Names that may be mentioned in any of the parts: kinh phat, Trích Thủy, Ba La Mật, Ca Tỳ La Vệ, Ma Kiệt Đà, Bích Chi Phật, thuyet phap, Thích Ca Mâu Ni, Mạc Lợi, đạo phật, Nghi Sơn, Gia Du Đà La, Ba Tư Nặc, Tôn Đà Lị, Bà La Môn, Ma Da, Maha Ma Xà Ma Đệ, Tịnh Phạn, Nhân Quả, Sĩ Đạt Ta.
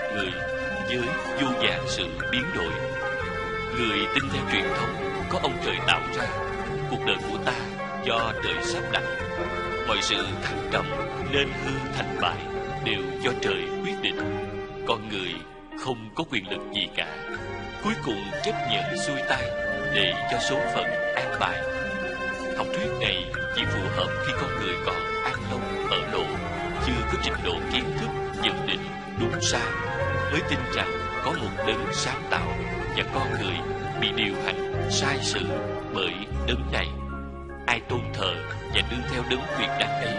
kiếp người dưới vô vàn sự biến đổi. Người tin theo truyền thống có ông trời tạo ra, cuộc đời của ta do trời sắp đặt, mọi sự thăng trầm nên hư thành bại đều do trời quyết định, con người không có quyền lực gì cả, cuối cùng chấp nhận xuôi tay để cho số phận an bài. Học thuyết này chỉ phù hợp khi con người còn an lòng ở lộ, chưa có trình độ kiến thức nhận định đúng sai, mới tin rằng có một đấng sáng tạo và con người bị điều hành sai sự bởi đấng này. Ai tôn thờ và đương theo đấng quyền năng ấy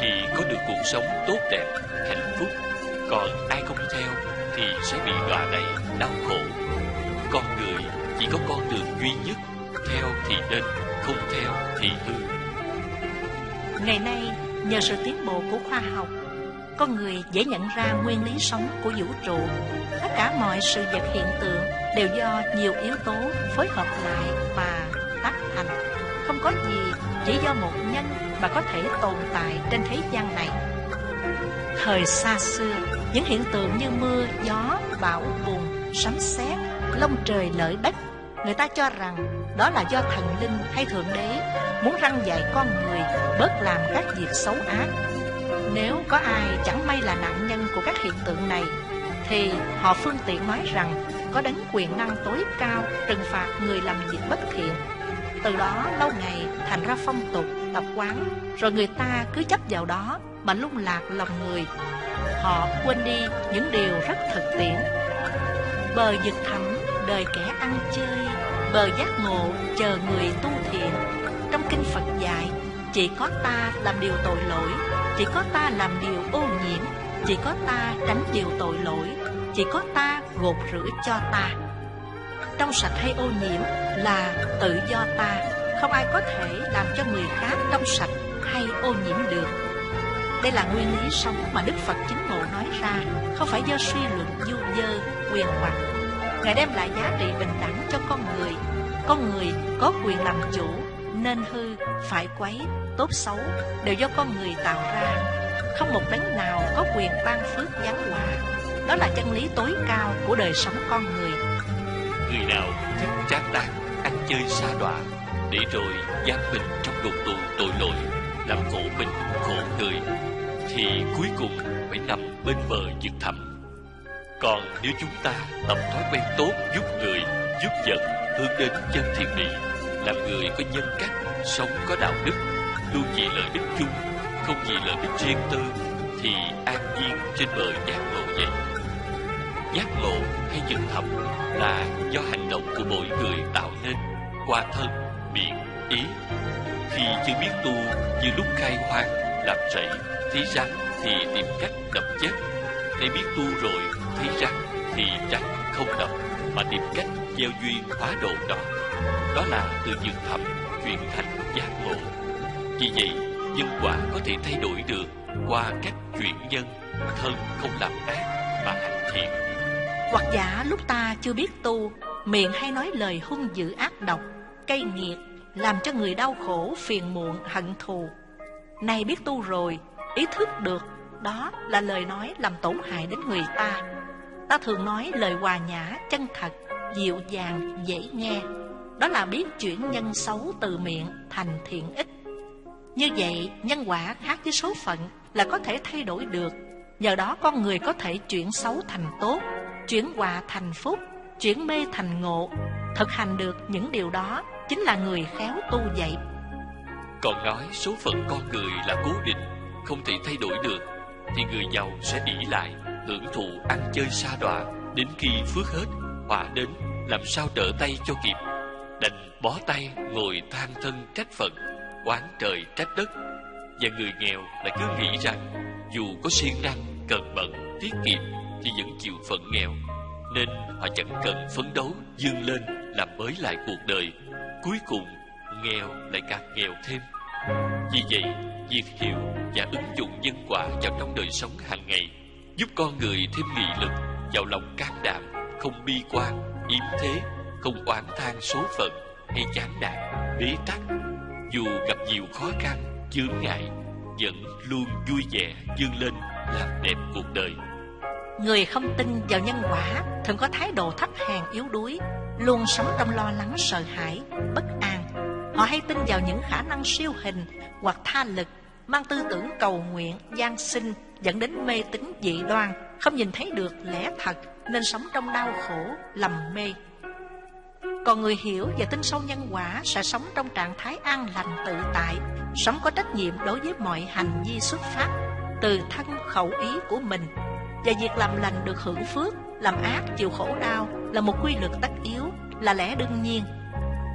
thì có được cuộc sống tốt đẹp, hạnh phúc, còn ai không theo thì sẽ bị đọa đày đau khổ. Con người chỉ có con đường duy nhất, theo thì đến, không theo thì hư. Ngày nay, nhờ sự tiến bộ của khoa học, con người dễ nhận ra nguyên lý sống của vũ trụ. Tất cả mọi sự vật hiện tượng đều do nhiều yếu tố phối hợp lại và tác thành. Không có gì chỉ do một nhân mà có thể tồn tại trên thế gian này. Thời xa xưa, những hiện tượng như mưa, gió, bão bùng, sấm sét, lông trời lở đất, người ta cho rằng đó là do thần linh hay thượng đế muốn răn dạy con người bớt làm các việc xấu ác. Nếu có ai chẳng may là nạn nhân của các hiện tượng này thì họ phương tiện nói rằng có đấng quyền năng tối cao trừng phạt người làm việc bất thiện. Từ đó lâu ngày thành ra phong tục, tập quán, rồi người ta cứ chấp vào đó mà lung lạc lòng người. Họ quên đi những điều rất thực tiễn. Bờ vực thẳm đời kẻ ăn chơi, bờ giác ngộ chờ người tu thiện. Trong kinh Phật dạy, chỉ có ta làm điều tội lỗi, chỉ có ta làm điều ô nhiễm, chỉ có ta tránh điều tội lỗi, chỉ có ta gột rửa cho ta. Trong sạch hay ô nhiễm là tự do ta, không ai có thể làm cho người khác trong sạch hay ô nhiễm được. Đây là nguyên lý sống mà Đức Phật Chứng Ngộ nói ra, không phải do suy luận du dơ, quyền hoặc. Ngài đem lại giá trị bình đẳng cho con người. Con người có quyền làm chủ, nên hư, phải quấy, tốt xấu đều do con người tạo ra. Không một đấng nào có quyền ban phước giáng họa. Đó là chân lý tối cao của đời sống con người. Người nào thích trác táng, ăn chơi sa đọa, để rồi giam mình trong ngục tù tội lỗi, làm khổ mình, khổ người, thì cuối cùng phải nằm bên bờ vực thẳm. Còn nếu chúng ta tập thói quen tốt giúp người, giúp vật, hướng đến chân thiện mỹ, làm người có nhân cách, sống có đạo đức, luôn vì lợi ích chung, không vì lợi ích riêng tư, thì an nhiên trên bờ giác ngộ vậy. Giác ngộ hay vực thẳm là do hành động của mỗi người tạo nên qua thân, miệng, ý. Khi chưa biết tu như lúc khai hoang, làm rẫy, thấy rắn thì tìm cách đập chết. Thấy biết tu rồi, thấy rắn thì rắn không đập mà tìm cách gieo duyên hóa độ đó. Đó là từ vực thẳm chuyển thành giác ngộ. Vì vậy, nhân quả có thể thay đổi được qua cách chuyển nhân, thân không làm ác mà hành thiện. Hoặc giả lúc ta chưa biết tu, miệng hay nói lời hung dữ ác độc, cay nghiệt, làm cho người đau khổ, phiền muộn, hận thù. Nay biết tu rồi, ý thức được đó là lời nói làm tổn hại đến người ta. Ta thường nói lời hòa nhã, chân thật, dịu dàng, dễ nghe. Đó là biết chuyển nhân xấu từ miệng thành thiện ích. Như vậy, nhân quả khác với số phận là có thể thay đổi được. Nhờ đó con người có thể chuyển xấu thành tốt, chuyển họa thành phúc, chuyển mê thành ngộ. Thực hành được những điều đó chính là người khéo tu dạy. Còn nói số phận con người là cố định, không thể thay đổi được, thì người giàu sẽ ỷ lại, hưởng thụ ăn chơi sa đọa, đến khi phước hết, họa đến, làm sao trở tay cho kịp. Đành bó tay ngồi than thân trách phận, oán trời trách đất. Và người nghèo lại cứ nghĩ rằng dù có siêng năng, cần mẫn, tiết kiệm thì vẫn chịu phận nghèo, nên họ chẳng cần phấn đấu vươn lên làm mới lại cuộc đời. Cuối cùng nghèo lại càng nghèo thêm. Vì vậy, việc hiểu và ứng dụng nhân quả vào trong đời sống hàng ngày giúp con người thêm nghị lực, vào lòng can đảm, không bi quan, yếm thế, không oán than số phận hay chán nản, bế tắc. Dù gặp nhiều khó khăn, chướng ngại, vẫn luôn vui vẻ vươn lên làm đẹp cuộc đời. Người không tin vào nhân quả thường có thái độ thấp hèn yếu đuối, luôn sống trong lo lắng, sợ hãi, bất an. Họ hay tin vào những khả năng siêu hình hoặc tha lực, mang tư tưởng cầu nguyện, gian sinh, dẫn đến mê tín dị đoan, không nhìn thấy được lẽ thật nên sống trong đau khổ, lầm mê. Còn người hiểu và tin sâu nhân quả sẽ sống trong trạng thái an lành tự tại, sống có trách nhiệm đối với mọi hành vi xuất phát từ thân khẩu ý của mình. Và việc làm lành được hưởng phước, làm ác chịu khổ đau là một quy luật tất yếu, là lẽ đương nhiên.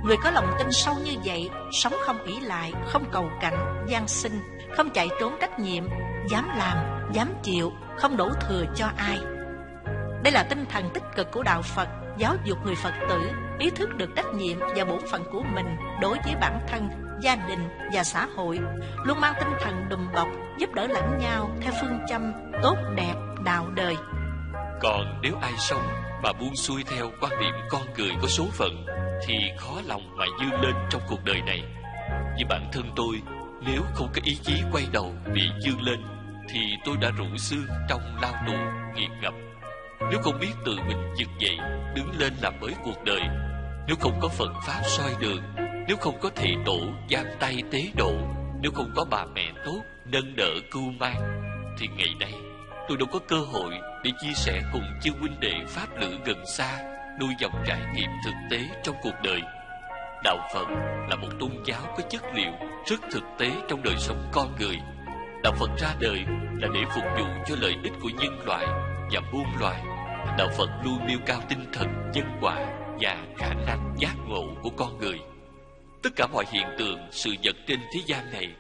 Người có lòng tin sâu như vậy, sống không ỷ lại, không cầu cạnh, gian sinh, không chạy trốn trách nhiệm, dám làm, dám chịu, không đổ thừa cho ai. Đây là tinh thần tích cực của đạo Phật, giáo dục người Phật tử ý thức được trách nhiệm và bổn phận của mình đối với bản thân, gia đình và xã hội, luôn mang tinh thần đùm bọc, giúp đỡ lẫn nhau theo phương châm tốt đẹp đạo đời. Còn nếu ai sống mà buông xuôi theo quan niệm con người có số phận thì khó lòng mà vươn lên trong cuộc đời này. Như bản thân tôi, nếu không có ý chí quay đầu để vươn lên thì tôi đã rũ xương trong lao tù nghiệt ngập. Nếu không biết tự mình vực dậy, đứng lên làm mới cuộc đời, nếu không có Phật pháp soi đường, nếu không có thầy tổ giang tay tế độ, nếu không có bà mẹ tốt nâng đỡ cưu mang, thì ngày nay tôi đâu có cơ hội để chia sẻ cùng chư huynh đệ pháp lữ gần xa, nuôi dòng trải nghiệm thực tế trong cuộc đời. Đạo Phật là một tôn giáo có chất liệu rất thực tế trong đời sống con người. Đạo Phật ra đời là để phục vụ cho lợi ích của nhân loại và muôn loài. Đạo Phật luôn nêu cao tinh thần nhân quả và khả năng giác ngộ của con người. Tất cả mọi hiện tượng, sự vật trên thế gian này,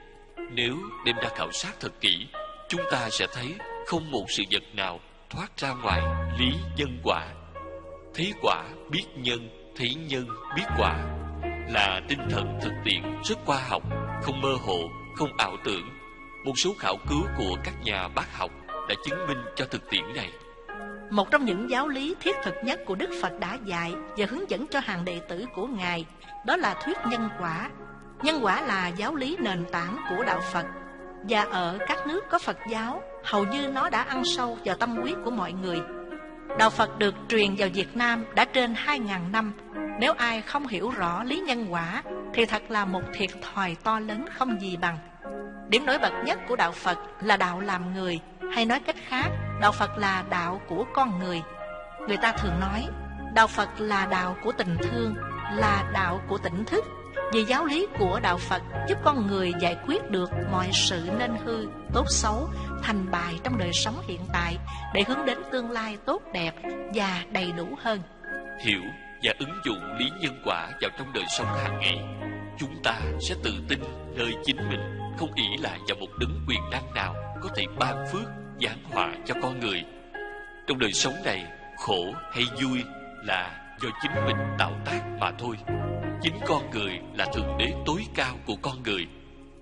nếu đem ra khảo sát thật kỹ, chúng ta sẽ thấy không một sự vật nào thoát ra ngoài lý nhân quả. Thấy quả biết nhân, thấy nhân biết quả là tinh thần thực tiễn rất khoa học, không mơ hồ, không ảo tưởng. Một số khảo cứu của các nhà bác học đã chứng minh cho thực tiễn này. Một trong những giáo lý thiết thực nhất của Đức Phật đã dạy và hướng dẫn cho hàng đệ tử của Ngài, đó là thuyết nhân quả. Nhân quả là giáo lý nền tảng của đạo Phật, và ở các nước có Phật giáo, hầu như nó đã ăn sâu vào tâm huyết của mọi người. Đạo Phật được truyền vào Việt Nam đã trên 2.000 năm. Nếu ai không hiểu rõ lý nhân quả thì thật là một thiệt thòi to lớn không gì bằng. Điểm nổi bật nhất của đạo Phật là đạo làm người, hay nói cách khác, đạo Phật là đạo của con người. Người ta thường nói, đạo Phật là đạo của tình thương, là đạo của tỉnh thức, vì giáo lý của đạo Phật giúp con người giải quyết được mọi sự nên hư, tốt xấu, thành bại trong đời sống hiện tại để hướng đến tương lai tốt đẹp và đầy đủ hơn. Hiểu và ứng dụng lý nhân quả vào trong đời sống hàng ngày, chúng ta sẽ tự tin nơi chính mình, không ỷ lại vào một đấng quyền năng nào có thể ban phước, giáng họa cho con người. Trong đời sống này, khổ hay vui là do chính mình tạo tác mà thôi. Chính con người là thượng đế tối cao của con người.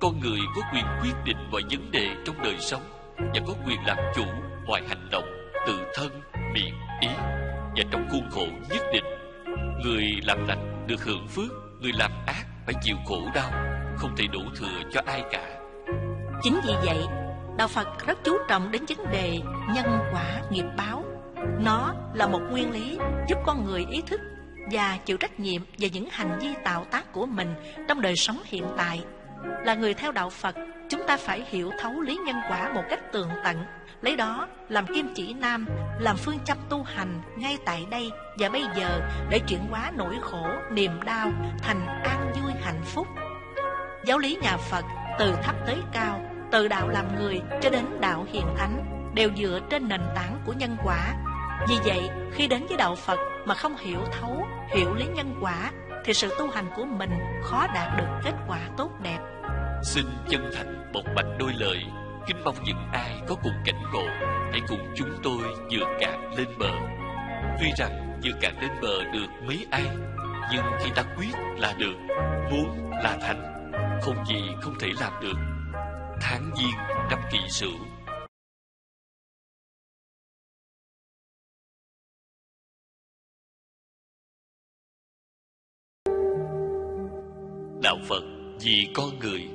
Con người có quyền quyết định mọi vấn đề trong đời sống và có quyền làm chủ mọi hành động từ thân, miệng, ý và trong khuôn khổ nhất định. Người làm lành được hưởng phước, người làm ác phải chịu khổ đau, không thể đổ thừa cho ai cả. Chính vì vậy, đạo Phật rất chú trọng đến vấn đề nhân quả nghiệp báo. Nó là một nguyên lý giúp con người ý thức và chịu trách nhiệm về những hành vi tạo tác của mình trong đời sống hiện tại. Là người theo đạo Phật, chúng ta phải hiểu thấu lý nhân quả một cách tường tận, lấy đó làm kim chỉ nam, làm phương châm tu hành ngay tại đây và bây giờ để chuyển hóa nỗi khổ, niềm đau thành an vui hạnh phúc. Giáo lý nhà Phật từ thấp tới cao, từ đạo làm người cho đến đạo hiền thánh đều dựa trên nền tảng của nhân quả. Vì vậy, khi đến với đạo Phật mà không hiểu thấu, hiểu lý nhân quả thì sự tu hành của mình khó đạt được kết quả tốt đẹp. Xin chân thành một bạch đôi lời, kính mong những ai có cùng cảnh ngộ hãy cùng chúng tôi vượt cạn lên bờ. Tuy rằng vượt cạn lên bờ được mấy ai, nhưng khi ta quyết là được, muốn là thành, không gì không thể làm được. Tháng Giêng năm Kỷ Sửu. Đạo Phật vì con người.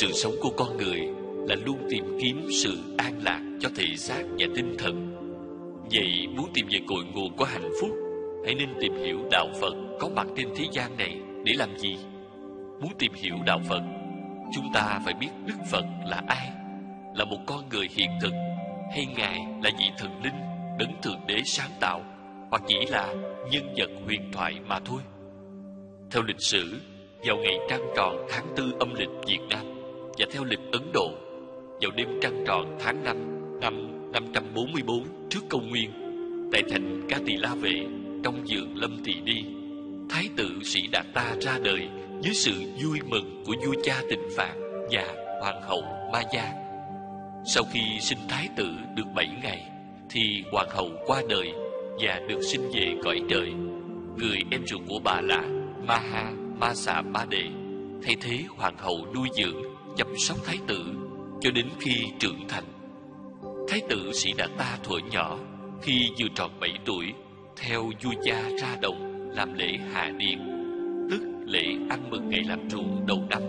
Sự sống của con người là luôn tìm kiếm sự an lạc cho thể xác và tinh thần. Vậy muốn tìm về cội nguồn của hạnh phúc, hãy nên tìm hiểu đạo Phật có mặt trên thế gian này để làm gì? Muốn tìm hiểu đạo Phật, chúng ta phải biết Đức Phật là ai? Là một con người hiện thực, hay Ngài là vị thần linh, đấng thượng đế sáng tạo, hoặc chỉ là nhân vật huyền thoại mà thôi? Theo lịch sử, vào ngày trăng tròn tháng 4 âm lịch Việt Nam và theo lịch Ấn Độ, vào đêm trăng tròn tháng 5 năm 544 trước công nguyên, tại thành Ca Tỳ La Vệ, trong vườn Lâm Tỳ Đi, Thái tử Sĩ Đạt Ta ra đời với sự vui mừng của vua cha Tịnh Phạn và hoàng hậu Ma Da. Sau khi sinh thái tử được 7 ngày thì hoàng hậu qua đời và được sinh về cõi trời. Người em ruột của bà là Maha Ma Xà Ma Đệ thay thế hoàng hậu nuôi dưỡng chăm sóc thái tử cho đến khi trưởng thành. Thái tử Sĩ Đạt Ta thuở nhỏ, khi vừa tròn 7 tuổi, theo vua cha ra đồng làm lễ hạ điền, tức lễ ăn mừng ngày làm ruộng đầu năm.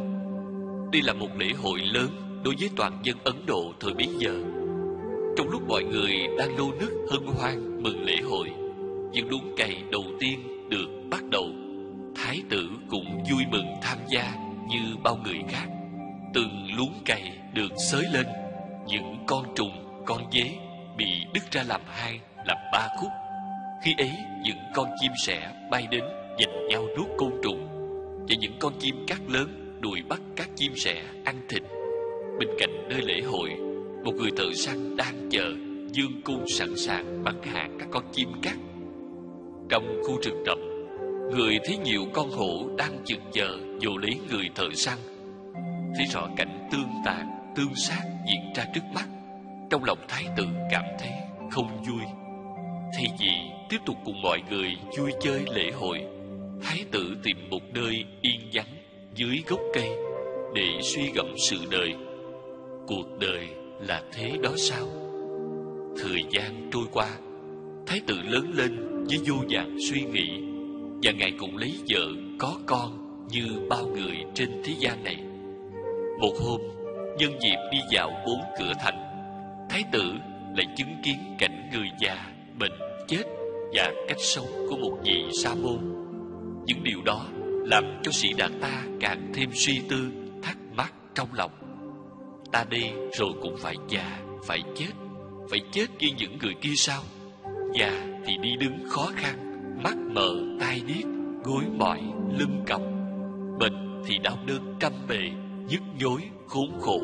Đây là một lễ hội lớn đối với toàn dân Ấn Độ thời bấy giờ. Trong lúc mọi người đang nô nức hân hoan mừng lễ hội, những đốn cày đầu tiên được bắt đầu. Thái tử cũng vui mừng tham gia như bao người khác. Từng luống cày được xới lên, những con trùng, con dế bị đứt ra làm hai, làm ba khúc. Khi ấy, những con chim sẻ bay đến giành nhau nuốt côn trùng, và những con chim cát lớn đuổi bắt các chim sẻ ăn thịt. Bên cạnh nơi lễ hội, một người thợ săn đang chờ dương cung sẵn sàng bắn hạ các con chim cát. Trong khu rừng rậm, người thấy nhiều con hổ đang chực chờ vồ lấy người thợ săn. Thấy rõ cảnh tương tàn, tương sát diễn ra trước mắt, trong lòng thái tử cảm thấy không vui. Thay vì tiếp tục cùng mọi người vui chơi lễ hội, thái tử tìm một nơi yên vắng dưới gốc cây để suy gẫm sự đời. Cuộc đời là thế đó sao? Thời gian trôi qua, thái tử lớn lên với vô vàn suy nghĩ, và Ngài cũng lấy vợ có con như bao người trên thế gian này. Một hôm, nhân dịp đi dạo 4 cửa thành, thái tử lại chứng kiến cảnh người già, bệnh, chết và cách sống của một vị sa môn. Những điều đó làm cho Sĩ Đạt Ta càng thêm suy tư, thắc mắc trong lòng. Ta đây rồi cũng phải già, phải chết như những người kia sao? Già thì đi đứng khó khăn, mắt mờ, tai điếc, gối mỏi, lưng còng. Bệnh thì đau đớn trăm bề, nhức nhối, khốn khổ.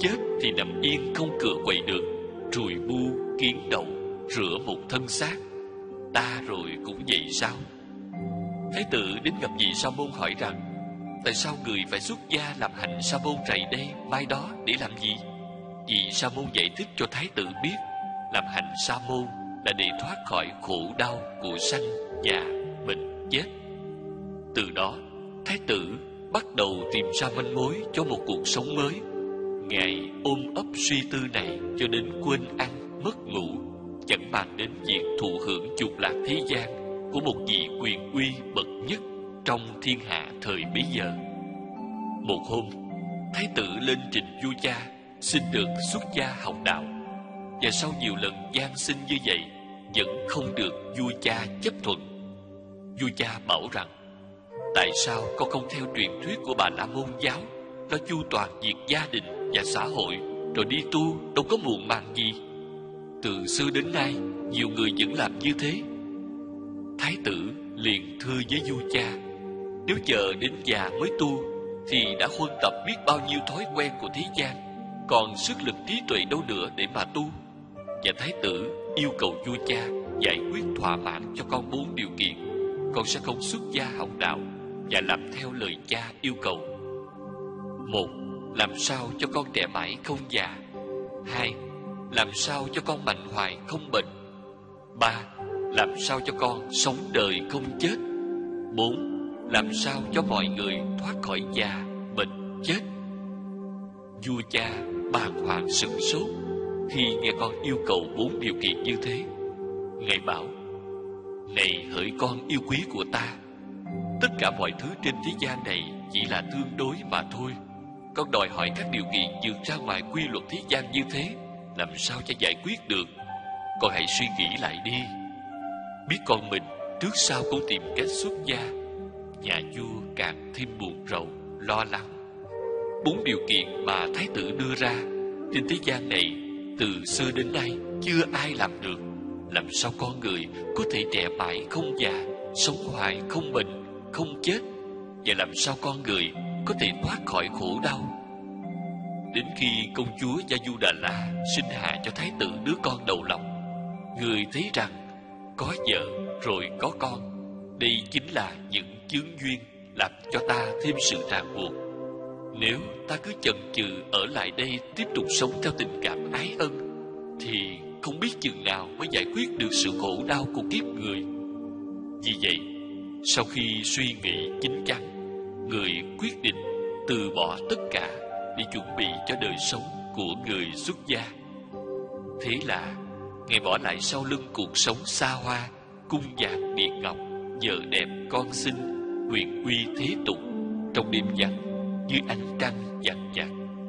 Chết thì nằm yên không cựa quậy được, ruồi bu, kiến đậu, rửa một thân xác. Ta rồi cũng vậy sao? Thái tử đến gặp vị sa môn hỏi rằng, tại sao người phải xuất gia làm hành sa môn rày đây mai đó để làm gì? Vị sa môn giải thích cho thái tử biết, làm hành sa môn là để thoát khỏi khổ đau của sanh, già, bệnh, chết. Từ đó, thái tử bắt đầu tìm ra manh mối cho một cuộc sống mới. Ngài ôm ấp suy tư này cho đến quên ăn, mất ngủ, chẳng bàn đến việc thụ hưởng dục lạc thế gian của một vị quyền uy bậc nhất trong thiên hạ thời bấy giờ. Một hôm, thái tử lên trình vua cha xin được xuất gia học đạo, và sau nhiều lần van xin như vậy vẫn không được vua cha chấp thuận. Vua cha bảo rằng, tại sao con không theo truyền thuyết của Bà La Môn giáo, nó chu toàn việc gia đình và xã hội, rồi đi tu đâu có muộn màng gì? Từ xưa đến nay nhiều người vẫn làm như thế. Thái tử liền thưa với vua cha, nếu chờ đến già mới tu thì đã huân tập biết bao nhiêu thói quen của thế gian, còn sức lực trí tuệ đâu nữa để mà tu? Và thái tử yêu cầu vua cha giải quyết thỏa mãn cho con 4 điều kiện, con sẽ không xuất gia học đạo và làm theo lời cha yêu cầu. 1. Làm sao cho con trẻ mãi không già. 2. Làm sao cho con mạnh hoài không bệnh. 3. Làm sao cho con sống đời không chết. 4. Làm sao cho mọi người thoát khỏi già, bệnh, chết. Vua cha bàng hoàng sửng sốt khi nghe con yêu cầu 4 điều kiện như thế. Ngài bảo, này hỡi con yêu quý của ta, tất cả mọi thứ trên thế gian này chỉ là tương đối mà thôi. Con đòi hỏi các điều kiện vượt ra ngoài quy luật thế gian như thế, làm sao cho giải quyết được? Con hãy suy nghĩ lại đi. Biết con mình trước sau cũng tìm cách xuất gia, nhà vua càng thêm buồn rầu, lo lắng. 4 điều kiện mà Thái tử đưa ra, trên thế gian này từ xưa đến nay chưa ai làm được. Làm sao con người có thể trẻ mãi không già, sống hoài không bệnh, không chết? Và làm sao con người có thể thoát khỏi khổ đau? Đến khi công chúa Gia Du Đà La sinh hạ cho Thái tử đứa con đầu lòng, người thấy rằng có vợ rồi có con, đây chính là những chướng duyên làm cho ta thêm sự ràng buộc. Nếu ta cứ chần chừ ở lại đây tiếp tục sống theo tình cảm ái ân, thì không biết chừng nào mới giải quyết được sự khổ đau của kiếp người. Vì vậy, sau khi suy nghĩ chín chắn, người quyết định từ bỏ tất cả để chuẩn bị cho đời sống của người xuất gia. Thế là ngài bỏ lại sau lưng cuộc sống xa hoa, cung vàng biệt ngọc, vợ đẹp con xinh, quyền uy thế tục. Trong đêm vắng như ánh trăng vàng vạt,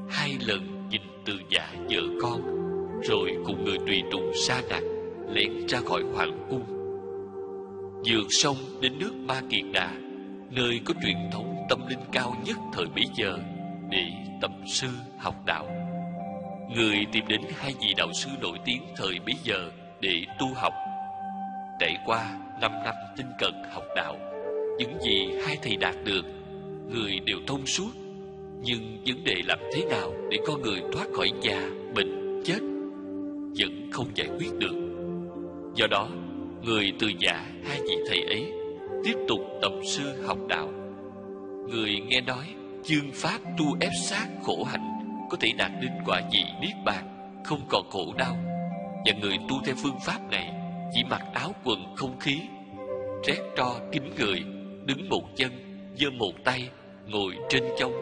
2 lần nhìn từ giả vợ con, rồi cùng người tùy tùng sa đạc lẻn ra khỏi hoàng cung. Vượt sông đến nước Ma Kiệt Đà, nơi có truyền thống tâm linh cao nhất thời bấy giờ, để tầm sư học đạo. Người tìm đến 2 vị đạo sư nổi tiếng thời bấy giờ để tu học. Trải qua 5 năm tinh cần học đạo, những gì 2 thầy đạt được, người đều thông suốt. Nhưng vấn đề làm thế nào để con người thoát khỏi già, bệnh, chết vẫn không giải quyết được. Do đó, người từ giả 2 vị thầy ấy tiếp tục tầm sư học đạo. Người nghe nói chương pháp tu ép sát khổ hạnh có thể đạt đến quả vị niết bàn, không còn khổ đau. Và người tu theo phương pháp này chỉ mặc áo quần không khí, rét tro kín người, đứng một chân, giơ một tay, ngồi trên chông.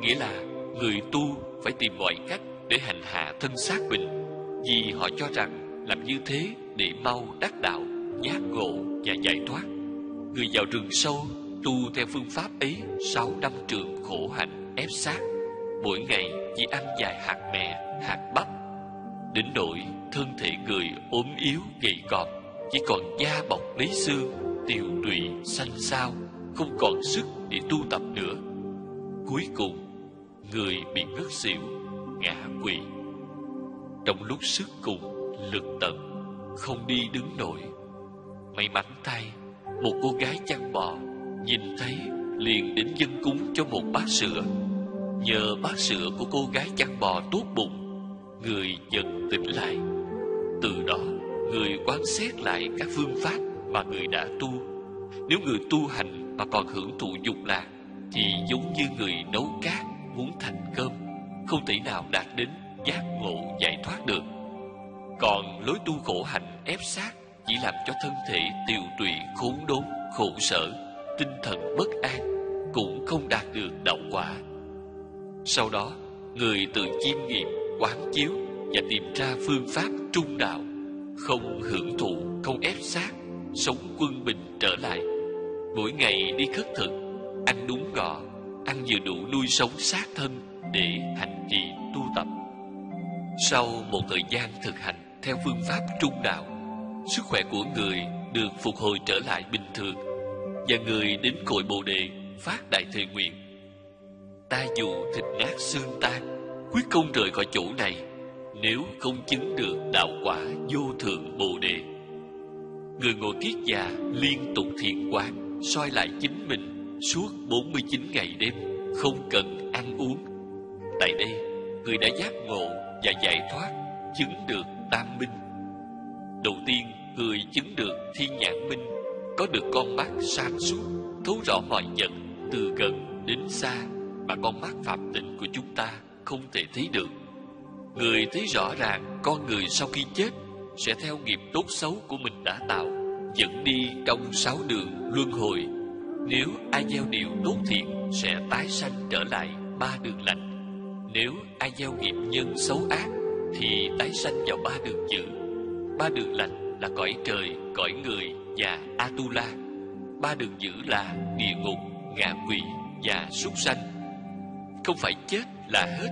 Nghĩa là người tu phải tìm mọi cách để hành hạ thân xác mình, vì họ cho rằng làm như thế để mau đắc đạo, giác ngộ và giải thoát. Người vào rừng sâu tu theo phương pháp ấy 6 năm trường khổ hạnh ép sát, mỗi ngày chỉ ăn vài hạt mè, hạt bắp, đến nỗi thân thể người ốm yếu gầy còm, chỉ còn da bọc lấy xương, tiều tụy xanh xao, không còn sức để tu tập nữa. Cuối cùng người bị ngất xỉu, ngã quỵ. Trong lúc sức cùng lực tận, không đi đứng nổi, may mắn thay một cô gái chăn bò nhìn thấy liền đến dâng cúng cho một bát sữa. Nhờ bát sữa của cô gái chăn bò tốt bụng, người dần tỉnh lại. Từ đó người quan sát lại các phương pháp mà người đã tu. Nếu người tu hành mà còn hưởng thụ dục lạc, thì giống như người nấu cát muốn thành cơm, không thể nào đạt đến giác ngộ giải thoát được. Còn lối tu khổ hạnh ép sát chỉ làm cho thân thể tiều tụy, khốn đốn, khổ sở, tinh thần bất an, cũng không đạt được đạo quả. Sau đó người tự chiêm nghiệm, quán chiếu và tìm ra phương pháp trung đạo, không hưởng thụ, không ép sát, sống quân bình trở lại. Mỗi ngày đi khất thực, ăn đúng ngọ, ăn vừa đủ nuôi sống xác thân để hành trì tu tập. Sau một thời gian thực hành theo phương pháp trung đạo, sức khỏe của người được phục hồi trở lại bình thường, và người đến cội Bồ Đề phát đại thệ nguyện: ta dù thịt nát xương tan, quyết không rời khỏi chỗ này, nếu không chứng được đạo quả vô thượng Bồ Đề. Người ngồi kiết già liên tục thiền quán, soi lại chính mình suốt 49 ngày đêm, không cần ăn uống. Tại đây, người đã giác ngộ và giải thoát, chứng được tam minh. Đầu tiên, người chứng được thiên nhãn minh, có được con mắt sáng suốt, thấu rõ mọi vật từ gần đến xa mà con mắt phạm tịnh của chúng ta không thể thấy được. Người thấy rõ ràng con người sau khi chết sẽ theo nghiệp tốt xấu của mình đã tạo dẫn đi trong 6 đường luân hồi. Nếu ai gieo điều tốt thiện sẽ tái sanh trở lại 3 đường lành, nếu ai gieo nghiệp nhân xấu ác thì tái sanh vào 3 đường dữ. 3 đường lành là cõi trời, cõi người và Atula. 3 đường dữ là địa ngục, ngạ quỷ và súc sanh. Không phải chết là hết,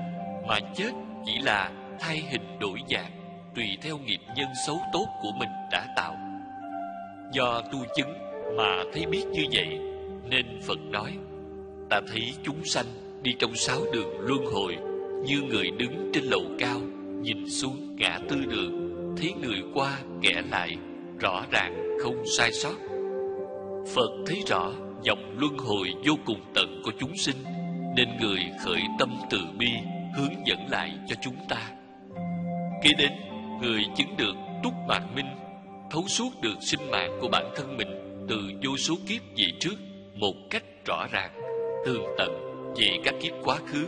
mà chết chỉ là thay hình đổi dạng, tùy theo nghiệp nhân xấu tốt của mình đã tạo. Do tu chứng mà thấy biết như vậy, nên Phật nói: ta thấy chúng sanh đi trong 6 đường luân hồi, như người đứng trên lầu cao, nhìn xuống ngã tư đường, thấy người qua kẻ lại, rõ ràng không sai sót. Phật thấy rõ dòng luân hồi vô cùng tận của chúng sinh, nên người khởi tâm từ bi hướng dẫn lại cho chúng ta. Kế đến, người chứng được túc mạng minh, thấu suốt được sinh mạng của bản thân mình từ vô số kiếp về trước một cách rõ ràng, tường tận về các kiếp quá khứ,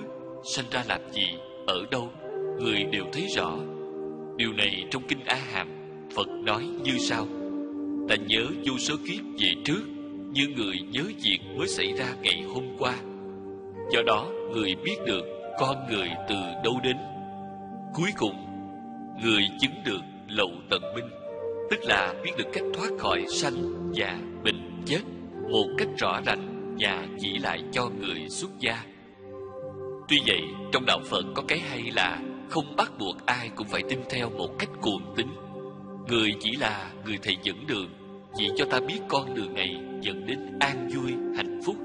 sinh ra làm gì, ở đâu, người đều thấy rõ. Điều này trong kinh A Hàm, Phật nói như sau: ta nhớ vô số kiếp về trước như người nhớ việc mới xảy ra ngày hôm qua. Do đó người biết được con người từ đâu đến. Cuối cùng, người chứng được lậu tận minh, tức là biết được cách thoát khỏi sanh già bệnh chết một cách rõ ràng và chỉ lại cho người xuất gia. Tuy vậy, trong đạo Phật có cái hay là không bắt buộc ai cũng phải tin theo một cách cuồng tín. Người chỉ là người thầy dẫn đường, chỉ cho ta biết con đường này dẫn đến an vui, hạnh phúc,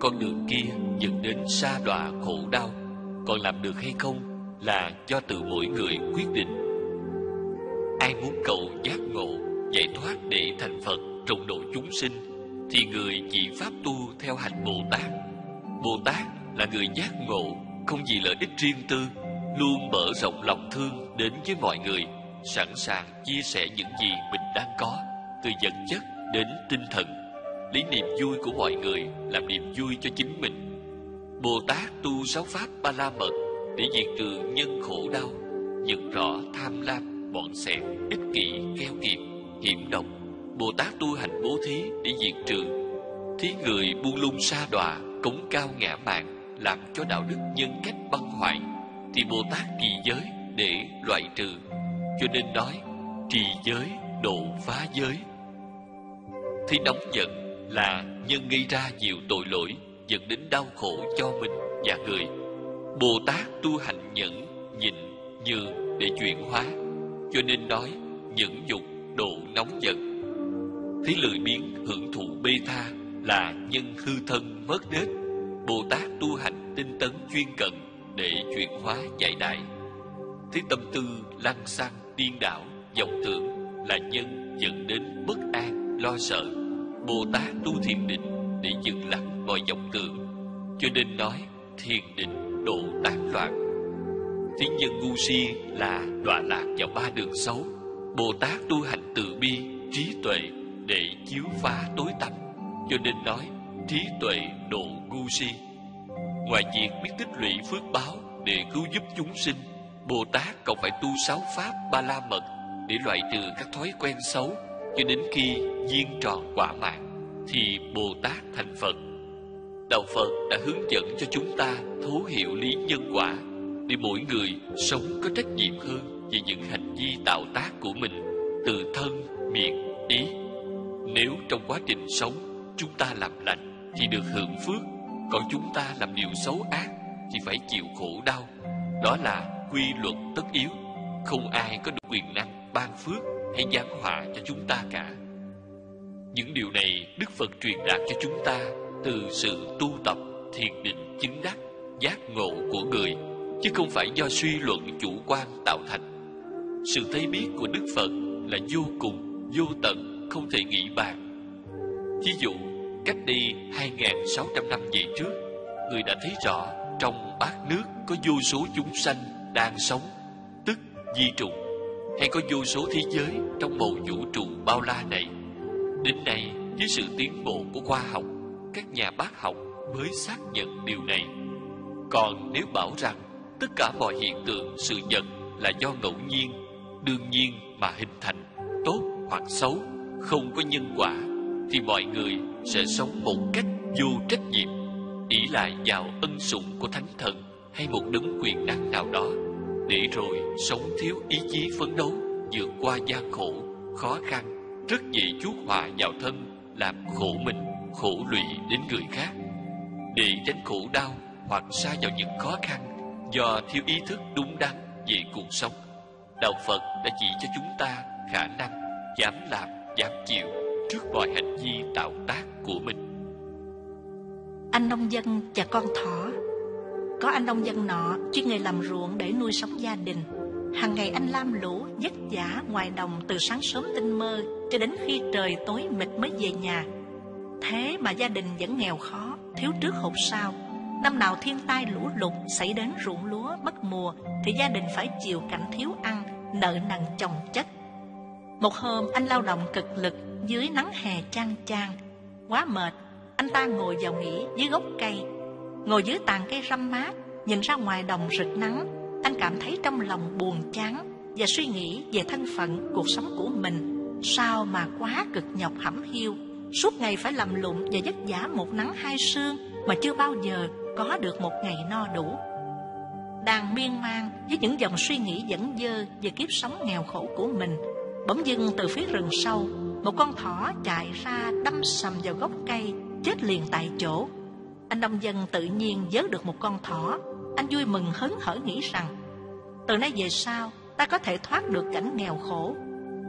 con đường kia dẫn đến sa đọa khổ đau. Còn làm được hay không là do từ mỗi người quyết định. Ai muốn cầu giác ngộ, giải thoát để thành Phật, rộng độ chúng sinh, thì người chỉ pháp tu theo hành Bồ Tát. Bồ Tát là người giác ngộ, không vì lợi ích riêng tư, luôn mở rộng lòng thương đến với mọi người, sẵn sàng chia sẻ những gì mình đang có, từ vật chất đến tinh thần, lấy niềm vui của mọi người làm niềm vui cho chính mình. Bồ Tát tu 6 pháp Ba La Mật để diệt trừ nhân khổ đau, nhận rõ tham lam, bọn xẹp, ích kỷ, keo kiệt, hiểm độc. Bồ Tát tu hành bố thí để diệt trừ thí người buông lung sa đọa, cống cao ngã mạn, làm cho đạo đức nhân cách băng hoại, thì Bồ Tát trì giới để loại trừ. Cho nên nói trì giới độ phá giới. Thấy nóng giận là nhân gây ra nhiều tội lỗi, dẫn đến đau khổ cho mình và người. Bồ Tát tu hành nhẫn, nhịn, nhường để chuyển hóa. Cho nên nói nhẫn nhục độ nóng giận. Thấy lười biếng hưởng thụ bê tha là nhân hư thân mất nết. Bồ Tát tu hành tinh tấn chuyên cần để chuyển hóa giải đại. Thấy tâm tư lăng xăng điên đảo, vọng tưởng là nhân dẫn đến bất an, lo sợ. Bồ Tát tu thiền định để dừng lặng mọi vọng tưởng. Cho nên nói thiền định độ tán loạn. Thấy nhân ngu si là đọa lạc vào 3 đường xấu. Bồ Tát tu hành từ bi, trí tuệ để chiếu phá tối tăm. Cho nên nói trí tuệ độ ngu si. Ngoài việc biết tích lũy phước báo để cứu giúp chúng sinh, Bồ Tát còn phải tu 6 pháp Ba La Mật để loại trừ các thói quen xấu, cho đến khi viên tròn quả mãn thì Bồ Tát thành Phật. Đạo Phật đã hướng dẫn cho chúng ta thấu hiểu lý nhân quả, để mỗi người sống có trách nhiệm hơn về những hành vi tạo tác của mình, từ thân, miệng, ý. Nếu trong quá trình sống chúng ta làm lành thì được hưởng phước, còn chúng ta làm điều xấu ác thì phải chịu khổ đau. Đó là quy luật tất yếu, không ai có được quyền năng ban phước hay giáng họa cho chúng ta cả. Những điều này Đức Phật truyền đạt cho chúng ta từ sự tu tập thiền định chứng đắc giác ngộ của người, chứ không phải do suy luận chủ quan tạo thành. Sự thấy biết của Đức Phật là vô cùng, vô tận, không thể nghĩ bàn. Ví dụ, cách đây 2600 năm về trước, người đã thấy rõ trong bát nước có vô số chúng sanh đang sống, tức vi trùng, hay có vô số thế giới trong bầu vũ trụ bao la này. Đến nay, với sự tiến bộ của khoa học, các nhà bác học mới xác nhận điều này. Còn nếu bảo rằng tất cả mọi hiện tượng sự vật là do ngẫu nhiên, đương nhiên mà hình thành, tốt hoặc xấu, không có nhân quả, thì mọi người sẽ sống một cách vô trách nhiệm, ỷ lại vào ân sủng của thánh thần hay một đấng quyền năng nào đó, để rồi sống thiếu ý chí phấn đấu, vượt qua gian khổ, khó khăn, rất dễ chuốc họa vào thân, làm khổ mình, khổ lụy đến người khác. Để tránh khổ đau, hoặc sa vào những khó khăn do thiếu ý thức đúng đắn về cuộc sống. Đạo Phật đã chỉ cho chúng ta khả năng dám làm, dám chịu trước mọi hành vi tạo tác của mình. Anh nông dân và con thỏ. Có anh nông dân nọ chuyên nghề làm ruộng để nuôi sống gia đình. Hàng ngày anh lam lũ vất vả ngoài đồng từ sáng sớm tinh mơ cho đến khi trời tối mịt mới về nhà. Thế mà gia đình vẫn nghèo khó, thiếu trước hụt sau. Năm nào thiên tai lũ lụt xảy đến ruộng lúa mất mùa thì gia đình phải chịu cảnh thiếu ăn, nợ nần chồng chất. Một hôm anh lao động cực lực dưới nắng hè chang chang. Quá mệt, anh ta ngồi vào nghỉ dưới gốc cây. Ngồi dưới tàn cây râm mát, nhìn ra ngoài đồng rực nắng, anh cảm thấy trong lòng buồn chán và suy nghĩ về thân phận cuộc sống của mình. Sao mà quá cực nhọc hẩm hiu, suốt ngày phải lầm lụm và vất vả một nắng hai sương mà chưa bao giờ có được một ngày no đủ. Đang miên man với những dòng suy nghĩ vẩn vơ về kiếp sống nghèo khổ của mình, bỗng dưng từ phía rừng sâu, một con thỏ chạy ra đâm sầm vào gốc cây, chết liền tại chỗ. Anh nông dân tự nhiên vớt được một con thỏ. Anh vui mừng hớn hở nghĩ rằng từ nay về sau ta có thể thoát được cảnh nghèo khổ.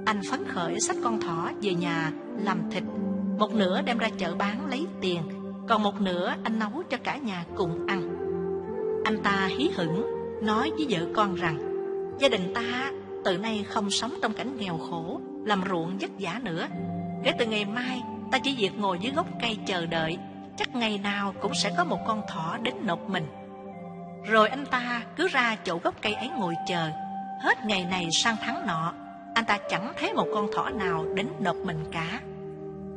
Anh phấn khởi xách con thỏ về nhà làm thịt. Một nửa đem ra chợ bán lấy tiền, còn một nửa anh nấu cho cả nhà cùng ăn. Anh ta hí hửng nói với vợ con rằng gia đình ta từ nay không sống trong cảnh nghèo khổ, làm ruộng vất vả nữa. Kể từ ngày mai ta chỉ việc ngồi dưới gốc cây chờ đợi, chắc ngày nào cũng sẽ có một con thỏ đến nộp mình. Rồi anh ta cứ ra chỗ gốc cây ấy ngồi chờ. Hết ngày này sang tháng nọ, anh ta chẳng thấy một con thỏ nào đến nộp mình cả.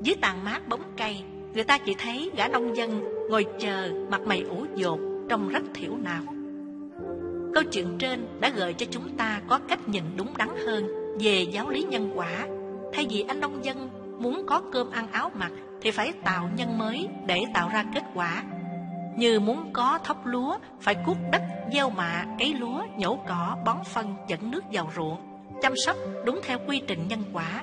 Dưới tàn mát bóng cây, người ta chỉ thấy gã nông dân ngồi chờ, mặt mày ủ dột, trông rất thiểu não. Câu chuyện trên đã gợi cho chúng ta có cách nhìn đúng đắn hơn về giáo lý nhân quả. Thay vì anh nông dân muốn có cơm ăn áo mặc thì phải tạo nhân mới để tạo ra kết quả. Như muốn có thóc lúa, phải cuốc đất, gieo mạ, cấy lúa, nhổ cỏ, bón phân, dẫn nước vào ruộng, chăm sóc đúng theo quy trình nhân quả.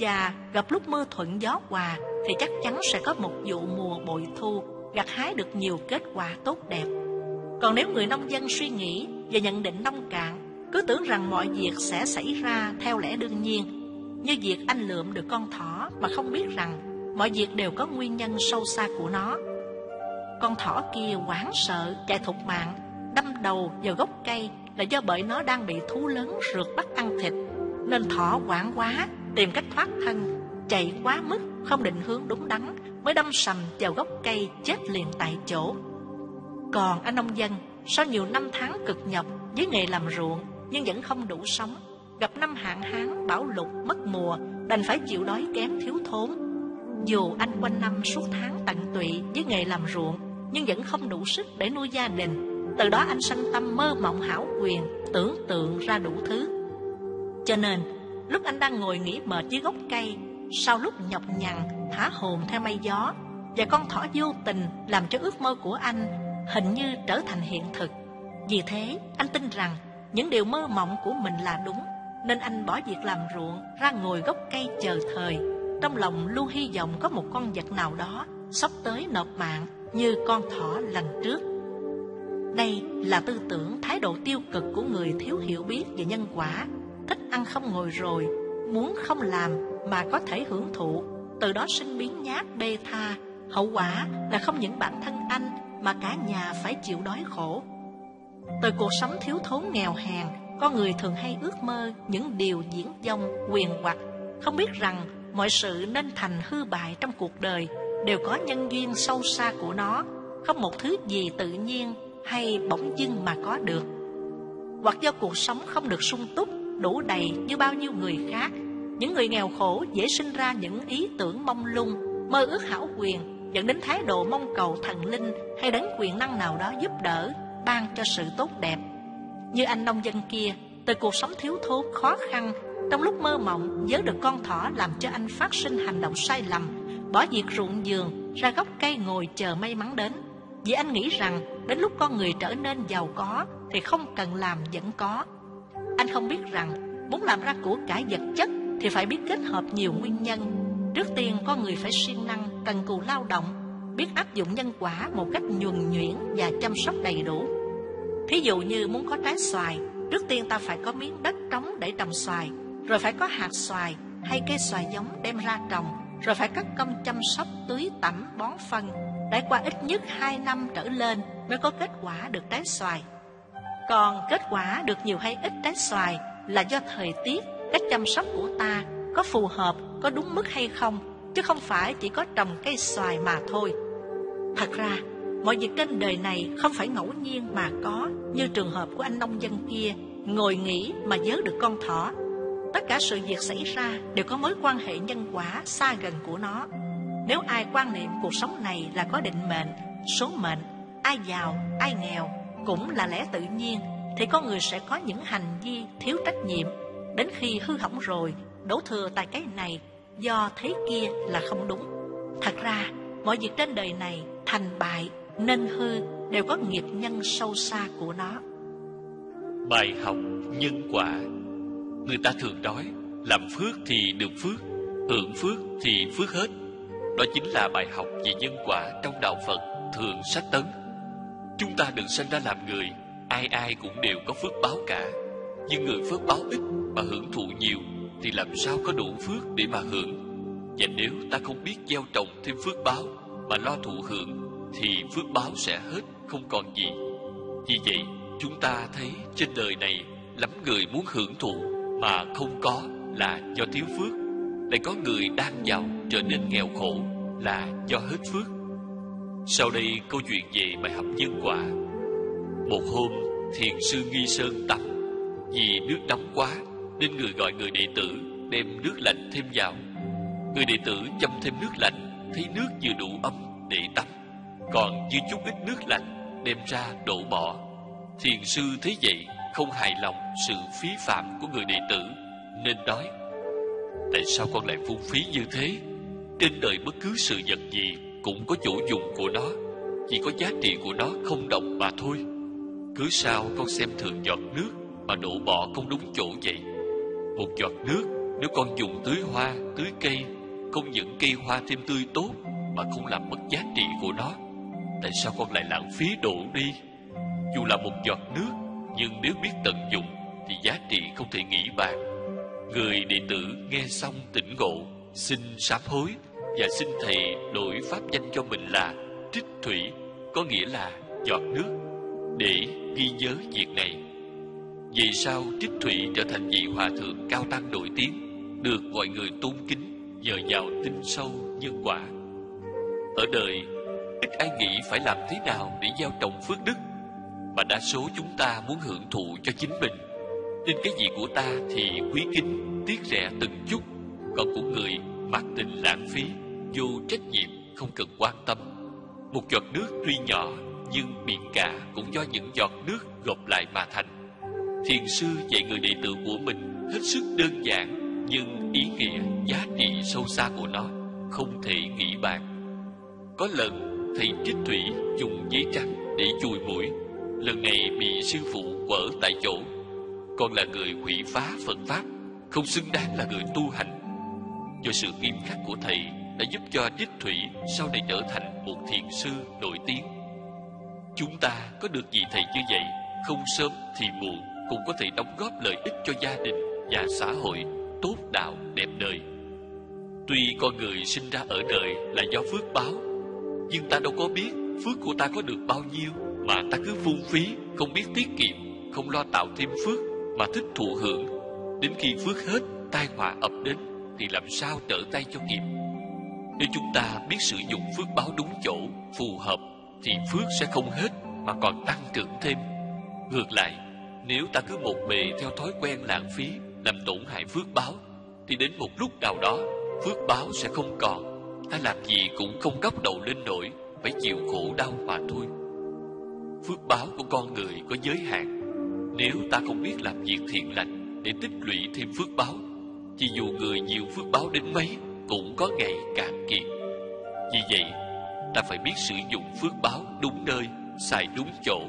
Và gặp lúc mưa thuận gió hòa thì chắc chắn sẽ có một vụ mùa bội thu, gặt hái được nhiều kết quả tốt đẹp. Còn nếu người nông dân suy nghĩ và nhận định nông cạn, cứ tưởng rằng mọi việc sẽ xảy ra theo lẽ đương nhiên, như việc anh lượm được con thỏ mà không biết rằng mọi việc đều có nguyên nhân sâu xa của nó. Con thỏ kia hoảng sợ chạy thục mạng, đâm đầu vào gốc cây là do bởi nó đang bị thú lớn rượt bắt ăn thịt, nên thỏ hoảng quá tìm cách thoát thân, chạy quá mức không định hướng đúng đắn mới đâm sầm vào gốc cây chết liền tại chỗ. Còn anh nông dân sau nhiều năm tháng cực nhọc với nghề làm ruộng nhưng vẫn không đủ sống, gặp năm hạn hán bão lụt mất mùa đành phải chịu đói kém thiếu thốn. Dù anh quanh năm suốt tháng tận tụy với nghề làm ruộng nhưng vẫn không đủ sức để nuôi gia đình. Từ đó anh sanh tâm mơ mộng hảo quyền, tưởng tượng ra đủ thứ. Cho nên lúc anh đang ngồi nghỉ mệt dưới gốc cây, sau lúc nhọc nhằn thả hồn theo mây gió, và con thỏ vô tình làm cho ước mơ của anh hình như trở thành hiện thực. Vì thế anh tin rằng những điều mơ mộng của mình là đúng, nên anh bỏ việc làm ruộng ra ngồi gốc cây chờ thời, trong lòng luôn hy vọng có một con vật nào đó sắp tới nộp mạng như con thỏ lần trước. Đây là tư tưởng thái độ tiêu cực của người thiếu hiểu biết về nhân quả, thích ăn không ngồi rồi, muốn không làm mà có thể hưởng thụ, từ đó sinh biến nhát bê tha. Hậu quả là không những bản thân anh mà cả nhà phải chịu đói khổ. Từ cuộc sống thiếu thốn nghèo hèn, con người thường hay ước mơ những điều diễn dông quyền hoặc, không biết rằng mọi sự nên thành hư bại trong cuộc đời đều có nhân duyên sâu xa của nó, không một thứ gì tự nhiên hay bỗng dưng mà có được. Hoặc do cuộc sống không được sung túc, đủ đầy như bao nhiêu người khác, những người nghèo khổ dễ sinh ra những ý tưởng mông lung, mơ ước hảo quyền, dẫn đến thái độ mong cầu thần linh hay đến quyền năng nào đó giúp đỡ, ban cho sự tốt đẹp. Như anh nông dân kia, từ cuộc sống thiếu thốn khó khăn, trong lúc mơ mộng vớ được con thỏ làm cho anh phát sinh hành động sai lầm, bỏ việc ruộng vườn ra gốc cây ngồi chờ may mắn đến. Vì anh nghĩ rằng đến lúc con người trở nên giàu có thì không cần làm vẫn có. Anh không biết rằng muốn làm ra của cải vật chất thì phải biết kết hợp nhiều nguyên nhân. Trước tiên con người phải siêng năng cần cù lao động, biết áp dụng nhân quả một cách nhuần nhuyễn và chăm sóc đầy đủ. Thí dụ như muốn có trái xoài, trước tiên ta phải có miếng đất trống để trồng xoài, rồi phải có hạt xoài hay cây xoài giống đem ra trồng, rồi phải cắt công chăm sóc, tưới tẩm, bón phân. Trải qua ít nhất 2 năm trở lên mới có kết quả được trái xoài. Còn kết quả được nhiều hay ít trái xoài là do thời tiết, cách chăm sóc của ta có phù hợp, có đúng mức hay không, chứ không phải chỉ có trồng cây xoài mà thôi. Thật ra, mọi việc trên đời này không phải ngẫu nhiên mà có, như trường hợp của anh nông dân kia, ngồi nghỉ mà vớ được con thỏ. Tất cả sự việc xảy ra đều có mối quan hệ nhân quả xa gần của nó. Nếu ai quan niệm cuộc sống này là có định mệnh, số mệnh, ai giàu, ai nghèo cũng là lẽ tự nhiên, thì con người sẽ có những hành vi thiếu trách nhiệm, đến khi hư hỏng rồi, đổ thừa tại cái này, do thế kia là không đúng. Thật ra, mọi việc trên đời này, thành bại, nên hư đều có nghiệp nhân sâu xa của nó. Bài học nhân quả. Người ta thường nói, làm phước thì được phước, hưởng phước thì phước hết. Đó chính là bài học về nhân quả trong đạo Phật thường sách tấn. Chúng ta đừng sinh ra làm người, ai ai cũng đều có phước báo cả. Nhưng người phước báo ít mà hưởng thụ nhiều thì làm sao có đủ phước để mà hưởng. Và nếu ta không biết gieo trồng thêm phước báo mà lo thụ hưởng thì phước báo sẽ hết, không còn gì. Vì vậy, chúng ta thấy trên đời này lắm người muốn hưởng thụ mà không có là do thiếu phước. Lại có người đang giàu trở nên nghèo khổ là do hết phước. Sau đây câu chuyện về bài học nhân quả. Một hôm, thiền sư Nghi Sơn tắm. Vì nước nóng quá nên người gọi người đệ tử đem nước lạnh thêm vào. Người đệ tử châm thêm nước lạnh, thấy nước vừa đủ ấm để tắm, còn dư chút ít nước lạnh đem ra đổ bỏ. Thiền sư thấy vậy không hài lòng sự phí phạm của người đệ tử nên nói: Tại sao con lại phung phí như thế? Trên đời bất cứ sự vật gì cũng có chỗ dùng của nó, chỉ có giá trị của nó không đồng mà thôi. Cứ sao con xem thường giọt nước mà đổ bỏ không đúng chỗ vậy? Một giọt nước nếu con dùng tưới hoa, tưới cây, không những cây hoa thêm tươi tốt mà không làm mất giá trị của nó. Tại sao con lại lãng phí đổ đi? Dù là một giọt nước, nhưng nếu biết tận dụng thì giá trị không thể nghĩ bàn. Người đệ tử nghe xong tỉnh ngộ, xin sám hối và xin thầy đổi pháp danh cho mình là Trích Thủy, có nghĩa là giọt nước, để ghi nhớ việc này. Vậy sao Trích Thủy trở thành vị hòa thượng cao tăng nổi tiếng, được mọi người tôn kính nhờ vào tin sâu nhân quả. Ở đời, ít ai nghĩ phải làm thế nào để gieo trồng phước đức, mà đa số chúng ta muốn hưởng thụ cho chính mình. Nên cái gì của ta thì quý kính, tiếc rẻ từng chút, còn của người mặc tình lãng phí, vô trách nhiệm, không cần quan tâm. Một giọt nước tuy nhỏ nhưng biển cả cũng do những giọt nước gộp lại mà thành. Thiền sư dạy người đệ tử của mình hết sức đơn giản, nhưng ý nghĩa, giá trị sâu xa của nó không thể nghĩ bàn. Có lần thầy Trích Thủy dùng giấy trắng để chùi mũi, lần này bị sư phụ quở tại chỗ: Con là người hủy phá Phật pháp, không xứng đáng là người tu hành. Do sự nghiêm khắc của thầy đã giúp cho Trích Thủy sau này trở thành một thiền sư nổi tiếng. Chúng ta có được vị thầy như vậy, không sớm thì muộn cũng có thể đóng góp lợi ích cho gia đình và xã hội, tốt đạo đẹp đời. Tuy con người sinh ra ở đời là do phước báo, nhưng ta đâu có biết phước của ta có được bao nhiêu mà ta cứ phung phí, không biết tiết kiệm, không lo tạo thêm phước mà thích thụ hưởng. Đến khi phước hết, tai họa ập đến thì làm sao trở tay cho kịp. Nếu chúng ta biết sử dụng phước báo đúng chỗ, phù hợp thì phước sẽ không hết mà còn tăng trưởng thêm. Ngược lại, nếu ta cứ một bề theo thói quen lãng phí, làm tổn hại phước báo, thì đến một lúc nào đó, phước báo sẽ không còn. Ta làm gì cũng không góc đầu lên nổi, phải chịu khổ đau mà thôi. Phước báo của con người có giới hạn. Nếu ta không biết làm việc thiện lành để tích lũy thêm phước báo, thì dù người nhiều phước báo đến mấy, cũng có ngày cạn kiệt. Vì vậy, ta phải biết sử dụng phước báo đúng nơi, xài đúng chỗ,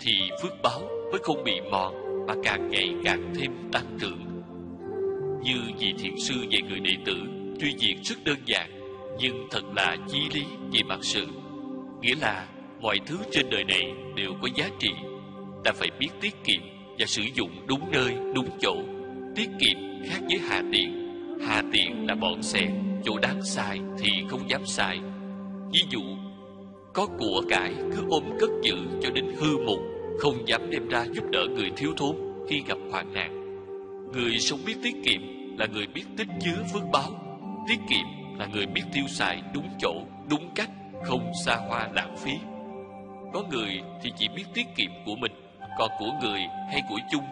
thì phước báo mới không bị mòn mà càng ngày càng thêm tăng trưởng. Như vị thiền sư dạy người đệ tử, tuy việc rất đơn giản nhưng thật là chí lý về mặt sự. nghĩa là mọi thứ trên đời này đều có giá trị. Ta phải biết tiết kiệm và sử dụng đúng nơi, đúng chỗ. Tiết kiệm khác với hà tiện. Hà tiện là bọn xẹt, chỗ đáng xài thì không dám xài. Ví dụ, có của cải cứ ôm cất giữ cho đến hư mục, không dám đem ra giúp đỡ người thiếu thốn khi gặp hoạn nạn. Người sống biết tiết kiệm là người biết tích chứa phước báo. Tiết kiệm là người biết tiêu xài đúng chỗ, đúng cách, không xa hoa lãng phí. Có người thì chỉ biết tiết kiệm của mình, còn của người hay của chung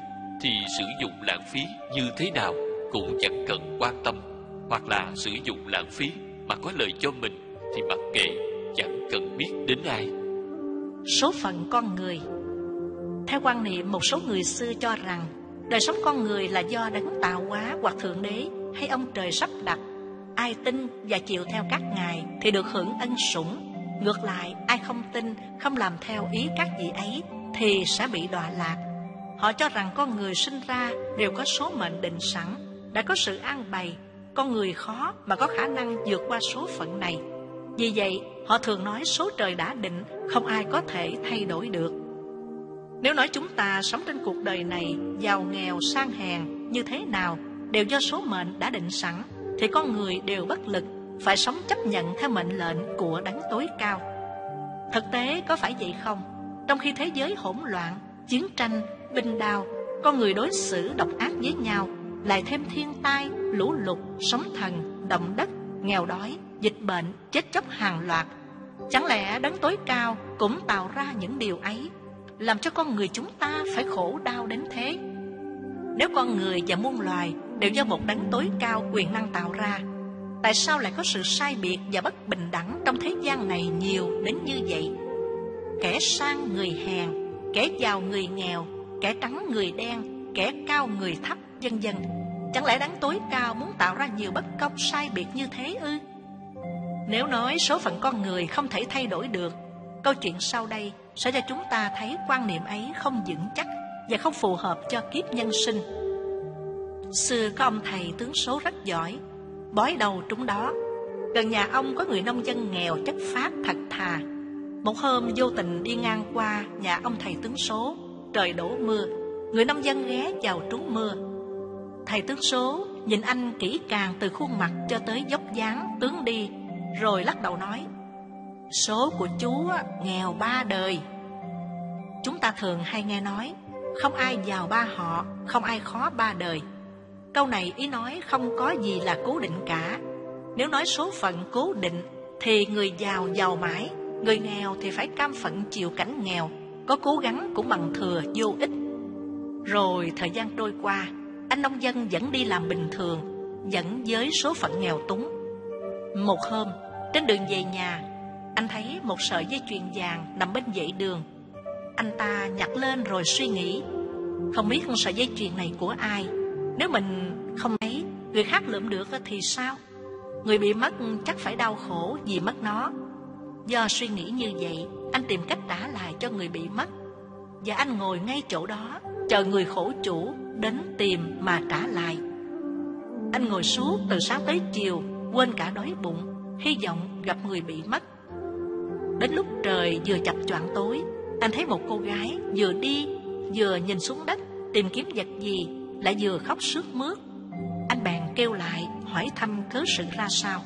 thì sử dụng lãng phí như thế nào cũng chẳng cần quan tâm, hoặc là sử dụng lãng phí mà có lợi cho mình thì mặc kệ, chẳng cần biết đến ai. Số phận con người. Theo quan niệm một số người xưa cho rằng đời sống con người là do đấng tạo hóa hoặc thượng đế hay ông trời sắp đặt. Ai tin và chịu theo các ngài thì được hưởng ân sủng. Ngược lại, ai không tin, không làm theo ý các vị ấy thì sẽ bị đọa lạc. Họ cho rằng con người sinh ra đều có số mệnh định sẵn, đã có sự an bày. Con người khó mà có khả năng vượt qua số phận này. Vì vậy, họ thường nói số trời đã định, không ai có thể thay đổi được. Nếu nói chúng ta sống trên cuộc đời này, giàu nghèo, sang hèn, như thế nào, đều do số mệnh đã định sẵn, thì con người đều bất lực, phải sống chấp nhận theo mệnh lệnh của đấng tối cao. Thực tế có phải vậy không? Trong khi thế giới hỗn loạn, chiến tranh, binh đao, con người đối xử độc ác với nhau, lại thêm thiên tai, lũ lụt, sóng thần, động đất, nghèo đói, dịch bệnh, chết chóc hàng loạt. Chẳng lẽ đấng tối cao cũng tạo ra những điều ấy, làm cho con người chúng ta phải khổ đau đến thế? Nếu con người và muôn loài đều do một đấng tối cao quyền năng tạo ra, tại sao lại có sự sai biệt và bất bình đẳng trong thế gian này nhiều đến như vậy? Kẻ sang người hèn, kẻ giàu người nghèo, kẻ trắng người đen, kẻ cao người thấp, vân vân. Chẳng lẽ đấng tối cao muốn tạo ra nhiều bất công sai biệt như thế ư? Nếu nói số phận con người không thể thay đổi được, câu chuyện sau đây sẽ cho chúng ta thấy quan niệm ấy không vững chắc và không phù hợp cho kiếp nhân sinh. Xưa có ông thầy tướng số rất giỏi, bói đầu trúng đó. Gần nhà ông có người nông dân nghèo chất phác thật thà. Một hôm vô tình đi ngang qua nhà ông thầy tướng số, trời đổ mưa, người nông dân ghé vào trú mưa. Thầy tướng số nhìn anh kỹ càng từ khuôn mặt cho tới vóc dáng tướng đi, rồi lắc đầu nói: "Số của chú nghèo ba đời." Chúng ta thường hay nghe nói không ai giàu ba họ, không ai khó ba đời. Câu này ý nói không có gì là cố định cả. Nếu nói số phận cố định thì người giàu giàu mãi, người nghèo thì phải cam phận chịu cảnh nghèo, có cố gắng cũng bằng thừa vô ích. Rồi thời gian trôi qua, anh nông dân vẫn đi làm bình thường, vẫn với số phận nghèo túng. Một hôm, trên đường về nhà, anh thấy một sợi dây chuyền vàng nằm bên dãy đường. Anh ta nhặt lên rồi suy nghĩ, không biết sợi dây chuyền này của ai. Nếu mình không lấy, người khác lượm được thì sao? Người bị mất chắc phải đau khổ vì mất nó. Do suy nghĩ như vậy, anh tìm cách trả lại cho người bị mất. Và anh ngồi ngay chỗ đó, chờ người khổ chủ đến tìm mà trả lại. Anh ngồi suốt từ sáng tới chiều, quên cả đói bụng, hy vọng gặp người bị mất. Đến lúc trời vừa chập choạng tối, anh thấy một cô gái vừa đi vừa nhìn xuống đất tìm kiếm vật gì, lại vừa khóc sướt mướt. Anh bèn kêu lại hỏi thăm cớ sự ra sao,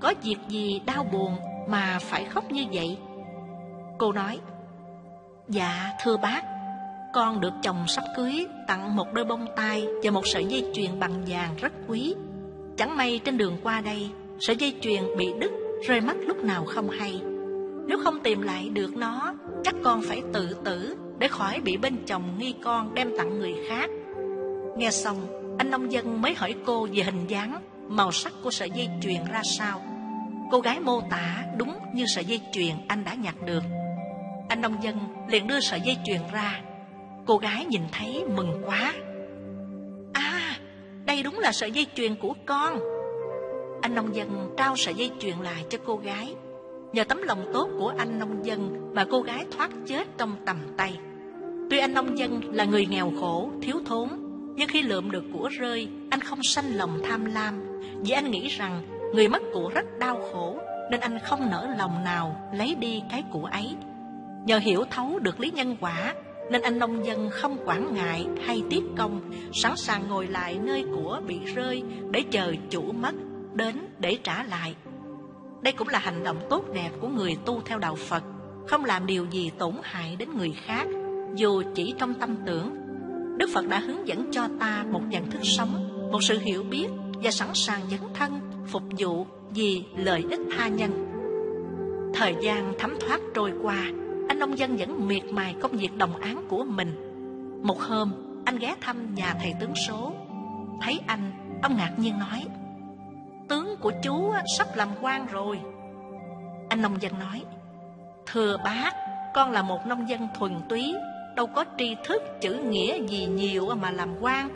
có việc gì đau buồn mà phải khóc như vậy. Cô nói: "Dạ thưa bác, con được chồng sắp cưới tặng một đôi bông tai và một sợi dây chuyền bằng vàng rất quý. Chẳng may trên đường qua đây, sợi dây chuyền bị đứt rơi mất lúc nào không hay. Nếu không tìm lại được nó, chắc con phải tự tử để khỏi bị bên chồng nghi con đem tặng người khác." Nghe xong, anh nông dân mới hỏi cô về hình dáng, màu sắc của sợi dây chuyền ra sao. Cô gái mô tả đúng như sợi dây chuyền anh đã nhặt được. Anh nông dân liền đưa sợi dây chuyền ra. Cô gái nhìn thấy mừng quá: "À, đây đúng là sợi dây chuyền của con." Anh nông dân trao sợi dây chuyền lại cho cô gái. Nhờ tấm lòng tốt của anh nông dân mà cô gái thoát chết trong tầm tay. Tuy anh nông dân là người nghèo khổ, thiếu thốn, nhưng khi lượm được của rơi, anh không sanh lòng tham lam, vì anh nghĩ rằng người mất của rất đau khổ, nên anh không nỡ lòng nào lấy đi cái cũ ấy. Nhờ hiểu thấu được lý nhân quả nên anh nông dân không quản ngại hay tiếc công, sẵn sàng ngồi lại nơi của bị rơi để chờ chủ mất đến để trả lại. Đây cũng là hành động tốt đẹp của người tu theo đạo Phật, không làm điều gì tổn hại đến người khác, dù chỉ trong tâm tưởng. Đức Phật đã hướng dẫn cho ta một dạng thức sống, một sự hiểu biết và sẵn sàng dấn thân, phục vụ vì lợi ích tha nhân. Thời gian thấm thoát trôi qua, anh nông dân vẫn miệt mài công việc đồng áng của mình. Một hôm, anh ghé thăm nhà thầy tướng số. Thấy anh, ông ngạc nhiên nói, tướng của chú sắp làm quan rồi. Anh nông dân nói, thưa bác, con là một nông dân thuần túy, đâu có tri thức chữ nghĩa gì nhiều mà làm quan.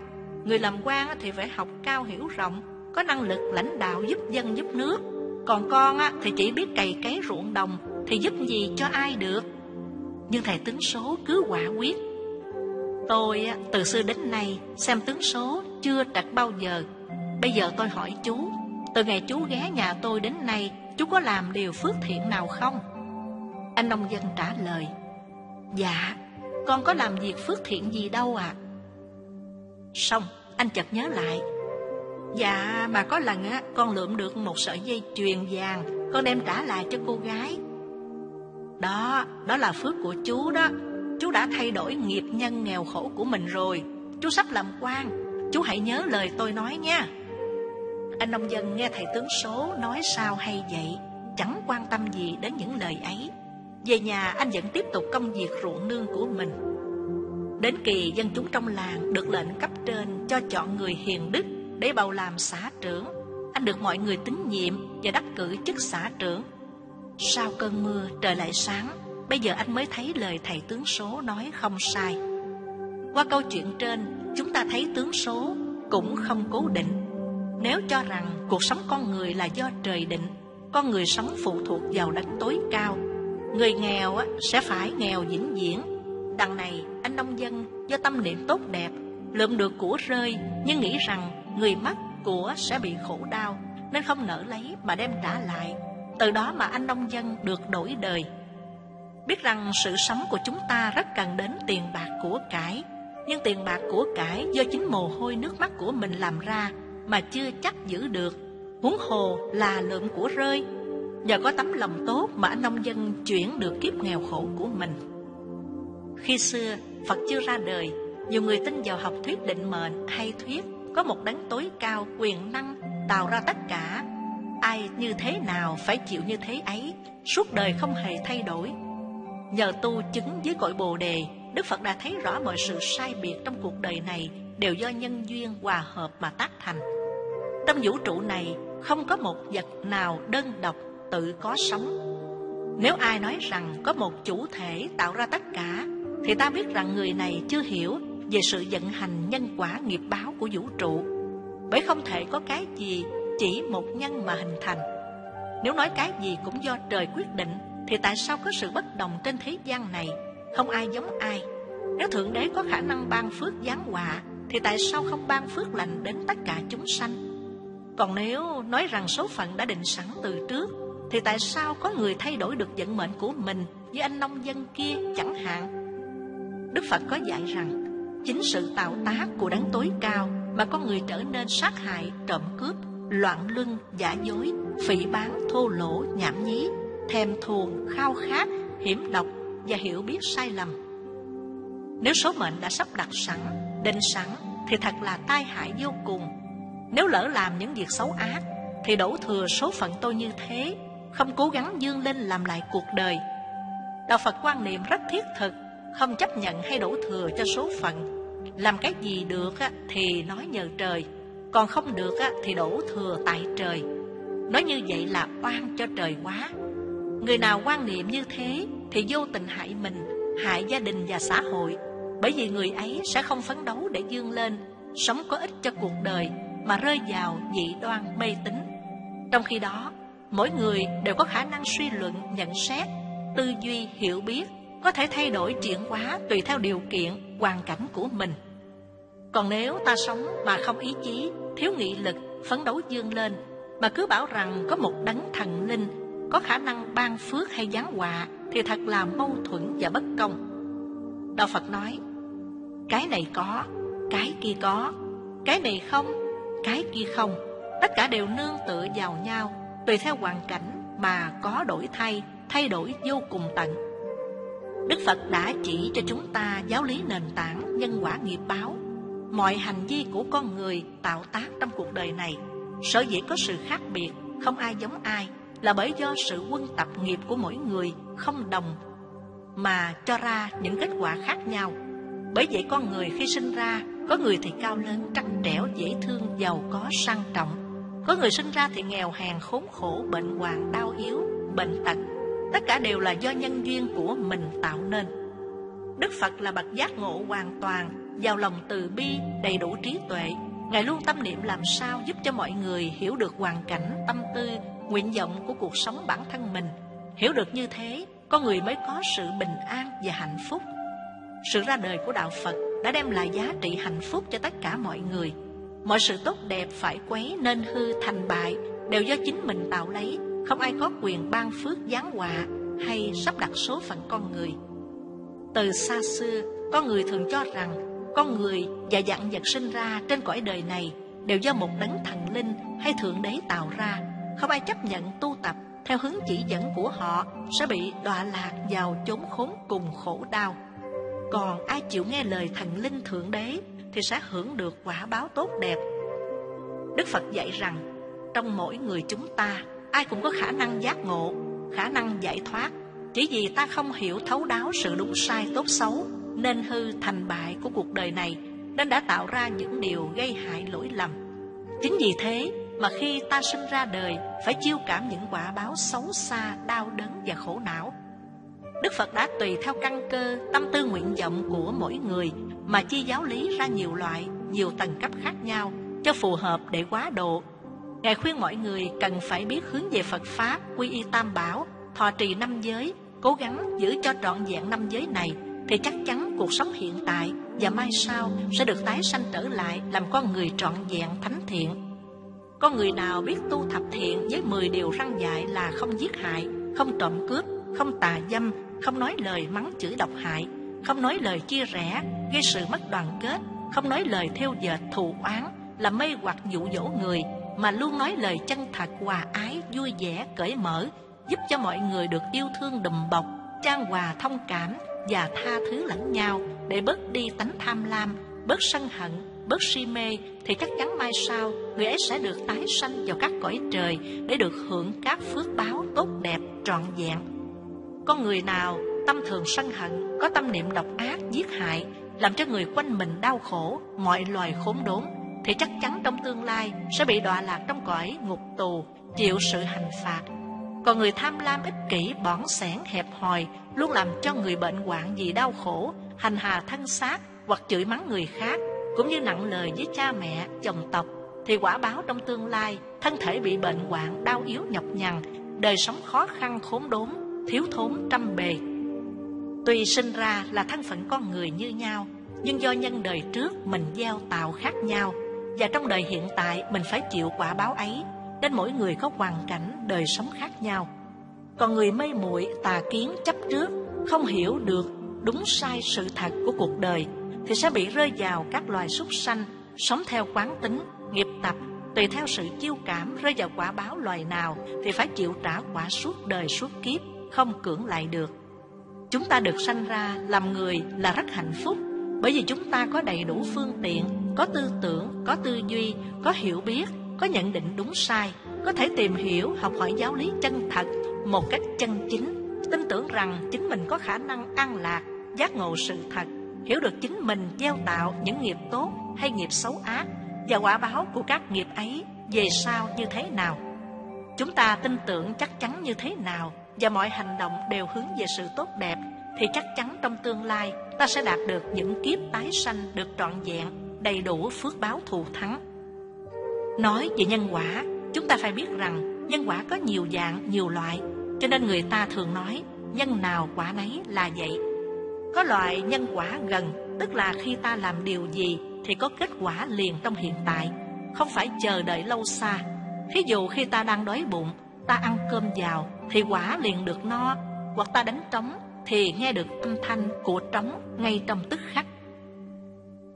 Người làm quan thì phải học cao hiểu rộng, có năng lực lãnh đạo giúp dân giúp nước. Còn con thì chỉ biết cày cấy ruộng đồng, thì giúp gì cho ai được. Nhưng thầy tướng số cứ quả quyết, tôi từ xưa đến nay xem tướng số chưa trật bao giờ. Bây giờ tôi hỏi chú, từ ngày chú ghé nhà tôi đến nay, chú có làm điều phước thiện nào không? Anh nông dân trả lời, dạ, con có làm việc phước thiện gì đâu ạ. Xong, anh chợt nhớ lại, dạ, mà có lần con lượm được một sợi dây chuyền vàng, con đem trả lại cho cô gái. Đó là phước của chú đó. Chú đã thay đổi nghiệp nhân nghèo khổ của mình rồi. Chú sắp làm quan, chú hãy nhớ lời tôi nói nha. Anh nông dân nghe thầy tướng số nói sao hay vậy, chẳng quan tâm gì đến những lời ấy. Về nhà, anh vẫn tiếp tục công việc ruộng nương của mình. Đến kỳ dân chúng trong làng được lệnh cấp trên cho chọn người hiền đức để bầu làm xã trưởng, anh được mọi người tín nhiệm và đắc cử chức xã trưởng. Sau cơn mưa trời lại sáng, bây giờ anh mới thấy lời thầy tướng số nói không sai. Qua câu chuyện trên, chúng ta thấy tướng số cũng không cố định. Nếu cho rằng cuộc sống con người là do trời định, con người sống phụ thuộc vào đấng tối cao, người nghèo sẽ phải nghèo vĩnh viễn. Đằng này, anh nông dân do tâm niệm tốt đẹp, lượm được của rơi nhưng nghĩ rằng người mất của sẽ bị khổ đau, nên không nỡ lấy mà đem trả lại. Từ đó mà anh nông dân được đổi đời. Biết rằng sự sống của chúng ta rất cần đến tiền bạc của cải, nhưng tiền bạc của cải do chính mồ hôi nước mắt của mình làm ra mà chưa chắc giữ được, huống hồ là lượm của rơi. Nhờ có tấm lòng tốt mà anh nông dân chuyển được kiếp nghèo khổ của mình. Khi xưa, Phật chưa ra đời, nhiều người tin vào học thuyết định mệnh hay thuyết có một đấng tối cao quyền năng tạo ra tất cả, ai như thế nào phải chịu như thế ấy, suốt đời không hề thay đổi. Nhờ tu chứng với cội Bồ Đề, Đức Phật đã thấy rõ mọi sự sai biệt trong cuộc đời này đều do nhân duyên hòa hợp mà tác thành. Trong vũ trụ này không có một vật nào đơn độc tự có sống. Nếu ai nói rằng có một chủ thể tạo ra tất cả, thì ta biết rằng người này chưa hiểu về sự vận hành nhân quả nghiệp báo của vũ trụ. Bởi không thể có cái gì chỉ một nhân mà hình thành. Nếu nói cái gì cũng do trời quyết định, thì tại sao có sự bất đồng trên thế gian này, không ai giống ai? Nếu Thượng Đế có khả năng ban phước giáng họa, thì tại sao không ban phước lành đến tất cả chúng sanh? Còn nếu nói rằng số phận đã định sẵn từ trước, thì tại sao có người thay đổi được vận mệnh của mình với anh nông dân kia chẳng hạn? Đức Phật có dạy rằng, chính sự tạo tác của đấng tối cao mà con người trở nên sát hại, trộm cướp, loạn luân, giả dối, phỉ báng, thô lỗ, nhảm nhí, thèm thuồng, khao khát, hiểm độc và hiểu biết sai lầm. Nếu số mệnh đã sắp đặt sẵn, định sẵn, thì thật là tai hại vô cùng. Nếu lỡ làm những việc xấu ác, thì đổ thừa số phận tôi như thế, không cố gắng vươn lên làm lại cuộc đời. Đạo Phật quan niệm rất thiết thực, không chấp nhận hay đổ thừa cho số phận. Làm cái gì được thì nói nhờ trời, còn không được thì đổ thừa tại trời. Nói như vậy là oan cho trời quá. Người nào quan niệm như thế thì vô tình hại mình, hại gia đình và xã hội. Bởi vì người ấy sẽ không phấn đấu để vươn lên, sống có ích cho cuộc đời, mà rơi vào dị đoan mê tín. Trong khi đó, mỗi người đều có khả năng suy luận, nhận xét, tư duy, hiểu biết, có thể thay đổi chuyển hóa tùy theo điều kiện, hoàn cảnh của mình. Còn nếu ta sống mà không ý chí, thiếu nghị lực, phấn đấu vươn lên, mà cứ bảo rằng có một đấng thần linh, có khả năng ban phước hay giáng họa thì thật là mâu thuẫn và bất công. Đạo Phật nói, cái này có, cái kia có, cái này không, cái kia không, tất cả đều nương tựa vào nhau, tùy theo hoàn cảnh mà có đổi thay, thay đổi vô cùng tận. Đức Phật đã chỉ cho chúng ta giáo lý nền tảng nhân quả nghiệp báo. Mọi hành vi của con người tạo tác trong cuộc đời này, sở dĩ có sự khác biệt, không ai giống ai, là bởi do sự quân tập nghiệp của mỗi người không đồng mà cho ra những kết quả khác nhau. Bởi vậy con người khi sinh ra, có người thì cao lớn, trắng trẻo, dễ thương, giàu có, sang trọng. Có người sinh ra thì nghèo hèn, khốn khổ, bệnh hoạn, đau yếu, bệnh tật. Tất cả đều là do nhân duyên của mình tạo nên. Đức Phật là bậc giác ngộ hoàn toàn, giàu lòng từ bi, đầy đủ trí tuệ. Ngài luôn tâm niệm làm sao giúp cho mọi người hiểu được hoàn cảnh, tâm tư, nguyện vọng của cuộc sống bản thân mình. Hiểu được như thế, con người mới có sự bình an và hạnh phúc. Sự ra đời của đạo Phật đã đem lại giá trị hạnh phúc cho tất cả mọi người. Mọi sự tốt đẹp phải quấy nên hư thành bại đều do chính mình tạo lấy, không ai có quyền ban phước giáng họa hay sắp đặt số phận con người. Từ xa xưa, con người thường cho rằng con người và vạn vật sinh ra trên cõi đời này đều do một đấng thần linh hay thượng đế tạo ra. Không ai chấp nhận tu tập theo hướng chỉ dẫn của họ sẽ bị đọa lạc vào chốn khốn cùng khổ đau. Còn ai chịu nghe lời thần linh thượng đế thì sẽ hưởng được quả báo tốt đẹp. Đức Phật dạy rằng trong mỗi người chúng ta, ai cũng có khả năng giác ngộ, khả năng giải thoát. Chỉ vì ta không hiểu thấu đáo sự đúng sai tốt xấu, nên hư thành bại của cuộc đời này, nên đã tạo ra những điều gây hại lỗi lầm. Chính vì thế mà khi ta sinh ra đời, phải chiêu cảm những quả báo xấu xa, đau đớn và khổ não. Đức Phật đã tùy theo căn cơ, tâm tư nguyện vọng của mỗi người mà chia giáo lý ra nhiều loại, nhiều tầng cấp khác nhau cho phù hợp để quá độ. Ngài khuyên mọi người cần phải biết hướng về Phật Pháp, quy y Tam Bảo, thọ trì năm giới, cố gắng giữ cho trọn vẹn năm giới này, thì chắc chắn cuộc sống hiện tại và mai sau sẽ được tái sanh trở lại làm con người trọn vẹn thánh thiện. Con người nào biết tu thập thiện với 10 điều răn dạy là không giết hại, không trộm cướp, không tà dâm, không nói lời mắng chửi độc hại, không nói lời chia rẽ, gây sự mất đoàn kết, không nói lời thêu dệt thù oán, làm mê hoặc dụ dỗ người, mà luôn nói lời chân thật, hòa ái, vui vẻ, cởi mở, giúp cho mọi người được yêu thương đùm bọc, chan hòa thông cảm và tha thứ lẫn nhau để bớt đi tánh tham lam, bớt sân hận, bớt si mê, thì chắc chắn mai sau người ấy sẽ được tái sanh vào các cõi trời để được hưởng các phước báo tốt đẹp trọn vẹn. Con người nào tâm thường sân hận, có tâm niệm độc ác, giết hại, làm cho người quanh mình đau khổ, mọi loài khốn đốn, thì chắc chắn trong tương lai sẽ bị đọa lạc trong cõi ngục tù, chịu sự hành phạt. Còn người tham lam, ích kỷ, bỏn xẻn, hẹp hòi, luôn làm cho người bệnh hoạn vì đau khổ, hành hà thân xác hoặc chửi mắng người khác, cũng như nặng lời với cha mẹ, chồng tộc, thì quả báo trong tương lai, thân thể bị bệnh hoạn, đau yếu nhọc nhằn, đời sống khó khăn khốn đốn, thiếu thốn trăm bề. Tuy sinh ra là thân phận con người như nhau, nhưng do nhân đời trước mình gieo tạo khác nhau, và trong đời hiện tại mình phải chịu quả báo ấy, nên mỗi người có hoàn cảnh đời sống khác nhau. Còn người mê muội, tà kiến, chấp trước, không hiểu được đúng sai sự thật của cuộc đời, thì sẽ bị rơi vào các loài súc sanh, sống theo quán tính, nghiệp tập, tùy theo sự chiêu cảm rơi vào quả báo loài nào thì phải chịu trả quả suốt đời suốt kiếp, không cưỡng lại được. Chúng ta được sanh ra làm người là rất hạnh phúc, bởi vì chúng ta có đầy đủ phương tiện, có tư tưởng, có tư duy, có hiểu biết, có nhận định đúng sai, có thể tìm hiểu, học hỏi giáo lý chân thật một cách chân chính, tin tưởng rằng chính mình có khả năng an lạc, giác ngộ sự thật, hiểu được chính mình gieo tạo những nghiệp tốt hay nghiệp xấu ác và quả báo của các nghiệp ấy về sau như thế nào. Chúng ta tin tưởng chắc chắn như thế nào và mọi hành động đều hướng về sự tốt đẹp, thì chắc chắn trong tương lai ta sẽ đạt được những kiếp tái sanh được trọn vẹn, đầy đủ phước báo thù thắng. Nói về nhân quả, chúng ta phải biết rằng nhân quả có nhiều dạng, nhiều loại, cho nên người ta thường nói nhân nào quả nấy là vậy. Có loại nhân quả gần, tức là khi ta làm điều gì thì có kết quả liền trong hiện tại, không phải chờ đợi lâu xa. Ví dụ khi ta đang đói bụng, ta ăn cơm vào thì quả liền được no, hoặc ta đánh trống thì nghe được âm thanh của trống ngay trong tức khắc.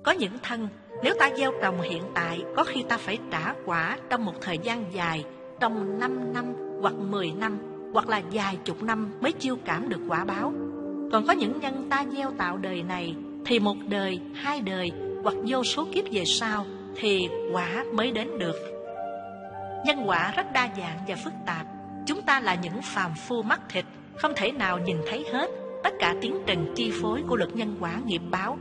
Có những thân, nếu ta gieo trồng hiện tại, có khi ta phải trả quả trong một thời gian dài, trong 5 năm hoặc 10 năm, hoặc là vài chục năm mới chiêu cảm được quả báo. Còn có những nhân ta gieo tạo đời này thì một đời, hai đời hoặc vô số kiếp về sau thì quả mới đến được. Nhân quả rất đa dạng và phức tạp. Chúng ta là những phàm phu mắt thịt, không thể nào nhìn thấy hết tất cả tiến trình chi phối của luật nhân quả nghiệp báo.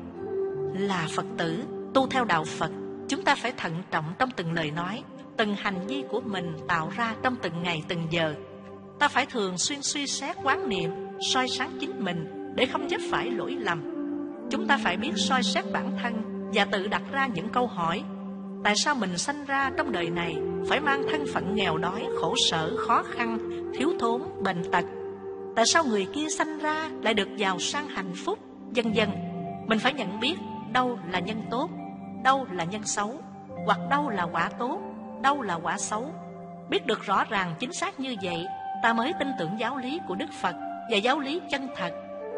Là Phật tử, tu theo đạo Phật, chúng ta phải thận trọng trong từng lời nói, từng hành vi của mình tạo ra trong từng ngày từng giờ. Ta phải thường xuyên suy xét, quán niệm, soi sáng chính mình để không vấp phải lỗi lầm. Chúng ta phải biết soi xét bản thân và tự đặt ra những câu hỏi: tại sao mình sanh ra trong đời này phải mang thân phận nghèo đói, khổ sở, khó khăn, thiếu thốn, bệnh tật? Tại sao người kia sanh ra lại được giàu sang, hạnh phúc, vân vân? Mình phải nhận biết đâu là nhân tốt, đâu là nhân xấu, hoặc đâu là quả tốt, đâu là quả xấu. Biết được rõ ràng chính xác như vậy, ta mới tin tưởng giáo lý của Đức Phật và giáo lý chân thật,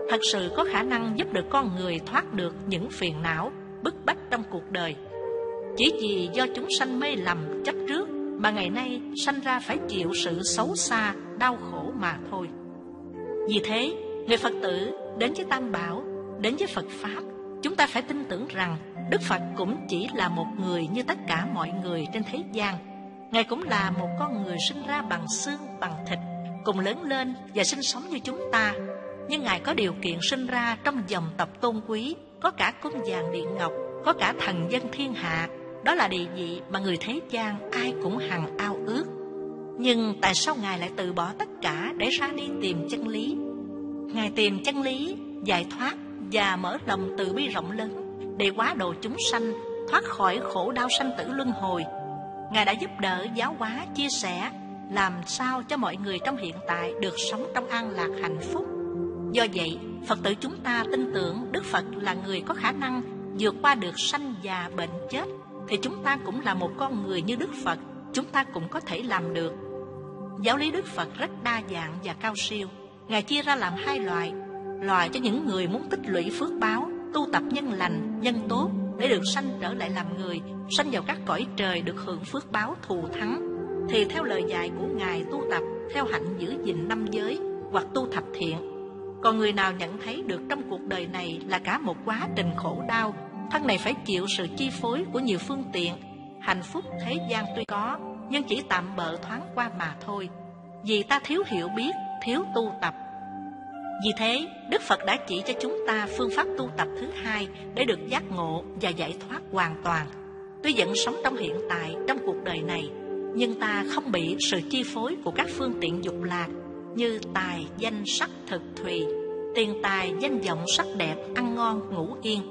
thật sự có khả năng giúp được con người thoát được những phiền não, bức bách trong cuộc đời. Chỉ vì do chúng sanh mê lầm, chấp trước mà ngày nay sanh ra phải chịu sự xấu xa, đau khổ mà thôi. Vì thế, người Phật tử đến với Tam Bảo, đến với Phật Pháp, chúng ta phải tin tưởng rằng Đức Phật cũng chỉ là một người như tất cả mọi người trên thế gian. Ngài cũng là một con người sinh ra bằng xương, bằng thịt, cùng lớn lên và sinh sống như chúng ta. Nhưng Ngài có điều kiện sinh ra trong dòng tộc tôn quý, có cả cung vàng điện ngọc, có cả thần dân thiên hạ. Đó là địa vị mà người thế gian ai cũng hằng ao ước. Nhưng tại sao Ngài lại từ bỏ tất cả để ra đi tìm chân lý? Ngài tìm chân lý, giải thoát và mở lòng từ bi rộng lớn để hóa độ chúng sanh, thoát khỏi khổ đau sanh tử luân hồi. Ngài đã giúp đỡ, giáo hóa, chia sẻ, làm sao cho mọi người trong hiện tại được sống trong an lạc hạnh phúc. Do vậy, Phật tử chúng ta tin tưởng Đức Phật là người có khả năng vượt qua được sanh già bệnh chết, thì chúng ta cũng là một con người như Đức Phật, chúng ta cũng có thể làm được. Giáo lý Đức Phật rất đa dạng và cao siêu. Ngài chia ra làm hai loại: loại cho những người muốn tích lũy phước báo, tu tập nhân lành, nhân tốt để được sanh trở lại làm người, sanh vào các cõi trời được hưởng phước báo thù thắng, thì theo lời dạy của Ngài tu tập theo hạnh giữ gìn năm giới hoặc tu thập thiện. Còn người nào nhận thấy được trong cuộc đời này là cả một quá trình khổ đau, thân này phải chịu sự chi phối của nhiều phương tiện, hạnh phúc thế gian tuy có nhưng chỉ tạm bợ thoáng qua mà thôi, vì ta thiếu hiểu biết, thiếu tu tập. Vì thế, Đức Phật đã chỉ cho chúng ta phương pháp tu tập thứ hai để được giác ngộ và giải thoát hoàn toàn. Tuy vẫn sống trong hiện tại, trong cuộc đời này, nhưng ta không bị sự chi phối của các phương tiện dục lạc như tài, danh, sắc, thực, thùy, tiền tài, danh vọng, sắc đẹp, ăn ngon, ngủ yên.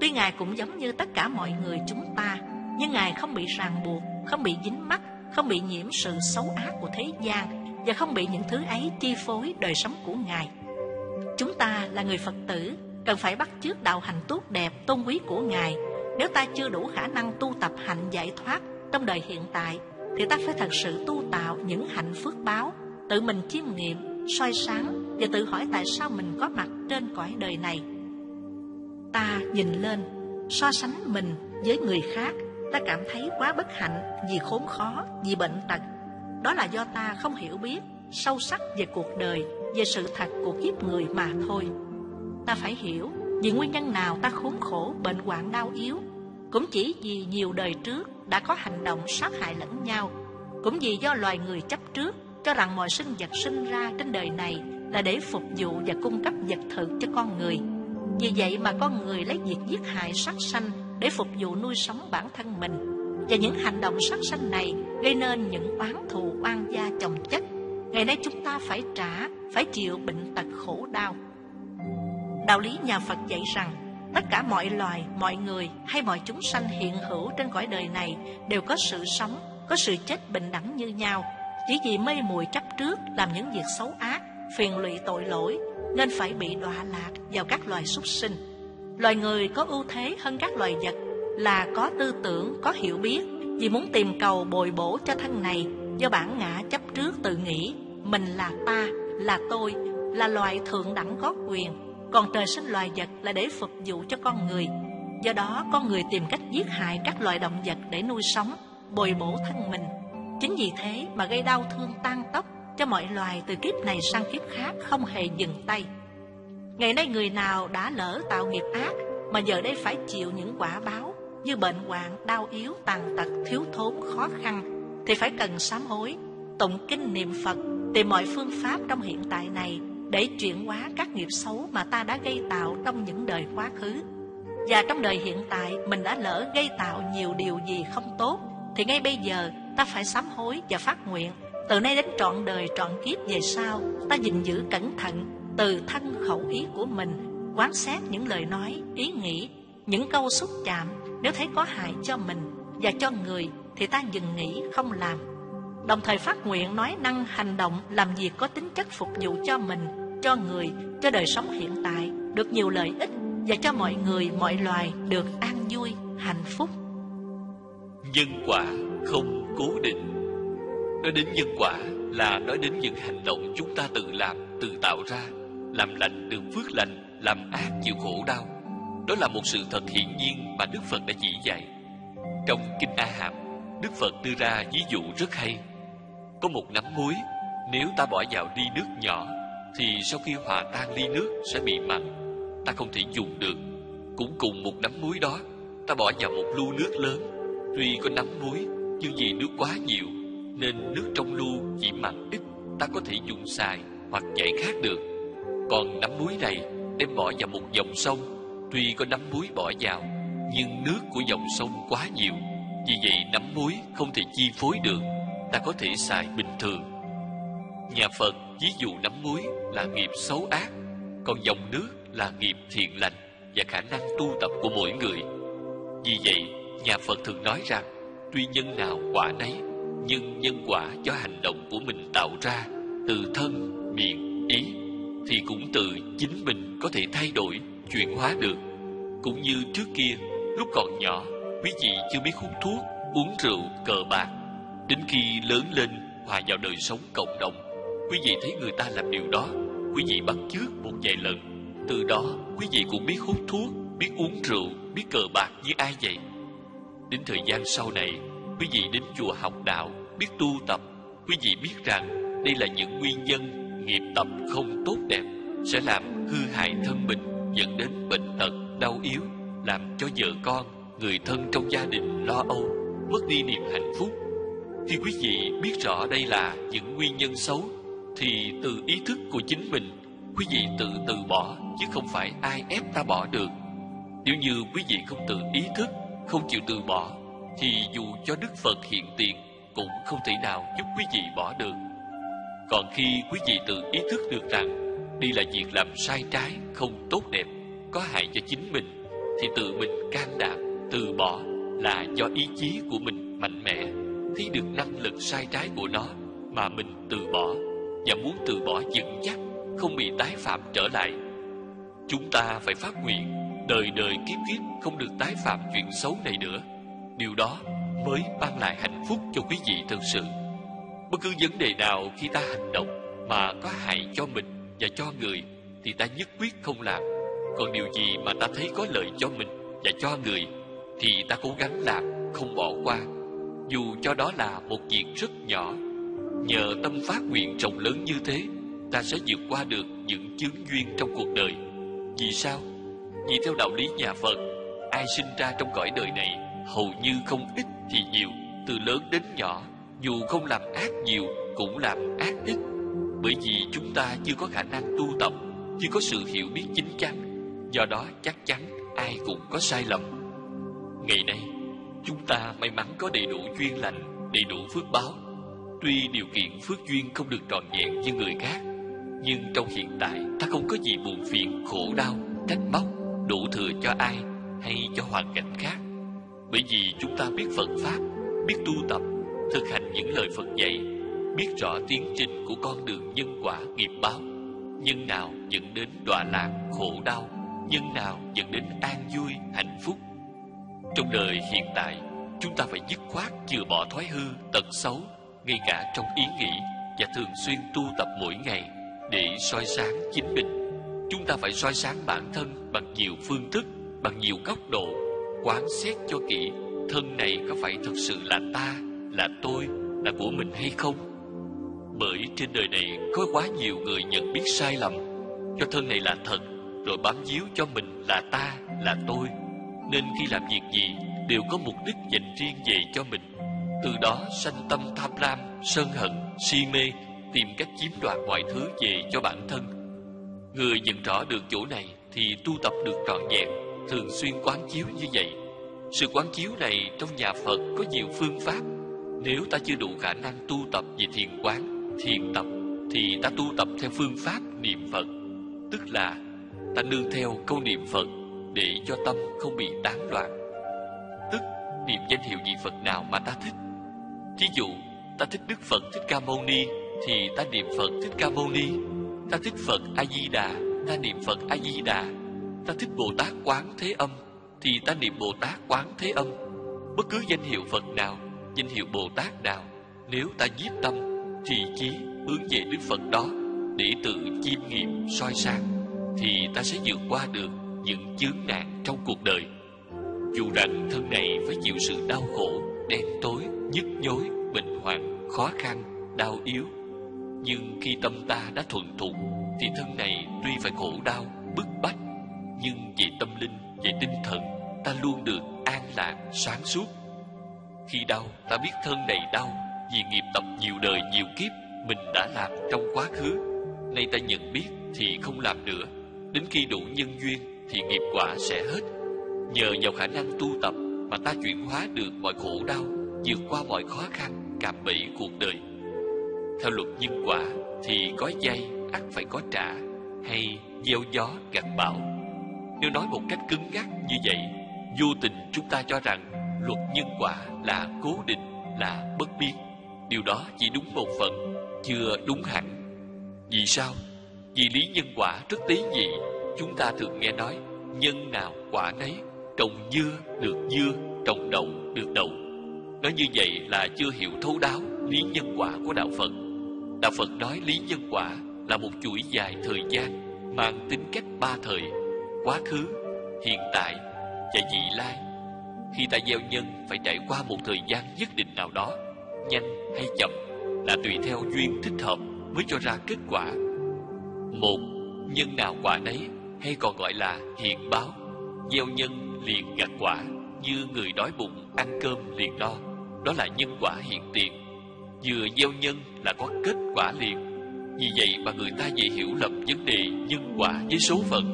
Tuy Ngài cũng giống như tất cả mọi người chúng ta, nhưng Ngài không bị ràng buộc, không bị dính mắc, không bị nhiễm sự xấu ác của thế gian, và không bị những thứ ấy chi phối đời sống của Ngài. Chúng ta là người Phật tử, cần phải bắt chước đạo hành tốt đẹp, tôn quý của Ngài. Nếu ta chưa đủ khả năng tu tập hạnh giải thoát trong đời hiện tại, thì ta phải thật sự tu tạo những hạnh phước báo, tự mình chiêm nghiệm, soi sáng và tự hỏi tại sao mình có mặt trên cõi đời này. Ta nhìn lên, so sánh mình với người khác, ta cảm thấy quá bất hạnh vì khốn khó, vì bệnh tật. Đó là do ta không hiểu biết sâu sắc về cuộc đời, về sự thật của kiếp người mà thôi. Ta phải hiểu vì nguyên nhân nào ta khốn khổ, bệnh hoạn, đau yếu. Cũng chỉ vì nhiều đời trước đã có hành động sát hại lẫn nhau. Cũng vì do loài người chấp trước, cho rằng mọi sinh vật sinh ra trên đời này là để phục vụ và cung cấp vật thực cho con người. Vì vậy mà con người lấy việc giết hại sát sanh để phục vụ nuôi sống bản thân mình. Và những hành động sát sanh này gây nên những oán thù oan gia chồng chất. Ngày nay chúng ta phải trả, phải chịu bệnh tật khổ đau. Đạo lý nhà Phật dạy rằng tất cả mọi loài, mọi người hay mọi chúng sanh hiện hữu trên cõi đời này đều có sự sống, có sự chết bình đẳng như nhau. Chỉ vì mê muội chấp trước, làm những việc xấu ác, phiền lụy tội lỗi, nên phải bị đọa lạc vào các loài súc sinh. Loài người có ưu thế hơn các loài vật là có tư tưởng, có hiểu biết, vì muốn tìm cầu bồi bổ cho thân này, do bản ngã chấp trước tự nghĩ mình là ta, là tôi, là loài thượng đẳng có quyền, còn trời sinh loài vật là để phục vụ cho con người. Do đó con người tìm cách giết hại các loài động vật để nuôi sống, bồi bổ thân mình. Chính vì thế mà gây đau thương tan tóc cho mọi loài từ kiếp này sang kiếp khác không hề dừng tay. Ngày nay người nào đã lỡ tạo nghiệp ác mà giờ đây phải chịu những quả báo như bệnh hoạn, đau yếu, tàn tật, thiếu thốn, khó khăn thì phải cần sám hối, tụng kinh niệm Phật, tìm mọi phương pháp trong hiện tại này để chuyển hóa các nghiệp xấu mà ta đã gây tạo trong những đời quá khứ. Và trong đời hiện tại mình đã lỡ gây tạo nhiều điều gì không tốt thì ngay bây giờ ta phải sám hối và phát nguyện từ nay đến trọn đời trọn kiếp về sau ta gìn giữ cẩn thận từ thân khẩu ý của mình, quán xét những lời nói, ý nghĩ, những câu xúc chạm, nếu thấy có hại cho mình và cho người thì ta dừng nghĩ không làm. Đồng thời phát nguyện nói năng hành động làm việc có tính chất phục vụ cho mình, cho người, cho đời sống hiện tại được nhiều lợi ích và cho mọi người, mọi loài được an vui, hạnh phúc. Nhân quả không cố định. Nói đến nhân quả là nói đến những hành động chúng ta tự làm, tự tạo ra. Làm lành được phước lành, làm ác chịu khổ đau. Đó là một sự thật hiển nhiên mà Đức Phật đã chỉ dạy. Trong Kinh A Hàm, Đức Phật đưa ra ví dụ rất hay. Có một nắm muối, nếu ta bỏ vào ly nước nhỏ thì sau khi hòa tan ly nước sẽ bị mặn, ta không thể dùng được. Cũng cùng một nắm muối đó, ta bỏ vào một lu nước lớn, tuy có nắm muối nhưng vì nước quá nhiều nên nước trong lu chỉ mặn ít, ta có thể dùng xài hoặc chảy khác được. Còn nắm muối này đem bỏ vào một dòng sông, tuy có nắm muối bỏ vào nhưng nước của dòng sông quá nhiều, vì vậy nắm muối không thể chi phối được, ta có thể xài bình thường. Nhà Phật ví dụ nắm muối là nghiệp xấu ác, còn dòng nước là nghiệp thiện lành và khả năng tu tập của mỗi người. Vì vậy, nhà Phật thường nói rằng tuy nhân nào quả nấy, nhưng nhân quả do hành động của mình tạo ra từ thân, miệng, ý thì cũng từ chính mình có thể thay đổi, chuyển hóa được. Cũng như trước kia, lúc còn nhỏ, quý vị chưa biết hút thuốc, uống rượu, cờ bạc. Đến khi lớn lên, hòa vào đời sống cộng đồng, quý vị thấy người ta làm điều đó, quý vị bắt chước một vài lần. Từ đó, quý vị cũng biết hút thuốc, biết uống rượu, biết cờ bạc như ai vậy. Đến thời gian sau này, quý vị đến chùa học đạo, biết tu tập, quý vị biết rằng đây là những nguyên nhân nghiệp tập không tốt đẹp sẽ làm hư hại thân mình, dẫn đến bệnh tật, đau yếu, làm cho vợ con, người thân trong gia đình lo âu, mất đi niềm hạnh phúc. Khi quý vị biết rõ đây là những nguyên nhân xấu thì từ ý thức của chính mình, quý vị tự từ bỏ chứ không phải ai ép ta bỏ được. Nếu như quý vị không tự ý thức, không chịu từ bỏ thì dù cho Đức Phật hiện tiền cũng không thể nào giúp quý vị bỏ được. Còn khi quý vị tự ý thức được rằng đây là việc làm sai trái, không tốt đẹp, có hại cho chính mình thì tự mình can đảm từ bỏ là do ý chí của mình mạnh mẽ, thấy được năng lực sai trái của nó mà mình từ bỏ và muốn từ bỏ vững chắc, không bị tái phạm trở lại. Chúng ta phải phát nguyện đời đời kiếp kiếp không được tái phạm chuyện xấu này nữa. Điều đó mới mang lại hạnh phúc cho quý vị thật sự. Bất cứ vấn đề nào khi ta hành động mà có hại cho mình và cho người thì ta nhất quyết không làm. Còn điều gì mà ta thấy có lợi cho mình và cho người thì ta cố gắng làm, không bỏ qua, dù cho đó là một việc rất nhỏ. Nhờ tâm phát nguyện rộng lớn như thế, ta sẽ vượt qua được những chướng duyên trong cuộc đời. Vì sao? Vì theo đạo lý nhà Phật, ai sinh ra trong cõi đời này hầu như không ít thì nhiều, từ lớn đến nhỏ, dù không làm ác nhiều cũng làm ác ít. Bởi vì chúng ta chưa có khả năng tu tập, chưa có sự hiểu biết chính chắn, do đó chắc chắn ai cũng có sai lầm. Ngày nay chúng ta may mắn có đầy đủ duyên lành, đầy đủ phước báo. Tuy điều kiện phước duyên không được trọn vẹn như người khác, nhưng trong hiện tại ta không có gì buồn phiền, khổ đau, trách móc, đổ thừa cho ai hay cho hoàn cảnh khác. Bởi vì chúng ta biết Phật Pháp, biết tu tập, thực hành những lời Phật dạy, biết rõ tiến trình của con đường nhân quả nghiệp báo. Nhân nào dẫn đến đọa lạc, khổ đau, nhân nào dẫn đến an vui, hạnh phúc. Trong đời hiện tại, chúng ta phải dứt khoát chừa bỏ thói hư, tật xấu, ngay cả trong ý nghĩ, và thường xuyên tu tập mỗi ngày để soi sáng chính mình. Chúng ta phải soi sáng bản thân bằng nhiều phương thức, bằng nhiều góc độ, quán xét cho kỹ thân này có phải thực sự là ta, là tôi, là của mình hay không. Bởi trên đời này có quá nhiều người nhận biết sai lầm, cho thân này là thật, rồi bám víu cho mình là ta, là tôi, nên khi làm việc gì đều có mục đích dành riêng về cho mình. Từ đó sanh tâm tham lam, sân hận, si mê, tìm cách chiếm đoạt mọi thứ về cho bản thân. Người nhận rõ được chỗ này thì tu tập được trọn vẹn, thường xuyên quán chiếu như vậy. Sự quán chiếu này trong nhà Phật có nhiều phương pháp. Nếu ta chưa đủ khả năng tu tập về thiền quán, thiền tập, thì ta tu tập theo phương pháp niệm Phật, tức là ta nương theo câu niệm Phật để cho tâm không bị tán loạn. Tức niệm danh hiệu vị Phật nào mà ta thích. Thí dụ ta thích Đức Phật Thích Ca Mâu Ni thì ta niệm Phật Thích Ca Mâu Ni. Ta thích Phật A Di Đà, ta niệm Phật A Di Đà. Ta thích Bồ Tát Quán Thế Âm thì ta niệm Bồ Tát Quán Thế Âm. Bất cứ danh hiệu Phật nào, danh hiệu Bồ Tát nào, nếu ta nhiếp tâm, trì chí hướng về Đức Phật đó để tự chiêm nghiệm soi sáng, thì ta sẽ vượt qua được những chướng nạn trong cuộc đời. Dù rằng thân này phải chịu sự đau khổ, đen tối, nhức nhối, bệnh hoạn, khó khăn, đau yếu, nhưng khi tâm ta đã thuần thục thì thân này tuy phải khổ đau, bức bách, nhưng về tâm linh, về tinh thần ta luôn được an lạc, sáng suốt. Khi đau, ta biết thân này đau vì nghiệp tập nhiều đời nhiều kiếp mình đã làm trong quá khứ. Nay ta nhận biết thì không làm nữa. Đến khi đủ nhân duyên thì nghiệp quả sẽ hết. Nhờ vào khả năng tu tập mà ta chuyển hóa được mọi khổ đau, vượt qua mọi khó khăn, cạm bẫy cuộc đời. Theo luật nhân quả thì có giây ắt phải có trả, hay gieo gió gặt bão. Nếu nói một cách cứng ngắc như vậy, vô tình chúng ta cho rằng luật nhân quả là cố định, là bất biến. Điều đó chỉ đúng một phần, chưa đúng hẳn. Vì sao? Vì lý nhân quả rất tế nhị. Chúng ta thường nghe nói nhân nào quả nấy, trồng dưa được dưa, trồng đậu được đậu. Nói như vậy là chưa hiểu thấu đáo lý nhân quả của đạo Phật. Đạo Phật nói lý nhân quả là một chuỗi dài thời gian mang tính cách ba thời: quá khứ, hiện tại và vị lai. Khi ta gieo nhân phải trải qua một thời gian nhất định nào đó, nhanh hay chậm là tùy theo duyên thích hợp mới cho ra kết quả. Một, nhân nào quả nấy, hay còn gọi là hiện báo. Gieo nhân liền gặt quả, như người đói bụng ăn cơm liền no. Đó là nhân quả hiện tiền. Vừa gieo nhân là có kết quả liền. Vì vậy mà người ta dễ hiểu lầm vấn đề nhân quả với số phận.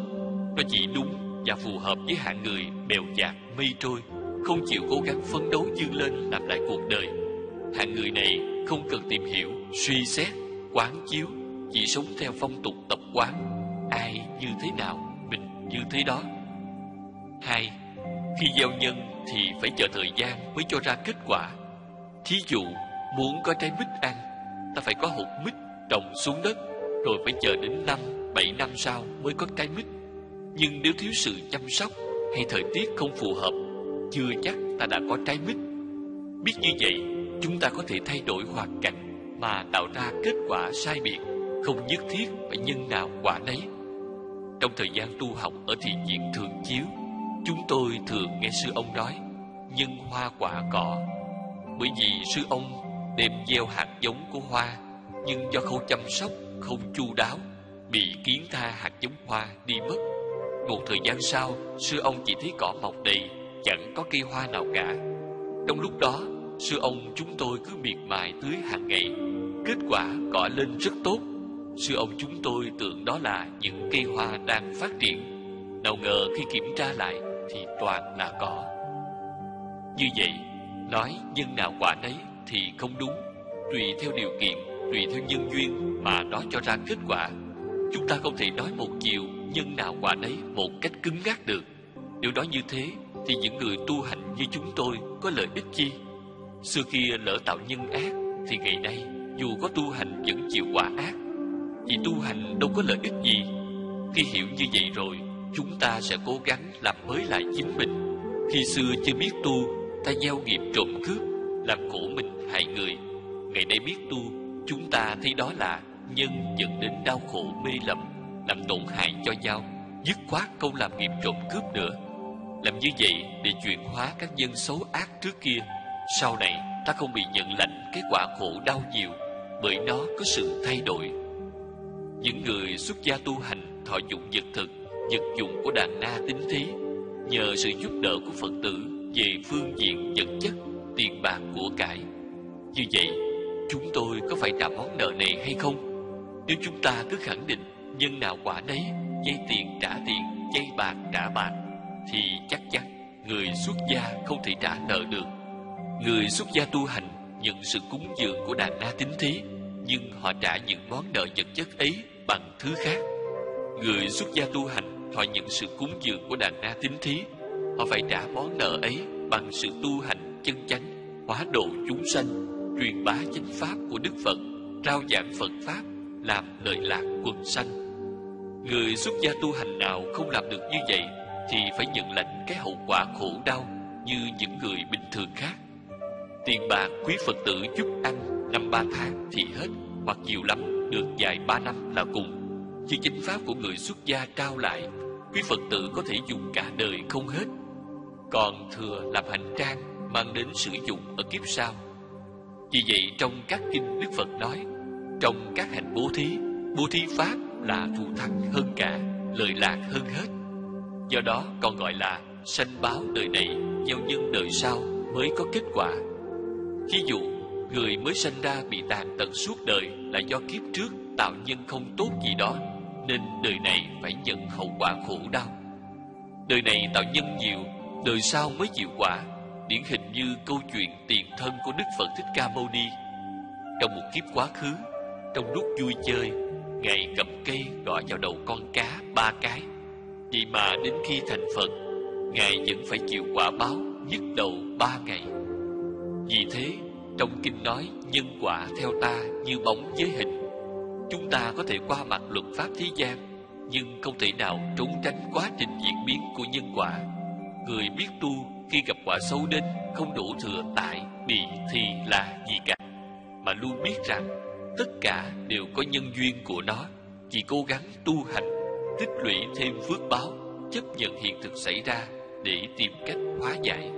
Nó chỉ đúng và phù hợp với hạng người bèo dạt mây trôi, không chịu cố gắng phấn đấu vươn lên làm lại cuộc đời. Hạng người này không cần tìm hiểu, suy xét, quán chiếu, chỉ sống theo phong tục tập quán, ai như thế nào mình như thế đó. Hai, khi gieo nhân thì phải chờ thời gian mới cho ra kết quả. Thí dụ muốn có trái mít ăn, ta phải có hột mít trồng xuống đất, rồi phải chờ đến 5-7 năm sau mới có trái mít. Nhưng nếu thiếu sự chăm sóc hay thời tiết không phù hợp, chưa chắc ta đã có trái mít. Biết như vậy, chúng ta có thể thay đổi hoàn cảnh mà tạo ra kết quả sai biệt, không nhất thiết phải nhân nào quả nấy. Trong thời gian tu học ở thiền viện Thường Chiếu, chúng tôi thường nghe sư ông nói nhân hoa quả cỏ. Bởi vì sư ông đem gieo hạt giống của hoa, nhưng do không chăm sóc, không chu đáo, bị kiến tha hạt giống hoa đi mất. Một thời gian sau, sư ông chỉ thấy cỏ mọc đầy, chẳng có cây hoa nào cả. Trong lúc đó, sư ông chúng tôi cứ miệt mài tưới hàng ngày. Kết quả cỏ lên rất tốt. Sư ông chúng tôi tưởng đó là những cây hoa đang phát triển. Nào ngờ khi kiểm tra lại thì toàn là cỏ. Như vậy, nói nhân nào quả nấy thì không đúng. Tùy theo điều kiện, tùy theo nhân duyên mà nó cho ra kết quả. Chúng ta không thể nói một chiều nhân nào quả nấy một cách cứng ngắc được. Nếu nói như thế thì những người tu hành như chúng tôi có lợi ích chi? Xưa kia lỡ tạo nhân ác thì ngày nay dù có tu hành vẫn chịu quả ác. Vì tu hành đâu có lợi ích gì. Khi hiểu như vậy rồi, chúng ta sẽ cố gắng làm mới lại chính mình. Khi xưa chưa biết tu, ta gieo nghiệp trộm cướp, làm khổ mình hại người. ngày nay biết tu, chúng ta thấy đó là nhân dẫn đến đau khổ mê lầm, làm tổn hại cho nhau, dứt khoát không làm nghiệp trộm cướp nữa. Làm như vậy để chuyển hóa các nhân xấu ác trước kia, sau này ta không bị nhận lãnh cái quả khổ đau nhiều, bởi nó có sự thay đổi. Những người xuất gia tu hành thọ dụng vật thực, vật dụng của đàn na tín thí, nhờ sự giúp đỡ của Phật tử về phương diện vật chất, tiền bạc, của cải. Như vậy, chúng tôi có phải trả món nợ này hay không? Nếu chúng ta cứ khẳng định nhân nào quả nấy, vay tiền trả tiền, vay bạc trả bạc, thì chắc chắn người xuất gia không thể trả nợ được. Người xuất gia tu hành nhận sự cúng dường của đàn na tín thí, nhưng họ trả những món nợ vật chất ấy bằng thứ khác. Người xuất gia tu hành thọ nhận sự cúng dường của đàn na tín thí, họ phải trả món nợ ấy bằng sự tu hành chân chánh, hóa độ chúng sanh, truyền bá chánh pháp của Đức Phật, rao giảng Phật pháp, làm lợi lạc quần sanh. Người xuất gia tu hành nào không làm được như vậy thì phải nhận lãnh cái hậu quả khổ đau như những người bình thường khác. Tiền bạc quý Phật tử giúp ăn năm 3 tháng thì hết, hoặc nhiều lắm được vài 3 năm là cùng. Chứ chánh pháp của người xuất gia trao lại, quý Phật tử có thể dùng cả đời không hết, còn thừa làm hành trang mang đến sử dụng ở kiếp sau. Vì vậy trong các kinh Đức Phật nói, trong các hành bố thí pháp là thù thắng hơn cả, lợi lạc hơn hết. Do đó còn gọi là sanh báo đời này, gieo nhân đời sau mới có kết quả. Thí dụ, người mới sanh ra bị tàn tật suốt đời là do kiếp trước tạo nhân không tốt gì đó, nên đời này phải nhận hậu quả khổ đau. Đời này tạo nhân nhiều, đời sau mới chịu quả. Điển hình như câu chuyện tiền thân của Đức Phật Thích Ca Mâu Ni. Trong một kiếp quá khứ, trong lúc vui chơi, Ngài cầm cây đọa vào đầu con cá 3 cái. Vậy mà đến khi thành Phật, Ngài vẫn phải chịu quả báo nhức đầu 3 ngày. Vì thế, trong kinh nói nhân quả theo ta như bóng với hình. Chúng ta có thể qua mặt luật pháp thế gian, nhưng không thể nào trốn tránh quá trình diễn biến của nhân quả. Người biết tu khi gặp quả xấu đến không đổ thừa tại bị thì là gì cả, mà luôn biết rằng tất cả đều có nhân duyên của nó. Chỉ cố gắng tu hành, tích lũy thêm phước báo, chấp nhận hiện thực xảy ra để tìm cách hóa giải.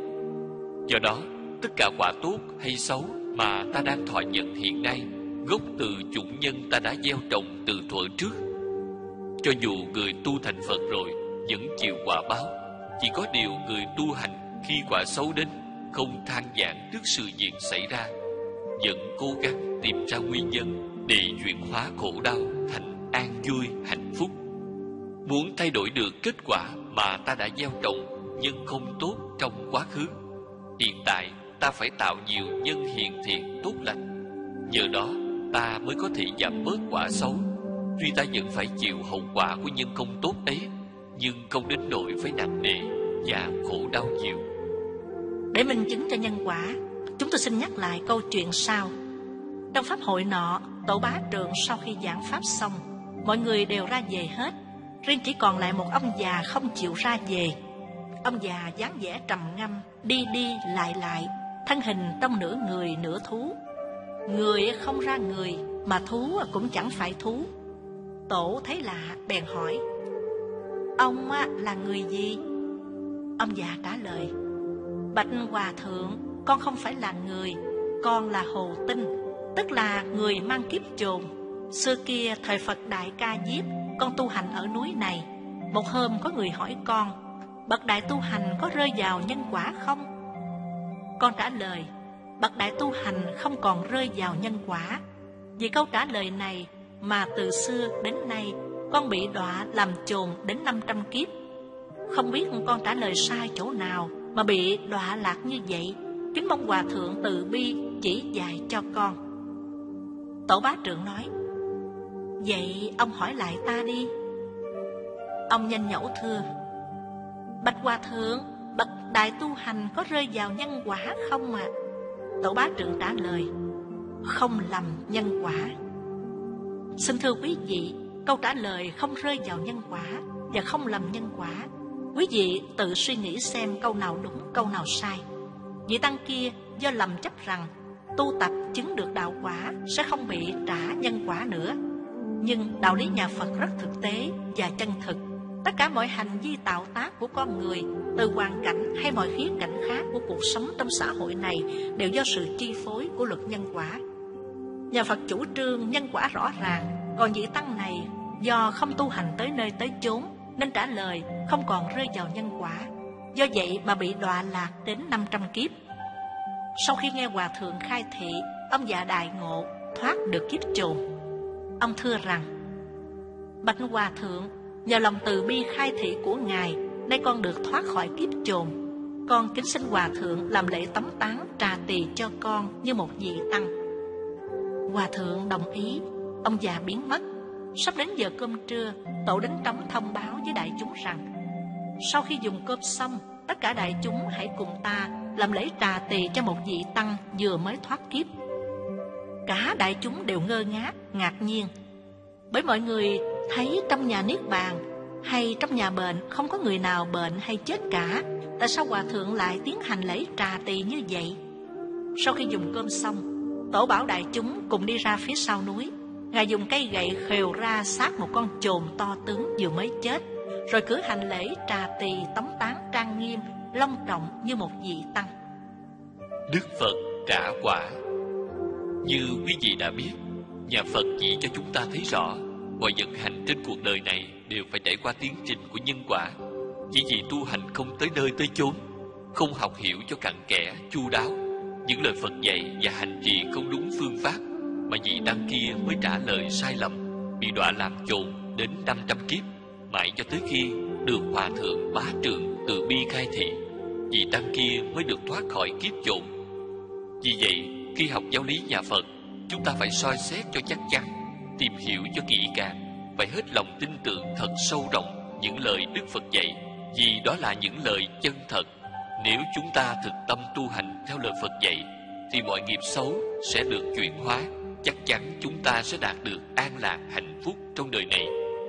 Do đó, tất cả quả tốt hay xấu mà ta đang thọ nhận hiện nay, gốc từ chủng nhân ta đã gieo trồng từ thuở trước. Cho dù người tu thành Phật rồi vẫn chịu quả báo, chỉ có điều người tu hành khi quả xấu đến không than vãn trước sự việc xảy ra, vẫn cố gắng tìm ra nguyên nhân để chuyển hóa khổ đau thành an vui hạnh phúc. Muốn thay đổi được kết quả mà ta đã gieo trồng nhưng không tốt trong quá khứ, hiện tại ta phải tạo nhiều nhân hiền thiện tốt lành. Nhờ đó ta mới có thể giảm bớt quả xấu. Tuy ta vẫn phải chịu hậu quả của nhân không tốt ấy, nhưng không đến nỗi phải nặng nề và khổ đau nhiều. Để minh chứng cho nhân quả, chúng tôi xin nhắc lại câu chuyện sau. Trong pháp hội nọ, tổ bá trường sau khi giảng pháp xong, mọi người đều ra về hết, riêng chỉ còn lại một ông già không chịu ra về. Ông già dáng vẻ trầm ngâm, đi đi lại lại, thân hình trong nửa người nửa thú. Người không ra người, mà thú cũng chẳng phải thú. Tổ thấy lạ bèn hỏi: "Ông là người gì?" Ông già trả lời: "Bạch hòa thượng, con không phải là người, con là hồ tinh, tức là người mang kiếp chồn. Xưa kia thời Phật Đại Ca Diếp, con tu hành ở núi này. Một hôm có người hỏi con: bậc đại tu hành có rơi vào nhân quả không? Con trả lời: bậc đại tu hành không còn rơi vào nhân quả. Vì câu trả lời này mà từ xưa đến nay con bị đọa làm chồn đến 500 kiếp. Không biết con trả lời sai chỗ nào mà bị đọa lạc như vậy. Kính mong hòa thượng từ bi chỉ dạy cho con." Tổ bá trưởng nói: "Vậy ông hỏi lại ta đi." Ông nhanh nhẩu thưa: "Bạch hòa thượng, bậc đại tu hành có rơi vào nhân quả không ạ?" Tổ bá trưởng trả lời: "Không lầm nhân quả." Xin thưa quý vị, câu trả lời không rơi vào nhân quả và không lầm nhân quả, quý vị tự suy nghĩ xem câu nào đúng câu nào sai. Vị tăng kia do lầm chấp rằng tu tập chứng được đạo quả sẽ không bị trả nhân quả nữa. Nhưng đạo lý nhà Phật rất thực tế và chân thực. Tất cả mọi hành vi tạo tác của con người, từ hoàn cảnh hay mọi khía cạnh khác của cuộc sống trong xã hội này, đều do sự chi phối của luật nhân quả. Nhà Phật chủ trương nhân quả rõ ràng, còn vị tăng này do không tu hành tới nơi tới chốn nên trả lời không còn rơi vào nhân quả, do vậy mà bị đọa lạc đến 500 kiếp. Sau khi nghe Hòa Thượng khai thị, ông già đại ngộ, thoát được kiếp chồn. Ông thưa rằng: Bạch Hòa Thượng, nhờ lòng từ bi khai thị của Ngài, nay con được thoát khỏi kiếp chồn. Con kính xin Hòa Thượng làm lễ tấm táng trà tỳ cho con như một vị tăng. Hòa Thượng đồng ý, ông già biến mất. Sắp đến giờ cơm trưa, tổ đánh trống thông báo với đại chúng rằng: Sau khi dùng cơm xong, tất cả đại chúng hãy cùng ta làm lễ trà tỳ cho một vị tăng vừa mới thoát kiếp. Cả đại chúng đều ngơ ngác, ngạc nhiên, bởi mọi người thấy trong nhà niết bàn hay trong nhà bệnh không có người nào bệnh hay chết cả. Tại sao Hòa Thượng lại tiến hành lễ trà tỳ như vậy? Sau khi dùng cơm xong, tổ bảo đại chúng cùng đi ra phía sau núi. Ngài dùng cây gậy khều ra xác một con chồn to tướng vừa mới chết, rồi cử hành lễ trà tỳ tấm táng trang nghiêm, long trọng như một vị tăng. Đức Phật trả quả. Như quý vị đã biết, nhà Phật chỉ cho chúng ta thấy rõ mọi vận hành trên cuộc đời này đều phải trải qua tiến trình của nhân quả. Chỉ vì tu hành không tới nơi tới chốn, không học hiểu cho cặn kẽ, chu đáo những lời Phật dạy và hành trì không đúng phương pháp, mà vị tăng kia mới trả lời sai lầm, bị đọa làm chồn đến 500 kiếp, mãi cho tới khi được Hòa Thượng Bá Trường từ bi khai thị, vị tăng kia mới được thoát khỏi kiếp chồn. Vì vậy, khi học giáo lý nhà Phật, chúng ta phải soi xét cho chắc chắn, tìm hiểu cho kỹ càng, phải hết lòng tin tưởng thật sâu rộng những lời Đức Phật dạy, vì đó là những lời chân thật. Nếu chúng ta thực tâm tu hành theo lời Phật dạy, thì mọi nghiệp xấu sẽ được chuyển hóa. Chắc chắn chúng ta sẽ đạt được an lạc hạnh phúc trong đời này,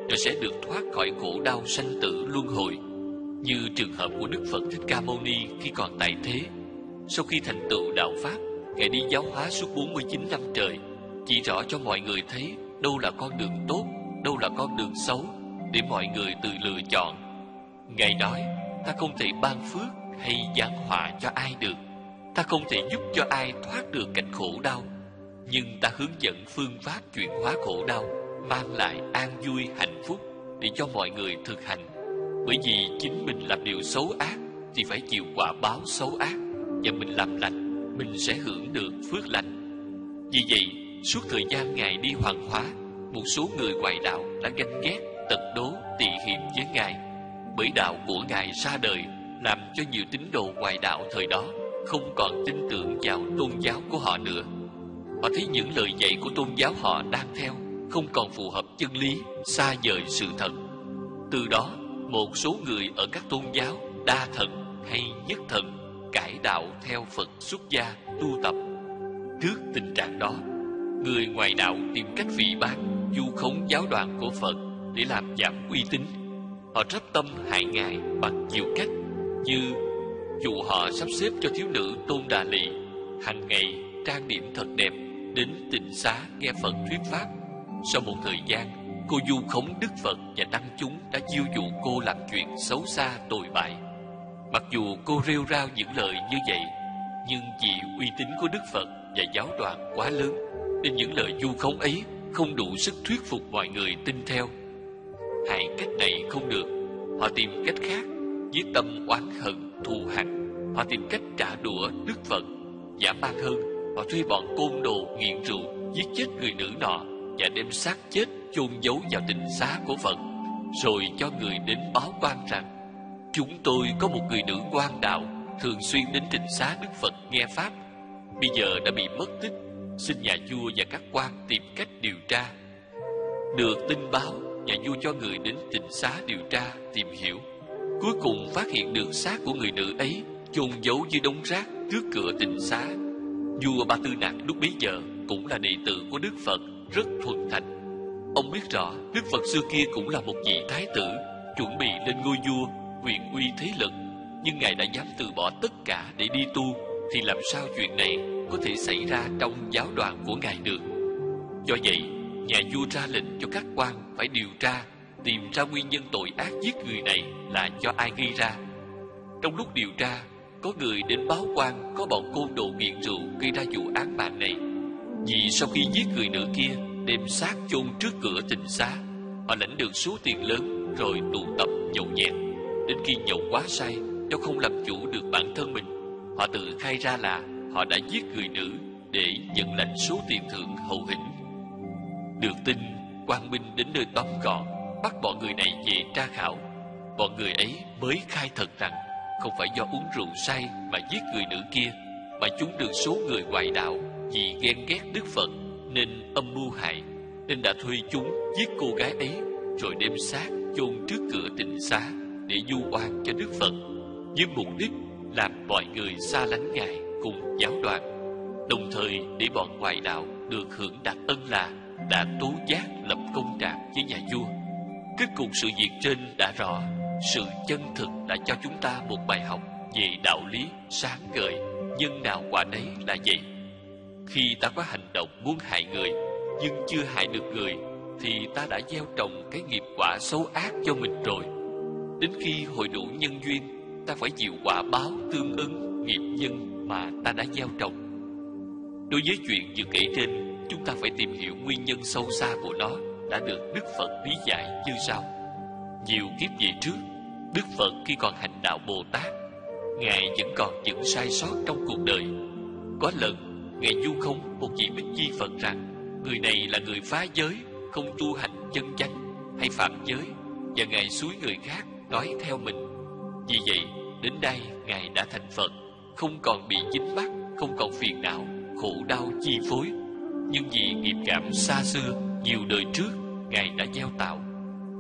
rồi sẽ được thoát khỏi khổ đau sanh tử luân hồi. Như trường hợp của Đức Phật Thích Ca Mâu Ni khi còn tại thế, sau khi thành tựu đạo pháp, Ngài đi giáo hóa suốt 49 năm trời, chỉ rõ cho mọi người thấy đâu là con đường tốt, đâu là con đường xấu, để mọi người tự lựa chọn. Ngài nói: Ta không thể ban phước hay giáng họa cho ai được, ta không thể giúp cho ai thoát được cảnh khổ đau, nhưng ta hướng dẫn phương pháp chuyển hóa khổ đau, mang lại an vui hạnh phúc để cho mọi người thực hành. Bởi vì chính mình làm điều xấu ác thì phải chịu quả báo xấu ác, và mình làm lành, mình sẽ hưởng được phước lành. Vì vậy, suốt thời gian Ngài đi hoàng hóa, một số người ngoại đạo đã ganh ghét, tật đố, tị hiềm với Ngài, bởi đạo của Ngài ra đời làm cho nhiều tín đồ ngoại đạo thời đó không còn tin tưởng vào tôn giáo của họ nữa. Họ thấy những lời dạy của tôn giáo họ đang theo không còn phù hợp chân lý, xa vời sự thật. Từ đó, một số người ở các tôn giáo đa thần hay nhất thần cải đạo theo Phật xuất gia tu tập. Trước tình trạng đó, người ngoại đạo tìm cách phỉ báng, vu khống giáo đoàn của Phật để làm giảm uy tín. Họ rất tâm hại Ngài bằng nhiều cách, như dụ họ sắp xếp cho thiếu nữ Tôn Đà Lị hàng ngày trang điểm thật đẹp đến tịnh xá nghe Phật thuyết pháp. Sau một thời gian, cô vu khống Đức Phật và tăng chúng đã chiêu dụ cô làm chuyện xấu xa tồi bại. Mặc dù cô rêu rao những lời như vậy, nhưng vì uy tín của Đức Phật và giáo đoàn quá lớn, nên những lời vu khống ấy không đủ sức thuyết phục mọi người tin theo. Hại cách này không được, họ tìm cách khác. Với tâm oán hận, thù hằn, họ tìm cách trả đũa Đức Phật. Dã man hơn, họ thuê bọn côn đồ nghiện rượu giết chết người nữ nọ và đem xác chết chôn giấu vào tịnh xá của Phật, rồi cho người đến báo quan rằng: Chúng tôi có một người nữ ngoan đạo thường xuyên đến tịnh xá Đức Phật nghe pháp, bây giờ đã bị mất tích, xin nhà vua và các quan tìm cách điều tra. Được tin báo, nhà vua cho người đến tịnh xá điều tra tìm hiểu. Cuối cùng phát hiện được xác của người nữ ấy chôn giấu dưới đống rác trước cửa tịnh xá. Vua Ba Tư Nặc lúc bấy giờ cũng là đệ tử của Đức Phật, rất thuần thành. Ông biết rõ Đức Phật xưa kia cũng là một vị thái tử, chuẩn bị lên ngôi vua, quyền uy thế lực, nhưng Ngài đã dám từ bỏ tất cả để đi tu, thì làm sao chuyện này có thể xảy ra trong giáo đoàn của ngài được. Do vậy, nhà vua ra lệnh cho các quan phải điều tra, tìm ra nguyên nhân tội ác giết người này là do ai gây ra. Trong lúc điều tra, có người đến báo quan có bọn côn đồ nghiện rượu gây ra vụ án mạng này. Vì sau khi giết người nữ kia, đem xác chôn trước cửa tịnh xá, họ lãnh được số tiền lớn rồi tụ tập nhậu nhẹt. Đến khi nhậu quá say, do không làm chủ được bản thân mình, họ tự khai ra là họ đã giết người nữ để nhận lãnh số tiền thưởng hậu hĩnh. Được tin, quan binh đến nơi tóm gọn, bắt bọn người này về tra khảo. Bọn người ấy mới khai thật rằng không phải do uống rượu say mà giết người nữ kia, mà chúng được số người ngoại đạo vì ghen ghét Đức Phật nên âm mưu hại, nên đã thuê chúng giết cô gái ấy rồi đem xác chôn trước cửa tịnh xá để du oan cho Đức Phật, với mục đích làm mọi người xa lánh ngài cùng giáo đoàn, đồng thời để bọn ngoại đạo được hưởng đặc ân là đã tố giác lập công trạng với nhà vua. Kết cục sự việc trên đã rõ, sự chân thực đã cho chúng ta một bài học về đạo lý sáng ngời, nhân nào quả nấy là vậy. Khi ta có hành động muốn hại người nhưng chưa hại được người thì ta đã gieo trồng cái nghiệp quả xấu ác cho mình rồi. Đến khi hội đủ nhân duyên, ta phải chịu quả báo tương ứng nghiệp nhân mà ta đã gieo trồng. Đối với chuyện vừa kể trên, chúng ta phải tìm hiểu nguyên nhân sâu xa của nó đã được Đức Phật lý giải như sau. Nhiều kiếp về trước, Đức Phật khi còn hành đạo Bồ Tát, ngài vẫn còn những sai sót trong cuộc đời. Có lần ngài du không một vị Bích Chi Phật rằng người này là người phá giới, không tu hành chân chánh, hay phạm giới, và ngài xúi người khác nói theo mình. Vì vậy đến đây ngài đã thành Phật, không còn bị dính mắc, không còn phiền não khổ đau chi phối. Nhưng vì nghiệp cảm xa xưa nhiều đời trước ngài đã gieo tạo,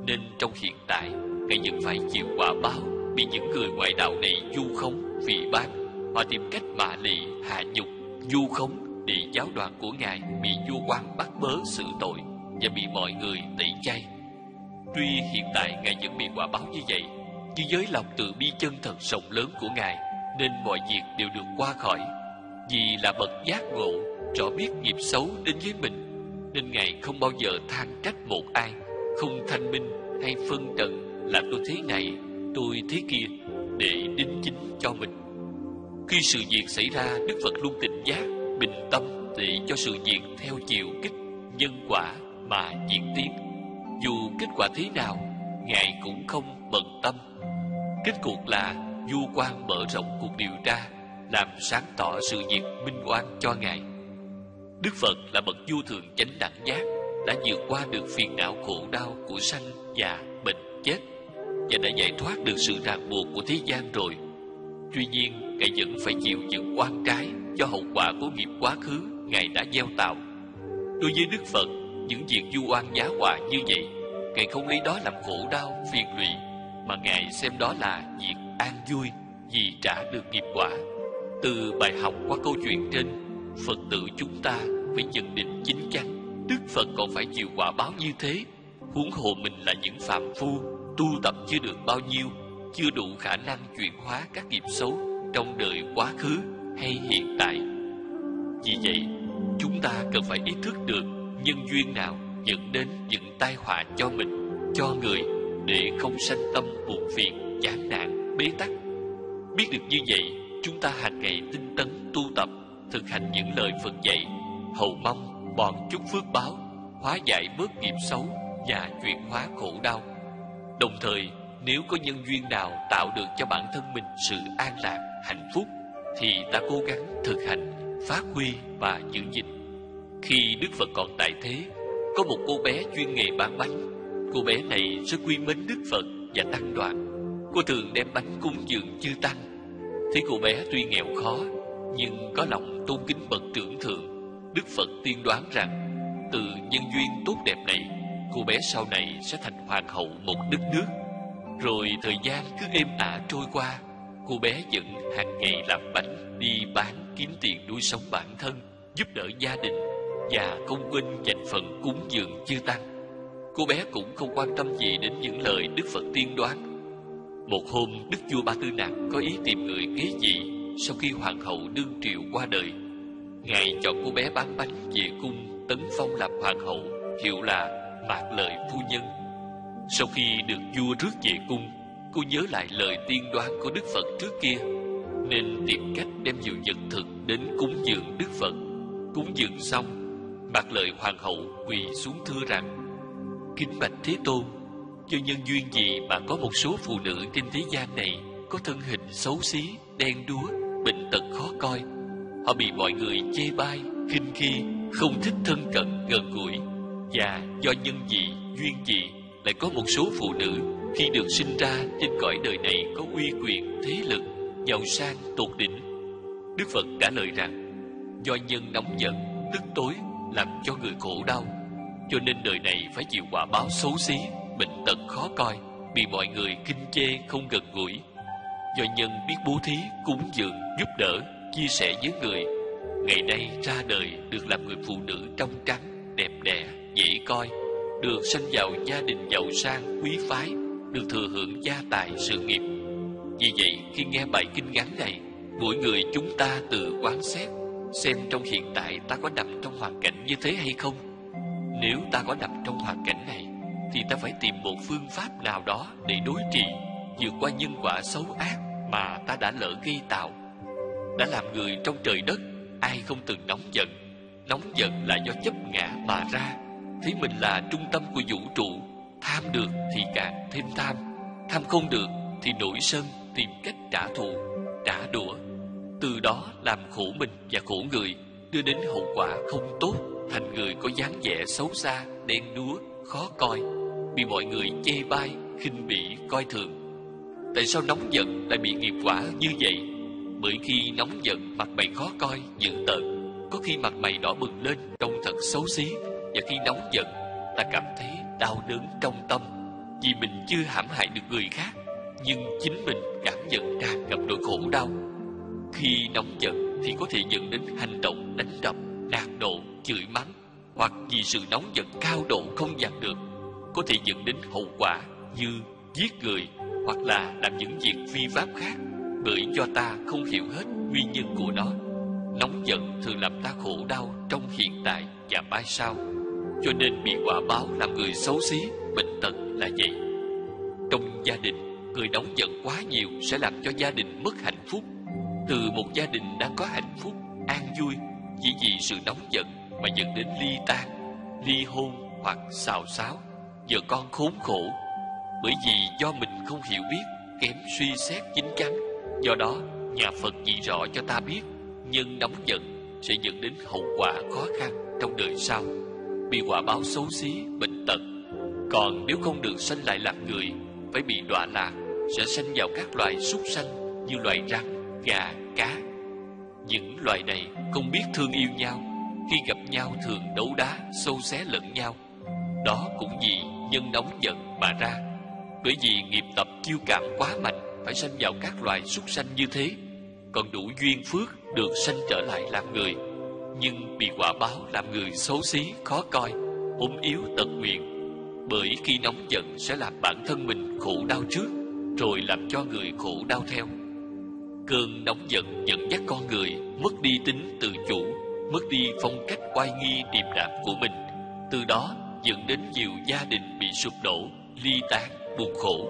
nên trong hiện tại ngài vẫn phải chịu quả báo bị những người ngoại đạo này du không phỉ báng. Họ tìm cách mạ lị hạ nhục, vu khống để giáo đoàn của ngài bị vua quan bắt bớ xử tội và bị mọi người tẩy chay. Tuy hiện tại ngài vẫn bị quả báo như vậy, nhưng với lòng từ bi chân thật rộng lớn của ngài nên mọi việc đều được qua khỏi. Vì là bậc giác ngộ, rõ biết nghiệp xấu đến với mình nên ngài không bao giờ than trách một ai, không thanh minh hay phân trần là tôi thế này, tôi thế kia để đính chính cho mình. Khi sự việc xảy ra, Đức Phật luôn tỉnh giác, bình tâm để cho sự việc theo chiều kích nhân quả mà diễn tiến. Dù kết quả thế nào, ngài cũng không bận tâm. Kết cuộc là vua quan mở rộng cuộc điều tra, làm sáng tỏ sự việc minh oan cho ngài. Đức Phật là bậc vô thượng chánh đẳng giác, đã vượt qua được phiền não khổ đau của sanh già bệnh chết, và đã giải thoát được sự ràng buộc của thế gian rồi. Tuy nhiên, ngài vẫn phải chịu những oan trái do hậu quả của nghiệp quá khứ ngài đã gieo tạo. Đối với Đức Phật, những việc vu oan giá họa như vậy, ngài không lấy đó làm khổ đau, phiền lụy, mà ngài xem đó là việc an vui vì trả được nghiệp quả. Từ bài học qua câu chuyện trên, Phật tử chúng ta phải nhận định chính chắn Đức Phật còn phải chịu quả báo như thế, huống hồ mình là những phàm phu tu tập chưa được bao nhiêu, chưa đủ khả năng chuyển hóa các nghiệp xấu trong đời quá khứ hay hiện tại. Vì vậy, chúng ta cần phải ý thức được nhân duyên nào dẫn đến những tai họa cho mình, cho người, để không sanh tâm buồn phiền, chán nản, bế tắc. Biết được như vậy, chúng ta hàng ngày tinh tấn tu tập, thực hành những lời Phật dạy, hầu mong bòn chúc phước báo, hóa giải bớt nghiệp xấu và chuyển hóa khổ đau. Đồng thời, nếu có nhân duyên nào tạo được cho bản thân mình sự an lạc, hạnh phúc, thì ta cố gắng thực hành, phát huy và giữ gìn. Khi Đức Phật còn tại thế, có một cô bé chuyên nghề bán bánh. Cô bé này rất quý mến Đức Phật và tăng đoàn. Cô thường đem bánh cúng dường chư tăng. Thấy cô bé tuy nghèo khó, nhưng có lòng tôn kính bậc trưởng thượng, Đức Phật tiên đoán rằng từ nhân duyên tốt đẹp này, cô bé sau này sẽ thành hoàng hậu một đất nước. Rồi thời gian cứ êm ả trôi qua, cô bé vẫn hàng ngày làm bánh đi bán kiếm tiền nuôi sống bản thân, giúp đỡ gia đình và không quên dành phần cúng dường chư tăng. Cô bé cũng không quan tâm gì đến những lời Đức Phật tiên đoán. Một hôm, Đức vua Ba Tư Nặc có ý tìm người kế vị sau khi hoàng hậu đương triều qua đời. Ngài chọn cô bé bán bánh về cung tấn phong làm hoàng hậu, hiệu là Mạc Lợi phu nhân. Sau khi được vua rước về cung, cô nhớ lại lời tiên đoán của Đức Phật trước kia, nên tìm cách đem nhiều vật thực đến cúng dường Đức Phật. Cúng dường xong, Mạc Lợi hoàng hậu quỳ xuống thưa rằng: Kính bạch Thế Tôn, do nhân duyên gì mà có một số phụ nữ trên thế gian này có thân hình xấu xí, đen đúa, bệnh tật khó coi. Họ bị mọi người chê bai, khinh khi, không thích thân cận gần gũi. Và do nhân gì, duyên gì lại có một số phụ nữ khi được sinh ra trên cõi đời này có uy quyền, thế lực, giàu sang, tột đỉnh. Đức Phật trả lời rằng: Do nhân nóng giận, tức tối, làm cho người khổ đau, cho nên đời này phải chịu quả báo xấu xí, bệnh tật khó coi, bị mọi người khinh chê không gần gũi. Do nhân biết bố thí, cúng dường, giúp đỡ, chia sẻ với người, ngày nay ra đời được làm người phụ nữ trong trắng, đẹp đẽ, dễ coi, được sanh vào gia đình giàu sang, quý phái, được thừa hưởng gia tài, sự nghiệp. Vì vậy, khi nghe bài kinh ngắn này, mỗi người chúng ta tự quán xét, xem trong hiện tại ta có nằm trong hoàn cảnh như thế hay không. Nếu ta có nằm trong hoàn cảnh này, thì ta phải tìm một phương pháp nào đó để đối trị, vượt qua nhân quả xấu ác mà ta đã lỡ gây tạo. Đã làm người trong trời đất, ai không từng nóng giận? Nóng giận là do chấp ngã mà ra, thấy mình là trung tâm của vũ trụ. Tham được thì càng thêm tham, tham không được thì nổi sân, tìm cách trả thù, trả đũa. Từ đó làm khổ mình và khổ người, đưa đến hậu quả không tốt, thành người có dáng vẻ xấu xa, đen đúa, khó coi, bị mọi người chê bai, khinh bỉ, coi thường. Tại sao nóng giận lại bị nghiệp quả như vậy? Bởi khi nóng giận, mặt mày khó coi, dữ tợn, có khi mặt mày đỏ bừng lên, trông thật xấu xí. Và khi nóng giận, ta cảm thấy đau đớn trong tâm, vì mình chưa hãm hại được người khác, nhưng chính mình cảm nhận tràn ngập nỗi khổ đau. Khi nóng giận thì có thể dẫn đến hành động đánh đập, nạt nộ, chửi mắng, hoặc vì sự nóng giận cao độ không dằn được, có thể dẫn đến hậu quả như giết người hoặc là làm những việc vi pháp khác. Bởi do ta không hiểu hết nguyên nhân của nó, nóng giận thường làm ta khổ đau trong hiện tại và mai sau, cho nên bị quả báo làm người xấu xí, bệnh tật là vậy. Trong gia đình, người nóng giận quá nhiều sẽ làm cho gia đình mất hạnh phúc. Từ một gia đình đã có hạnh phúc, an vui, chỉ vì sự nóng giận mà dẫn đến ly tan, ly hôn hoặc xào xáo, vợ con khốn khổ. Bởi vì do mình không hiểu biết, kém suy xét chín chắn. Do đó, nhà Phật chỉ rõ cho ta biết, nhân nóng giận sẽ dẫn đến hậu quả khó khăn trong đời sau, bị quả báo xấu xí, bệnh tật. Còn nếu không được sanh lại làm người, phải bị đọa lạc, sẽ sanh vào các loài súc sanh như loài rắn, gà, cá. Những loài này không biết thương yêu nhau, khi gặp nhau thường đấu đá, xâu xé lẫn nhau. Đó cũng vì nhân nóng giận mà ra. Bởi vì nghiệp tập kiêu cảm quá mạnh, phải sanh vào các loài súc sanh như thế. Còn đủ duyên phước được sanh trở lại làm người, nhưng bị quả báo làm người xấu xí, khó coi, ốm yếu, tật nguyền. Bởi khi nóng giận sẽ làm bản thân mình khổ đau trước, rồi làm cho người khổ đau theo. Cơn nóng giận dẫn dắt con người mất đi tính tự chủ, mất đi phong cách oai nghi điềm đạm của mình. Từ đó dẫn đến nhiều gia đình bị sụp đổ, ly tán, buồn khổ.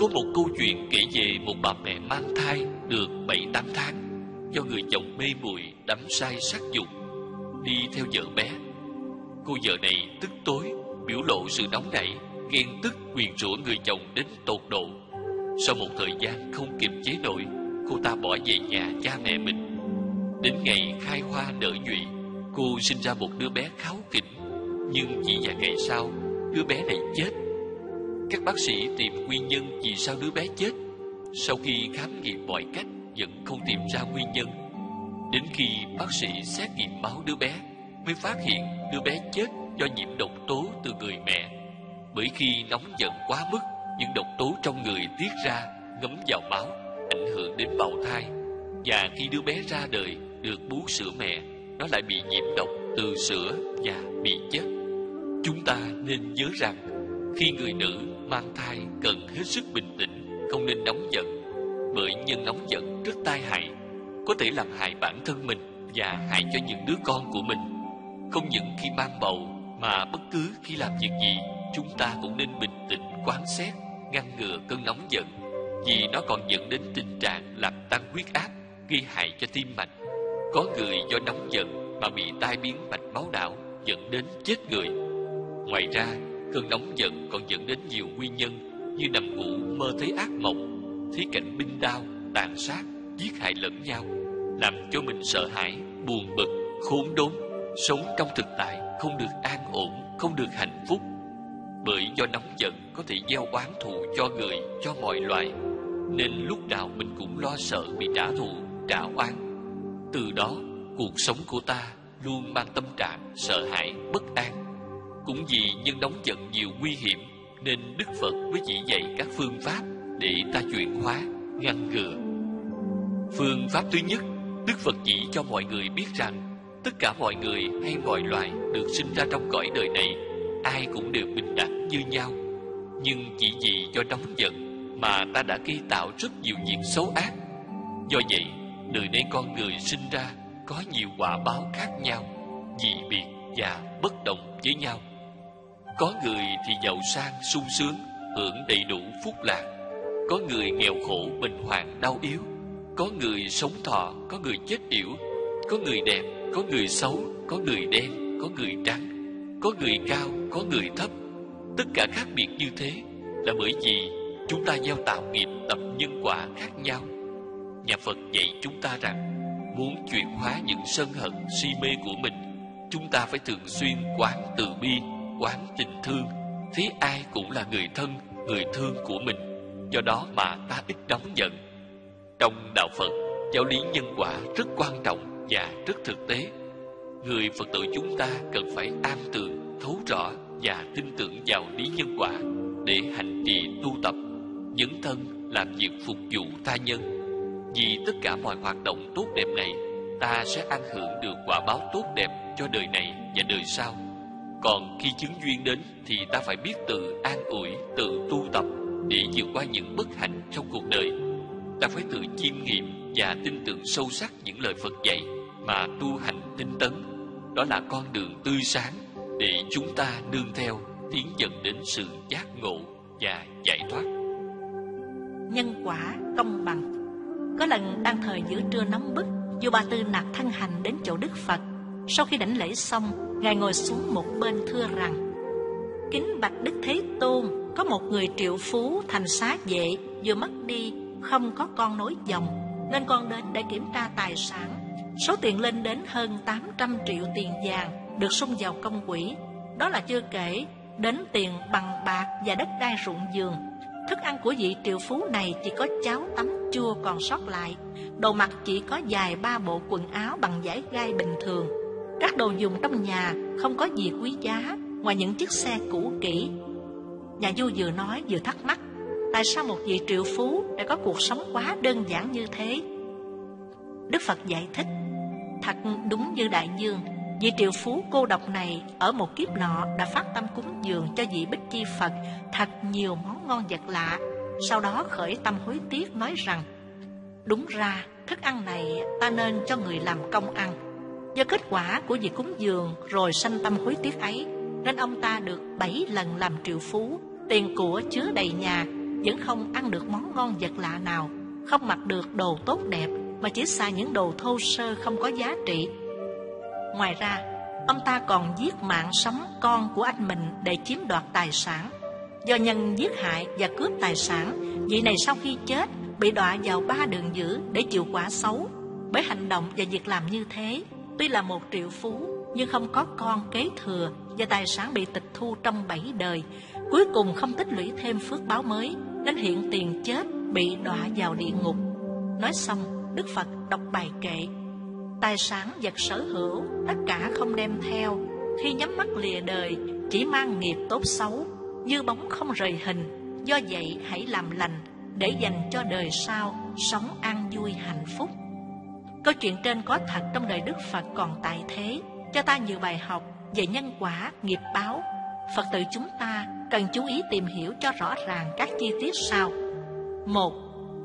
Có một câu chuyện kể về một bà mẹ mang thai được 7-8 tháng, do người chồng mê muội đắm say sắc dục, đi theo vợ bé. Cô vợ này tức tối, biểu lộ sự nóng nảy, ghen tức nguyền rủa người chồng đến tột độ. Sau một thời gian không kiềm chế nổi, cô ta bỏ về nhà cha mẹ mình. Đến ngày khai hoa nở nhụy, cô sinh ra một đứa bé kháu khỉnh, nhưng chỉ vài ngày sau, đứa bé này chết. Các bác sĩ tìm nguyên nhân vì sao đứa bé chết. Sau khi khám nghiệm mọi cách vẫn không tìm ra nguyên nhân. Đến khi bác sĩ xét nghiệm máu đứa bé, mới phát hiện đứa bé chết do nhiễm độc tố từ người mẹ. Bởi khi nóng giận quá mức, những độc tố trong người tiết ra, ngấm vào máu, ảnh hưởng đến bào thai. Và khi đứa bé ra đời, được bú sữa mẹ, nó lại bị nhiễm độc từ sữa và bị chết. Chúng ta nên nhớ rằng, khi người nữ mang thai cần hết sức bình tĩnh, không nên nóng giận. Bởi nhân nóng giận rất tai hại, có thể làm hại bản thân mình, và hại cho những đứa con của mình. Không những khi mang bầu mà bất cứ khi làm việc gì, chúng ta cũng nên bình tĩnh quán xét, ngăn ngừa cơn nóng giận, vì nó còn dẫn đến tình trạng làm tăng huyết áp, gây hại cho tim mạch. Có người do nóng giận mà bị tai biến mạch máu não, dẫn đến chết người. Ngoài ra, cơn nóng giận còn dẫn đến nhiều nguyên nhân như nằm ngủ mơ thấy ác mộng, thấy cảnh binh đao, tàn sát, giết hại lẫn nhau, làm cho mình sợ hãi, buồn bực, khốn đốn, sống trong thực tại không được an ổn, không được hạnh phúc. Bởi do nóng giận có thể gieo oán thù cho người, cho mọi loài, nên lúc nào mình cũng lo sợ bị trả thù, trả oán. Từ đó, cuộc sống của ta luôn mang tâm trạng sợ hãi, bất an. Cũng vì nhân nóng giận nhiều nguy hiểm, nên Đức Phật mới chỉ dạy các phương pháp để ta chuyển hóa, ngăn ngừa. Phương pháp thứ nhất, Đức Phật chỉ cho mọi người biết rằng tất cả mọi người hay mọi loài được sinh ra trong cõi đời này, ai cũng đều bình đẳng như nhau. Nhưng chỉ vì do nóng giận mà ta đã gây tạo rất nhiều việc xấu ác. Do vậy, đời nay con người sinh ra có nhiều quả báo khác nhau, dị biệt và bất đồng với nhau. Có người thì giàu sang sung sướng, hưởng đầy đủ phúc lạc, có người nghèo khổ bệnh hoạn đau yếu, có người sống thọ, có người chết yểu, có người đẹp, có người xấu, có người đen, có người trắng, có người cao, có người thấp. Tất cả khác biệt như thế là bởi vì chúng ta gieo tạo nghiệp tập nhân quả khác nhau. Nhà Phật dạy chúng ta rằng muốn chuyển hóa những sân hận, si mê của mình, chúng ta phải thường xuyên quán từ bi, quán tình thương, thấy ai cũng là người thân, người thương của mình. Do đó mà ta ít nóng giận. Trong đạo Phật, giáo lý nhân quả rất quan trọng và rất thực tế. Người Phật tử chúng ta cần phải am tường, thấu rõ và tin tưởng vào lý nhân quả để hành trì tu tập, dấn thân làm việc phục vụ tha nhân. Vì tất cả mọi hoạt động tốt đẹp này, ta sẽ ăn hưởng được quả báo tốt đẹp cho đời này và đời sau. Còn khi chứng duyên đến thì ta phải biết tự an ủi, tự tu tập để vượt qua những bất hạnh trong cuộc đời. Ta phải tự chiêm nghiệm và tin tưởng sâu sắc những lời Phật dạy mà tu hành tinh tấn. Đó là con đường tươi sáng để chúng ta nương theo, tiến dần đến sự giác ngộ và giải thoát. Nhân quả công bằng. Có lần đang thời giữa trưa nóng bức, vua Ba Tư nạp thân hành đến chỗ Đức Phật. Sau khi đảnh lễ xong, Ngài ngồi xuống một bên thưa rằng: Kính bạch Đức Thế Tôn, có một người triệu phú thành xá vệ vừa mất đi, không có con nối dòng, nên con đến để kiểm tra tài sản. Số tiền lên đến hơn 800 triệu tiền vàng được xung vào công quỹ. Đó là chưa kể đến tiền bằng bạc và đất đai ruộng vườn. Thức ăn của vị triệu phú này chỉ có cháo tắm chua còn sót lại. Đồ mặc chỉ có vài ba bộ quần áo bằng vải gai bình thường. Các đồ dùng trong nhà không có gì quý giá ngoài những chiếc xe cũ kỹ. Nhà vua vừa nói vừa thắc mắc, tại sao một vị triệu phú lại có cuộc sống quá đơn giản như thế? Đức Phật giải thích, thật đúng như đại dương, vị triệu phú cô độc này ở một kiếp nọ đã phát tâm cúng dường cho vị Bích Chi Phật thật nhiều món ngon vật lạ. Sau đó khởi tâm hối tiếc nói rằng, đúng ra thức ăn này ta nên cho người làm công ăn. Do kết quả của việc cúng dường rồi sanh tâm hối tiếc ấy, nên ông ta được 7 lần làm triệu phú, tiền của chứa đầy nhà, vẫn không ăn được món ngon vật lạ nào, không mặc được đồ tốt đẹp, mà chỉ xài những đồ thô sơ không có giá trị. Ngoài ra, ông ta còn giết mạng sống con của anh mình để chiếm đoạt tài sản. Do nhân giết hại và cướp tài sản, vị này sau khi chết bị đọa vào 3 đường dữ để chịu quả xấu. Bởi hành động và việc làm như thế, tuy là một triệu phú nhưng không có con kế thừa và tài sản bị tịch thu trong 7 đời. Cuối cùng không tích lũy thêm phước báo mới, nên hiện tiền chết bị đọa vào địa ngục. Nói xong, Đức Phật đọc bài kệ: Tài sản vật sở hữu tất cả không đem theo, khi nhắm mắt lìa đời chỉ mang nghiệp tốt xấu, như bóng không rời hình. Do vậy hãy làm lành để dành cho đời sau sống an vui hạnh phúc. Câu chuyện trên có thật trong đời Đức Phật còn tại thế, cho ta nhiều bài học về nhân quả, nghiệp báo. Phật tử chúng ta cần chú ý tìm hiểu cho rõ ràng các chi tiết sau. 1.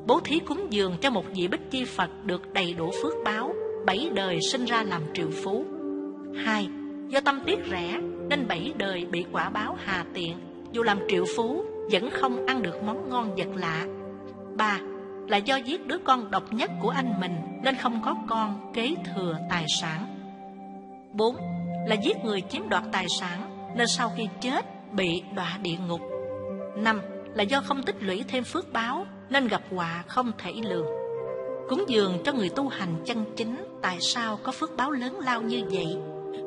Bố thí cúng dường cho một vị Bích Chi Phật được đầy đủ phước báo, bảy đời sinh ra làm triệu phú. 2. Do tâm tiếc rẻ nên bảy đời bị quả báo hà tiện, dù làm triệu phú vẫn không ăn được món ngon vật lạ. 3. Là do giết đứa con độc nhất của anh mình nên không có con kế thừa tài sản. 4. Là giết người chiếm đoạt tài sản nên sau khi chết bị đọa địa ngục. 5. Là do không tích lũy thêm phước báo nên gặp họa không thể lường. Cúng dường cho người tu hành chân chính tại sao có phước báo lớn lao như vậy?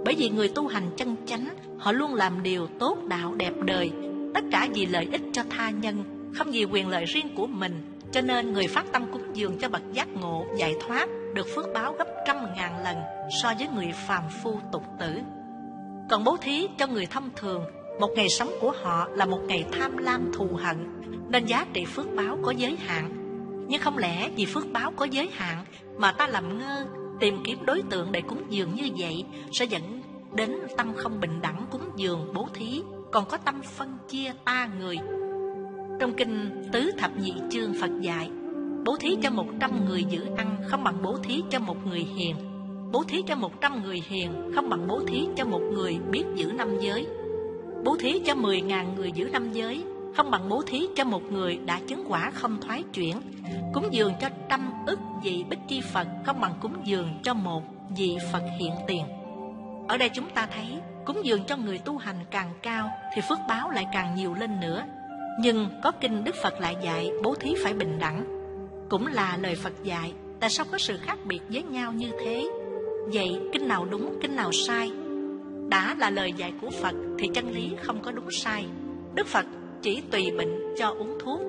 Bởi vì người tu hành chân chánh họ luôn làm điều tốt đạo đẹp đời, tất cả vì lợi ích cho tha nhân, không vì quyền lợi riêng của mình. Cho nên người phát tâm cúng dường cho bậc giác ngộ giải thoát được phước báo gấp 100.000 lần so với người phàm phu tục tử. Còn bố thí cho người thông thường, một ngày sống của họ là một ngày tham lam thù hận, nên giá trị phước báo có giới hạn. Nhưng không lẽ vì phước báo có giới hạn mà ta làm ngơ tìm kiếm đối tượng để cúng dường, như vậy sẽ dẫn đến tâm không bình đẳng cúng dường bố thí, còn có tâm phân chia ta người. Trong kinh Tứ Thập Nhị Chương Phật dạy, bố thí cho 100 người giữ ăn không bằng bố thí cho một người hiền. Bố thí cho 100 người hiền không bằng bố thí cho một người biết giữ năm giới. Bố thí cho 10.000 người giữ năm giới không bằng bố thí cho một người đã chứng quả không thoái chuyển. Cúng dường cho 100 ức vị Bích Chi Phật không bằng cúng dường cho một vị Phật hiện tiền. Ở đây chúng ta thấy, cúng dường cho người tu hành càng cao thì phước báo lại càng nhiều lên nữa. Nhưng có kinh Đức Phật lại dạy bố thí phải bình đẳng. Cũng là lời Phật dạy, tại sao có sự khác biệt với nhau như thế? Vậy kinh nào đúng, kinh nào sai? Đã là lời dạy của Phật thì chân lý không có đúng sai. Đức Phật chỉ tùy bệnh cho uống thuốc.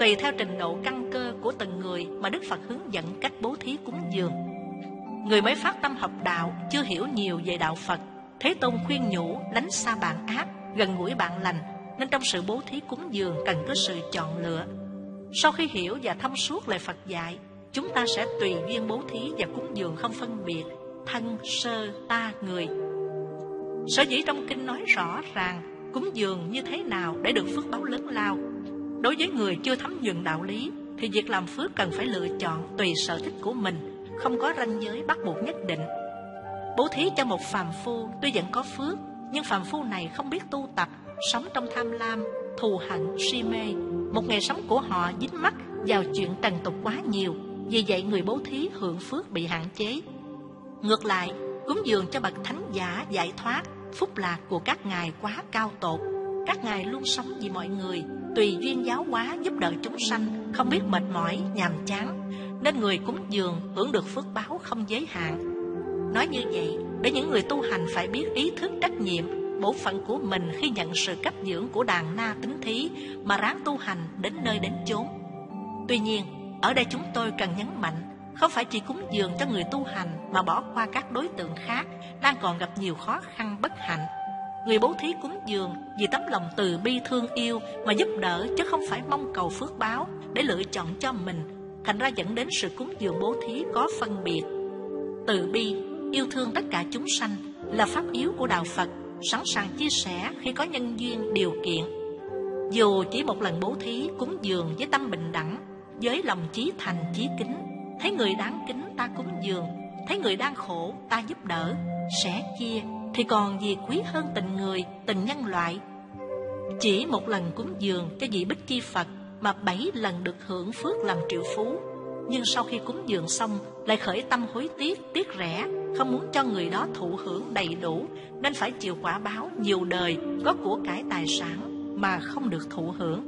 Tùy theo trình độ căn cơ của từng người mà Đức Phật hướng dẫn cách bố thí cúng dường. Người mới phát tâm học đạo, chưa hiểu nhiều về đạo Phật, Thế Tôn khuyên nhủ lánh xa bạn ác, gần gũi bạn lành, nên trong sự bố thí cúng dường cần có sự chọn lựa. Sau khi hiểu và thâm suốt lời Phật dạy, chúng ta sẽ tùy duyên bố thí và cúng dường không phân biệt thân, sơ, ta, người. Sở dĩ trong kinh nói rõ ràng cúng dường như thế nào để được phước báo lớn lao. Đối với người chưa thấm nhuần đạo lý thì việc làm phước cần phải lựa chọn tùy sở thích của mình, không có ranh giới bắt buộc nhất định. Bố thí cho một phàm phu tuy vẫn có phước, nhưng phàm phu này không biết tu tập, sống trong tham lam, thù hận, si mê. Một ngày sống của họ dính mắc vào chuyện trần tục quá nhiều, vì vậy người bố thí hưởng phước bị hạn chế. Ngược lại, cúng dường cho bậc thánh giả giải thoát, phúc lạc của các ngài quá cao tột. Các ngài luôn sống vì mọi người, tùy duyên giáo hóa giúp đỡ chúng sanh, không biết mệt mỏi, nhàm chán, nên người cúng dường hưởng được phước báo không giới hạn. Nói như vậy, để những người tu hành phải biết ý thức trách nhiệm, bổn phận của mình khi nhận sự cấp dưỡng của đàn na tính thí mà ráng tu hành đến nơi đến chốn. Tuy nhiên, ở đây chúng tôi cần nhấn mạnh, không phải chỉ cúng dường cho người tu hành mà bỏ qua các đối tượng khác đang còn gặp nhiều khó khăn bất hạnh. Người bố thí cúng dường vì tấm lòng từ bi thương yêu mà giúp đỡ, chứ không phải mong cầu phước báo để lựa chọn cho mình, thành ra dẫn đến sự cúng dường bố thí có phân biệt. Từ bi, yêu thương tất cả chúng sanh là pháp yếu của đạo Phật, sẵn sàng chia sẻ khi có nhân duyên điều kiện. Dù chỉ một lần bố thí cúng dường với tâm bình đẳng, với lòng chí thành chí kính, thấy người đáng kính ta cúng dường, thấy người đang khổ ta giúp đỡ, sẻ chia, thì còn gì quý hơn tình người, tình nhân loại. Chỉ một lần cúng dường cho vị Bích Chi Phật mà 7 lần được hưởng phước làm triệu phú, nhưng sau khi cúng dường xong lại khởi tâm hối tiếc, tiếc rẻ, không muốn cho người đó thụ hưởng đầy đủ, nên phải chịu quả báo nhiều đời, có của cải tài sản mà không được thụ hưởng.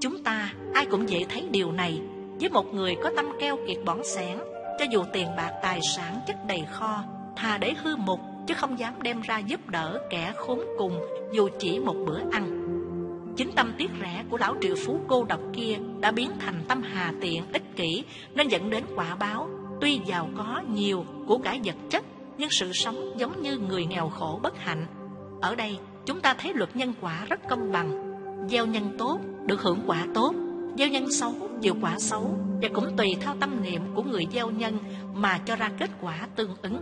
Chúng ta ai cũng dễ thấy điều này. Với một người có tâm keo kiệt bỏn xẻn, cho dù tiền bạc tài sản chất đầy kho, thà để hư mục chứ không dám đem ra giúp đỡ kẻ khốn cùng dù chỉ một bữa ăn. Chính tâm tiếc rẻ của lão triệu phú cô độc kia đã biến thành tâm hà tiện, ích kỷ, nên dẫn đến quả báo tuy giàu có nhiều của cải vật chất, nhưng sự sống giống như người nghèo khổ bất hạnh. Ở đây chúng ta thấy luật nhân quả rất công bằng, gieo nhân tốt được hưởng quả tốt, gieo nhân xấu chịu quả xấu, và cũng tùy theo tâm niệm của người gieo nhân mà cho ra kết quả tương ứng.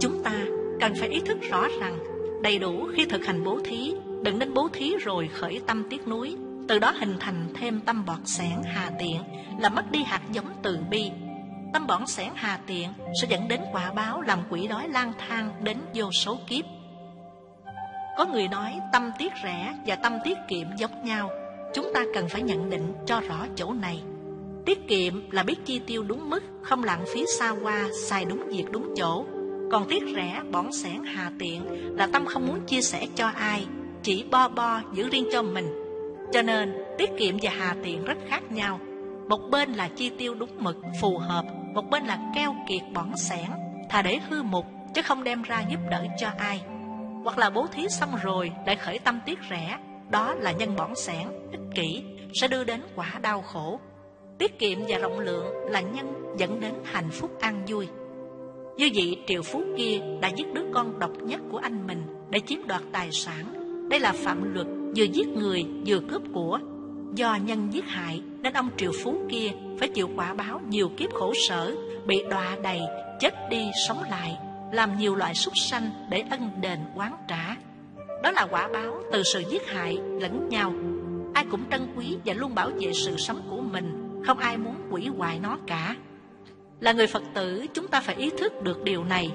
Chúng ta cần phải ý thức rõ rằng đầy đủ khi thực hành bố thí, đừng nên bố thí rồi khởi tâm tiếc nuối, từ đó hình thành thêm tâm bọt xẻn hà tiện, là mất đi hạt giống từ bi. tâm bỏng sẻn hà tiện sẽ dẫn đến quả báo làm quỷ đói lang thang đến vô số kiếp. Có người nói tâm tiết rẻ và tâm tiết kiệm giống nhau. Chúng ta cần phải nhận định cho rõ chỗ này. Tiết kiệm là biết chi tiêu đúng mức, không lãng phí xa hoa, xài đúng việc đúng chỗ. Còn tiết rẻ, bỏng sẻn hà tiện là tâm không muốn chia sẻ cho ai, chỉ bo bo giữ riêng cho mình. Cho nên tiết kiệm và hà tiện rất khác nhau. Một bên là chi tiêu đúng mực, phù hợp, một bên là keo kiệt bỏng sẻn, thà để hư mục chứ không đem ra giúp đỡ cho ai. Hoặc là bố thí xong rồi lại khởi tâm tiết rẻ, đó là nhân bỏng sẻn, ích kỷ, sẽ đưa đến quả đau khổ. Tiết kiệm và rộng lượng là nhân dẫn đến hạnh phúc an vui. Như vị triệu phú kia đã giết đứa con độc nhất của anh mình để chiếm đoạt tài sản. Đây là phạm luật, vừa giết người vừa cướp của. Do nhân giết hại nên ông triệu phú kia phải chịu quả báo nhiều kiếp khổ sở, bị đọa đầy, chết đi sống lại, làm nhiều loại súc sanh để ân đền oán trả. Đó là quả báo từ sự giết hại lẫn nhau. Ai cũng trân quý và luôn bảo vệ sự sống của mình, không ai muốn hủy hoại nó cả. Là người Phật tử, chúng ta phải ý thức được điều này,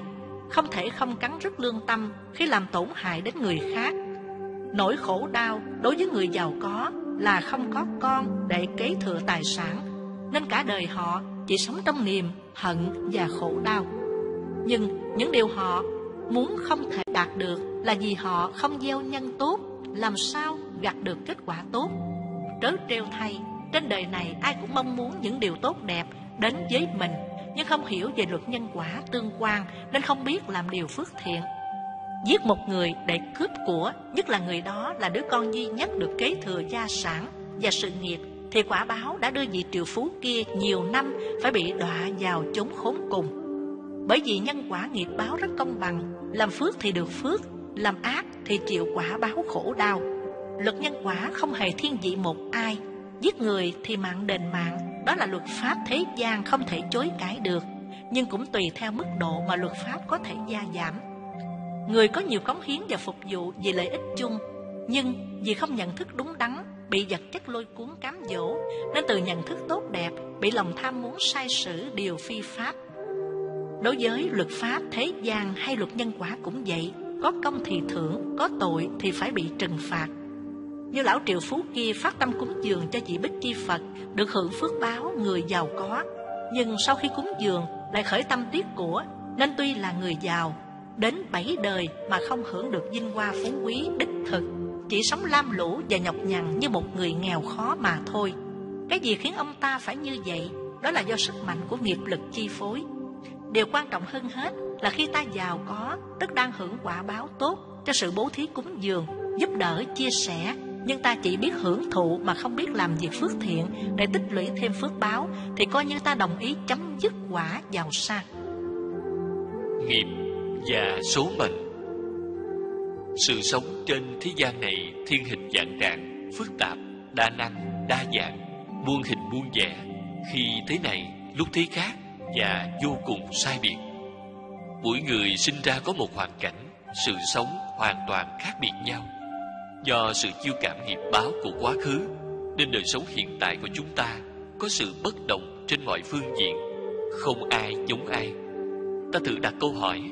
không thể không cắn rứt lương tâm khi làm tổn hại đến người khác. Nỗi khổ đau đối với người giàu có là không có con để kế thừa tài sản, nên cả đời họ chỉ sống trong niềm hận và khổ đau. Nhưng những điều họ muốn không thể đạt được là vì họ không gieo nhân tốt, làm sao gặt được kết quả tốt. Trớ trêu thay, trên đời này ai cũng mong muốn những điều tốt đẹp đến với mình, nhưng không hiểu về luật nhân quả tương quan nên không biết làm điều phước thiện. Giết một người để cướp của, nhất là người đó là đứa con duy nhất được kế thừa gia sản và sự nghiệp, thì quả báo đã đưa vị triệu phú kia nhiều năm phải bị đọa vào chốn khốn cùng. Bởi vì nhân quả nghiệp báo rất công bằng, làm phước thì được phước, làm ác thì chịu quả báo khổ đau. Luật nhân quả không hề thiên vị một ai, giết người thì mạng đền mạng, đó là luật pháp thế gian không thể chối cãi được, nhưng cũng tùy theo mức độ mà luật pháp có thể gia giảm. Người có nhiều cống hiến và phục vụ vì lợi ích chung, nhưng vì không nhận thức đúng đắn, bị vật chất lôi cuốn cám dỗ, nên từ nhận thức tốt đẹp, bị lòng tham muốn sai sử điều phi pháp. Đối với luật pháp thế gian hay luật nhân quả cũng vậy, có công thì thưởng, có tội thì phải bị trừng phạt. Như lão triệu phú kia phát tâm cúng dường cho chị Bích Chi Phật, được hưởng phước báo người giàu có, nhưng sau khi cúng dường lại khởi tâm tiếc của, nên tuy là người giàu đến 7 đời mà không hưởng được vinh hoa phú quý đích thực, chỉ sống lam lũ và nhọc nhằn như một người nghèo khó mà thôi. Cái gì khiến ông ta phải như vậy? Đó là do sức mạnh của nghiệp lực chi phối. Điều quan trọng hơn hết là khi ta giàu có, tức đang hưởng quả báo tốt cho sự bố thí cúng dường, giúp đỡ, chia sẻ, nhưng ta chỉ biết hưởng thụ mà không biết làm việc phước thiện để tích lũy thêm phước báo, thì coi như ta đồng ý chấm dứt quả giàu sang. Nghiệp và số mệnh. Sự sống trên thế gian này thiên hình vạn trạng, phức tạp, đa năng, đa dạng, muôn hình muôn vẻ, khi thế này, lúc thế khác và vô cùng sai biệt. Mỗi người sinh ra có một hoàn cảnh, sự sống hoàn toàn khác biệt nhau. Do sự chiêu cảm nghiệp báo của quá khứ nên đời sống hiện tại của chúng ta có sự bất đồng trên mọi phương diện, không ai giống ai. Ta tự đặt câu hỏi,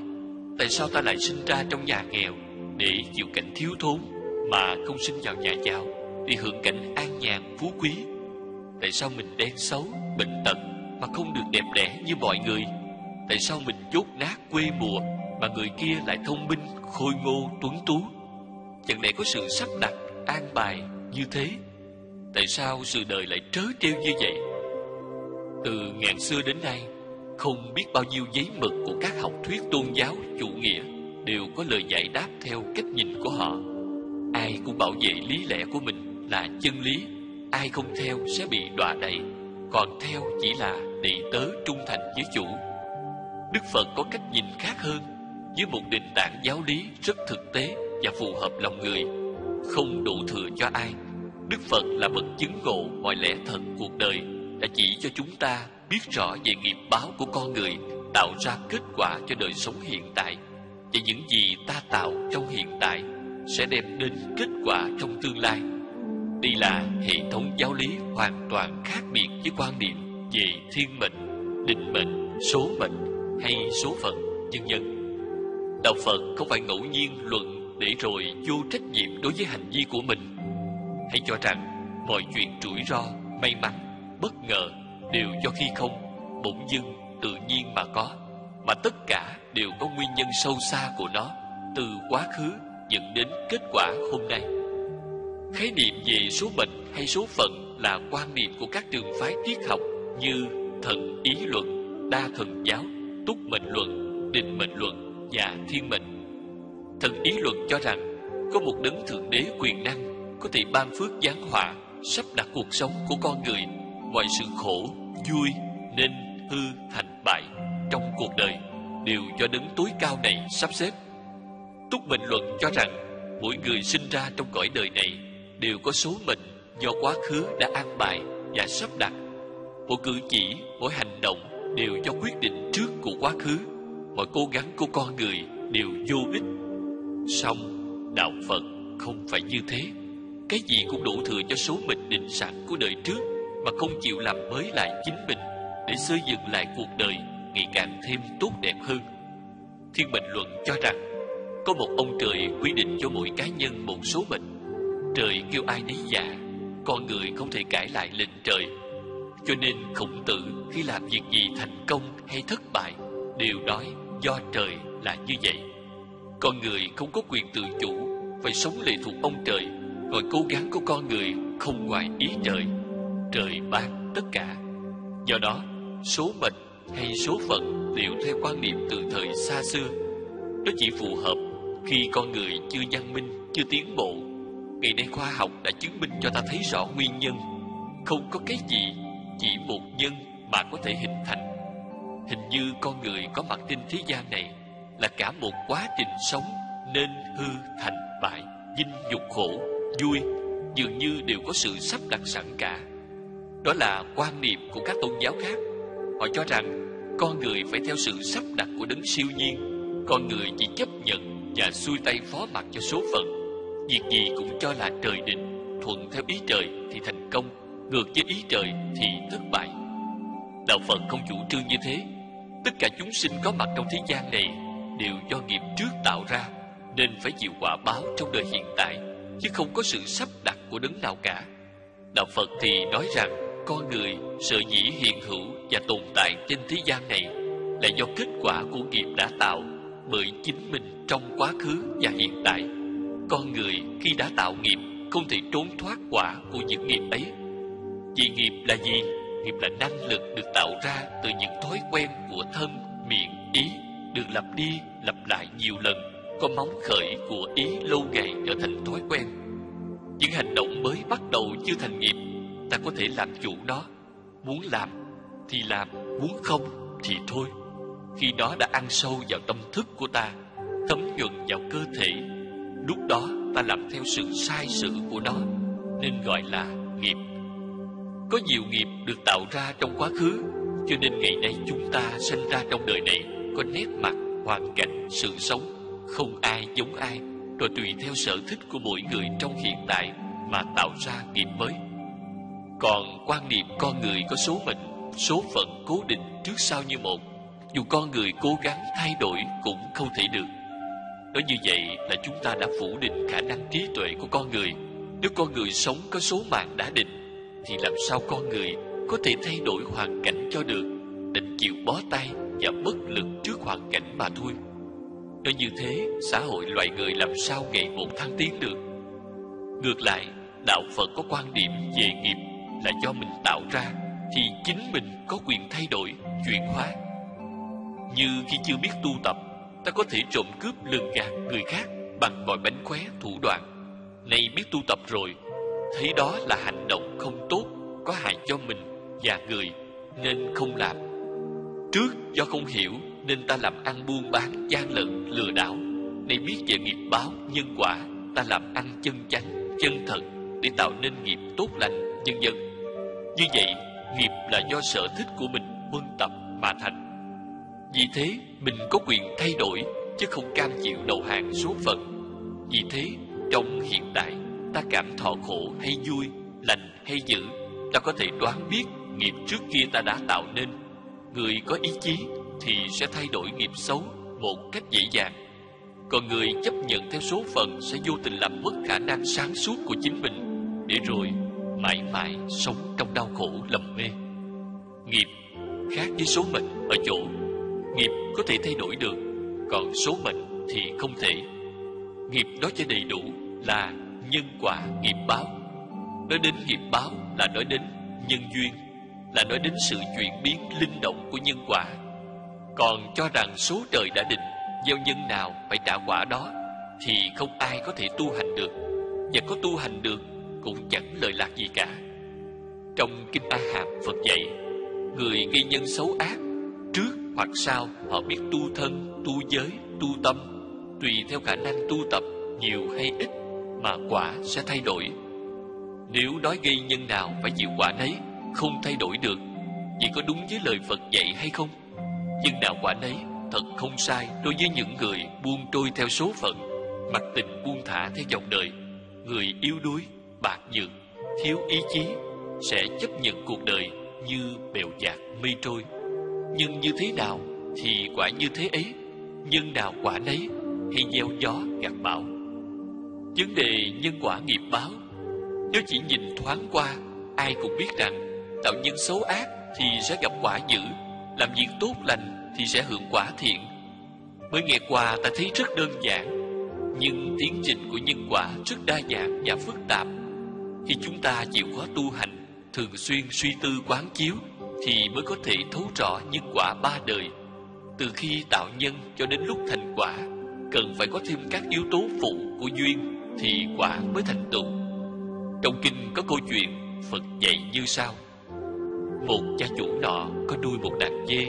tại sao ta lại sinh ra trong nhà nghèo để chịu cảnh thiếu thốn mà không sinh vào nhà giàu để hưởng cảnh an nhàn phú quý? Tại sao mình đen xấu, bệnh tật mà không được đẹp đẽ như mọi người? Tại sao mình dốt nát quê mùa mà người kia lại thông minh, khôi ngô, tuấn tú? Chẳng lẽ có sự sắp đặt, an bài như thế? Tại sao sự đời lại trớ trêu như vậy? Từ ngàn xưa đến nay, không biết bao nhiêu giấy mực của các học thuyết tôn giáo chủ nghĩa đều có lời giải đáp theo cách nhìn của họ. Ai cũng bảo vệ lý lẽ của mình là chân lý, ai không theo sẽ bị đọa đày, còn theo chỉ là đệ tớ trung thành với chủ. Đức Phật có cách nhìn khác hơn, với một nền tảng giáo lý rất thực tế và phù hợp lòng người, không đổ thừa cho ai. Đức Phật là bậc chứng ngộ mọi lẽ thật cuộc đời, đã chỉ cho chúng ta biết rõ về nghiệp báo của con người, tạo ra kết quả cho đời sống hiện tại, và những gì ta tạo trong hiện tại sẽ đem đến kết quả trong tương lai. Đây là hệ thống giáo lý hoàn toàn khác biệt với quan niệm về thiên mệnh. định mệnh, số mệnh hay số phận, vân vân. Đạo Phật không phải ngẫu nhiên luận để rồi vô trách nhiệm đối với hành vi của mình. Hãy cho rằng mọi chuyện rủi ro, may mắn, bất ngờ đều do khi không, bỗng dưng, tự nhiên mà có, mà tất cả đều có nguyên nhân sâu xa của nó, từ quá khứ dẫn đến kết quả hôm nay. Khái niệm về số mệnh hay số phận là quan niệm của các trường phái triết học như Thần Ý Luận, Đa Thần Giáo, Túc Mệnh Luận, Định Mệnh Luận và Thiên Mệnh. Thần Ý Luận cho rằng có một đấng thượng đế quyền năng có thể ban phước giáng họa, sắp đặt cuộc sống của con người, mọi sự khổ, vui, nên, hư, thành, bại trong cuộc đời đều do đấng tối cao này sắp xếp. Túc Mệnh Luận cho rằng mỗi người sinh ra trong cõi đời này đều có số mệnh do quá khứ đã an bài và sắp đặt. Mỗi cử chỉ, mỗi hành động đều do quyết định trước của quá khứ. Mọi cố gắng của con người đều vô ích. Song đạo Phật không phải như thế. Cái gì cũng đổ thừa cho số mệnh định sẵn của đời trước, mà không chịu làm mới lại chính mình để xây dựng lại cuộc đời ngày càng thêm tốt đẹp hơn. Thiên Mệnh Luận cho rằng có một ông trời quy định cho mỗi cá nhân một số mệnh. Trời kêu ai nấy dạ, con người không thể cãi lại lệnh trời. Cho nên Khổng Tử khi làm việc gì thành công hay thất bại đều nói do trời là như vậy. Con người không có quyền tự chủ, phải sống lệ thuộc ông trời. Mọi cố gắng của con người không ngoài ý trời, trời ban tất cả. Do đó, số mệnh hay số phận liệu theo quan niệm từ thời xa xưa. Nó chỉ phù hợp khi con người chưa văn minh, chưa tiến bộ. Ngày nay khoa học đã chứng minh cho ta thấy rõ nguyên nhân. Không có cái gì chỉ một nhân mà có thể hình thành. Hình như con người có mặt trên thế gian này là cả một quá trình sống nên, hư, thành, bại, vinh, nhục, khổ, vui, dường như đều có sự sắp đặt sẵn cả. Đó là quan niệm của các tôn giáo khác. Họ cho rằng con người phải theo sự sắp đặt của đấng siêu nhiên. Con người chỉ chấp nhận và xuôi tay phó mặc cho số phận. Việc gì cũng cho là trời định, thuận theo ý trời thì thành công, ngược với ý trời thì thất bại. Đạo Phật không chủ trương như thế. Tất cả chúng sinh có mặt trong thế gian này đều do nghiệp trước tạo ra, nên phải chịu quả báo trong đời hiện tại, chứ không có sự sắp đặt của đấng nào cả. Đạo Phật thì nói rằng con người sở dĩ hiện hữu và tồn tại trên thế gian này là do kết quả của nghiệp đã tạo bởi chính mình trong quá khứ và hiện tại. Con người khi đã tạo nghiệp không thể trốn thoát quả của những nghiệp ấy. Vì nghiệp là gì? Nghiệp là năng lực được tạo ra từ những thói quen của thân, miệng, ý, được lặp đi lặp lại nhiều lần, có móng khởi của ý lâu ngày trở thành thói quen. Những hành động mới bắt đầu chưa thành nghiệp, ta có thể làm chủ nó. Muốn làm thì làm, muốn không thì thôi. Khi nó đã ăn sâu vào tâm thức của ta, thấm nhuần vào cơ thể, lúc đó ta làm theo sự sai sự của nó, nên gọi là nghiệp. Có nhiều nghiệp được tạo ra trong quá khứ, cho nên ngày nay chúng ta sinh ra trong đời này có nét mặt, hoàn cảnh, sự sống không ai giống ai, rồi tùy theo sở thích của mỗi người trong hiện tại mà tạo ra nghiệp mới. Còn quan niệm con người có số mệnh, số phận cố định trước sau như một, dù con người cố gắng thay đổi cũng không thể được. Nói như vậy là chúng ta đã phủ định khả năng trí tuệ của con người. Nếu con người sống có số mạng đã định, thì làm sao con người có thể thay đổi hoàn cảnh cho được, định chịu bó tay và bất lực trước hoàn cảnh mà thôi. Nói như thế, xã hội loài người làm sao ngày một thăng tiến được. Ngược lại, đạo Phật có quan điểm về nghiệp là do mình tạo ra, thì chính mình có quyền thay đổi, chuyển hóa. Như khi chưa biết tu tập, ta có thể trộm cướp lường gạt người khác bằng mọi mánh khóe thủ đoạn. Nay biết tu tập rồi, thấy đó là hành động không tốt, có hại cho mình và người, nên không làm. Trước do không hiểu nên ta làm ăn buôn bán, gian lận, lừa đảo. Nay biết về nghiệp báo, nhân quả, ta làm ăn chân chánh, chân thật để tạo nên nghiệp tốt lành, vân vân. Như vậy, nghiệp là do sở thích của mình huân tập mà thành. Vì thế, mình có quyền thay đổi, chứ không cam chịu đầu hàng số phận. Vì thế, trong hiện tại, ta cảm thọ khổ hay vui, lành hay dữ, ta có thể đoán biết nghiệp trước kia ta đã tạo nên. Người có ý chí thì sẽ thay đổi nghiệp xấu một cách dễ dàng. Còn người chấp nhận theo số phận sẽ vô tình làm mất khả năng sáng suốt của chính mình, để rồi mãi mãi sống trong đau khổ lầm mê. Nghiệp khác với số mệnh ở chỗ nghiệp có thể thay đổi được, còn số mệnh thì không thể. Nghiệp nói cho đầy đủ là nhân quả nghiệp báo. Nói đến nghiệp báo là nói đến nhân duyên, là nói đến sự chuyển biến linh động của nhân quả. Còn cho rằng số trời đã định, gieo nhân nào phải trả quả đó, thì không ai có thể tu hành được, và có tu hành được cũng chẳng lợi lạc gì cả. Trong kinh A Hàm, Phật dạy người gây nhân xấu ác, trước hoặc sau họ biết tu thân, tu giới, tu tâm, tùy theo khả năng tu tập nhiều hay ít mà quả sẽ thay đổi. Nếu nói gây nhân nào phải chịu quả nấy, không thay đổi được, vậy có đúng với lời Phật dạy hay không? Nhân nào quả nấy thật không sai đối với những người buông trôi theo số phận, mặc tình buông thả theo dòng đời. Người yếu đuối, bạc nhược, thiếu ý chí sẽ chấp nhận cuộc đời như bèo dạt mây trôi. Nhưng như thế nào thì quả như thế ấy, nhân nào quả nấy, hay gieo gió gặt bão. Vấn đề nhân quả nghiệp báo, nếu chỉ nhìn thoáng qua, ai cũng biết rằng tạo nhân xấu ác thì sẽ gặp quả dữ, làm việc tốt lành thì sẽ hưởng quả thiện. Mới nghe qua ta thấy rất đơn giản, nhưng tiến trình của nhân quả rất đa dạng và phức tạp. Khi chúng ta chịu khó tu hành, thường xuyên suy tư quán chiếu, thì mới có thể thấu rõ nhân quả ba đời. Từ khi tạo nhân cho đến lúc thành quả, cần phải có thêm các yếu tố phụ của duyên thì quả mới thành tựu. Trong kinh có câu chuyện Phật dạy như sau: một gia chủ nọ có nuôi một đàn dê.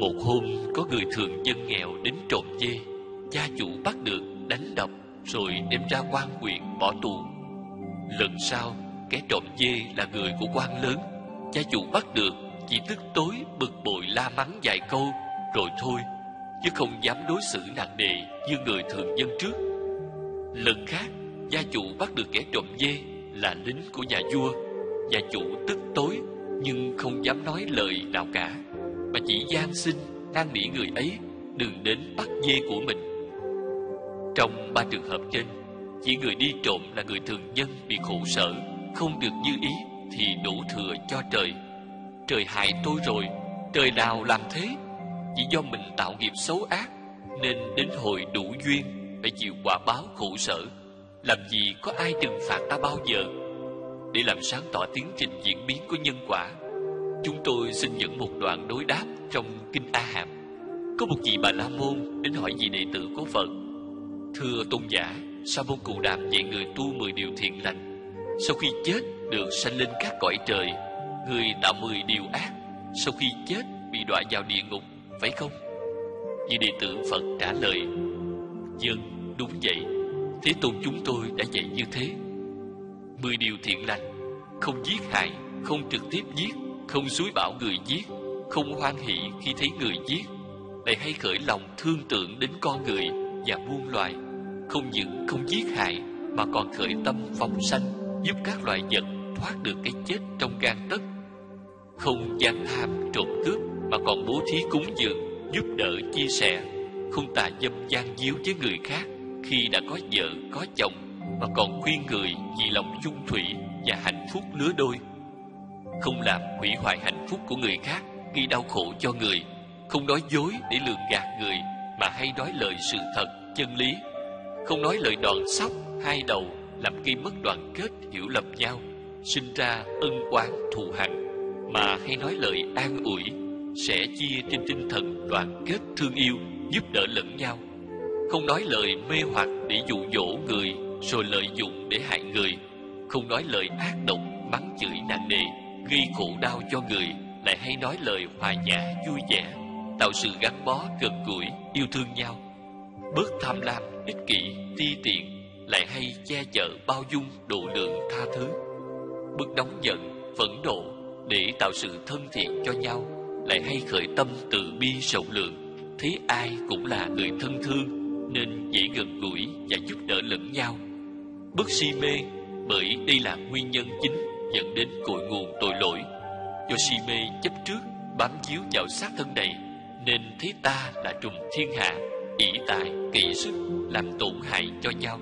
Một hôm có người thường dân nghèo đến trộm dê, gia chủ bắt được đánh đập rồi đem ra quan huyện bỏ tù. Lần sau kẻ trộm dê là người của quan lớn, gia chủ bắt được chỉ tức tối bực bội la mắng vài câu rồi thôi, chứ không dám đối xử nặng nề như người thường dân trước. Lần khác gia chủ bắt được kẻ trộm dê là lính của nhà vua, gia chủ tức tối nhưng không dám nói lời nào cả, mà chỉ van xin năn nỉ người ấy đừng đến bắt dê của mình. Trong ba trường hợp trên, chỉ người đi trộm là người thường dân bị khổ sở, không được như ý thì đổ thừa cho trời. Trời hại tôi rồi, trời nào làm thế? Chỉ do mình tạo nghiệp xấu ác, nên đến hồi đủ duyên phải chịu quả báo khổ sở. Làm gì có ai trừng phạt ta bao giờ? Để làm sáng tỏ tiến trình diễn biến của nhân quả, chúng tôi xin dẫn một đoạn đối đáp trong kinh A Hàm. Có một vị Bà La Môn đến hỏi vị đệ tử của Phật: thưa tôn giả, Sa Môn Cù Đàm dạy người tu 10 điều thiện lành, sau khi chết được sanh lên các cõi trời. Người tạo 10 điều ác, sau khi chết bị đọa vào địa ngục, phải không? Vị đệ tử Phật trả lời: vâng, đúng vậy, Thế Tôn chúng tôi đã dạy như thế. 10 điều thiện lành: không giết hại, không trực tiếp giết, không xúi bảo người giết, không hoan hỷ khi thấy người giết, lại hay khởi lòng thương tưởng đến con người và muôn loài. Không những không giết hại mà còn khởi tâm phóng sanh, giúp các loài vật thoát được cái chết trong gang tấc. Không gian tham trộm cướp mà còn bố thí cúng dường, giúp đỡ chia sẻ. Không tà dâm gian díu với người khác khi đã có vợ có chồng, mà còn khuyên người vì lòng chung thủy và hạnh phúc lứa đôi. Không làm hủy hoại hạnh phúc của người khác, gây đau khổ cho người. Không nói dối để lường gạt người, mà hay nói lời sự thật, chân lý. Không nói lời đòn sóc hai đầu, làm gây mất đoàn kết, hiểu lầm nhau, sinh ra ân oán thù hằn, mà hay nói lời an ủi, sẻ chia trên tinh thần đoàn kết thương yêu, giúp đỡ lẫn nhau. Không nói lời mê hoặc để dụ dỗ người, rồi lợi dụng để hại người. Không nói lời ác độc, mắng chửi nặng nề, gây khổ đau cho người, lại hay nói lời hòa nhã vui vẻ, tạo sự gắn bó gần gũi, yêu thương nhau. Bớt tham lam, ích kỷ, ti tiện, lại hay che chở, bao dung, độ lượng, tha thứ. Bớt nóng giận, phẫn nộ, để tạo sự thân thiện cho nhau, lại hay khởi tâm từ bi rộng lượng, thấy ai cũng là người thân thương, nên dễ gần gũi và giúp đỡ lẫn nhau. Bớt si mê, bởi đây là nguyên nhân chính dẫn đến cội nguồn tội lỗi. Do si mê chấp trước bám chiếu vào xác thân này, nên thấy ta là trùng thiên hạ, ỷ tài kỵ sức, làm tổn hại cho nhau.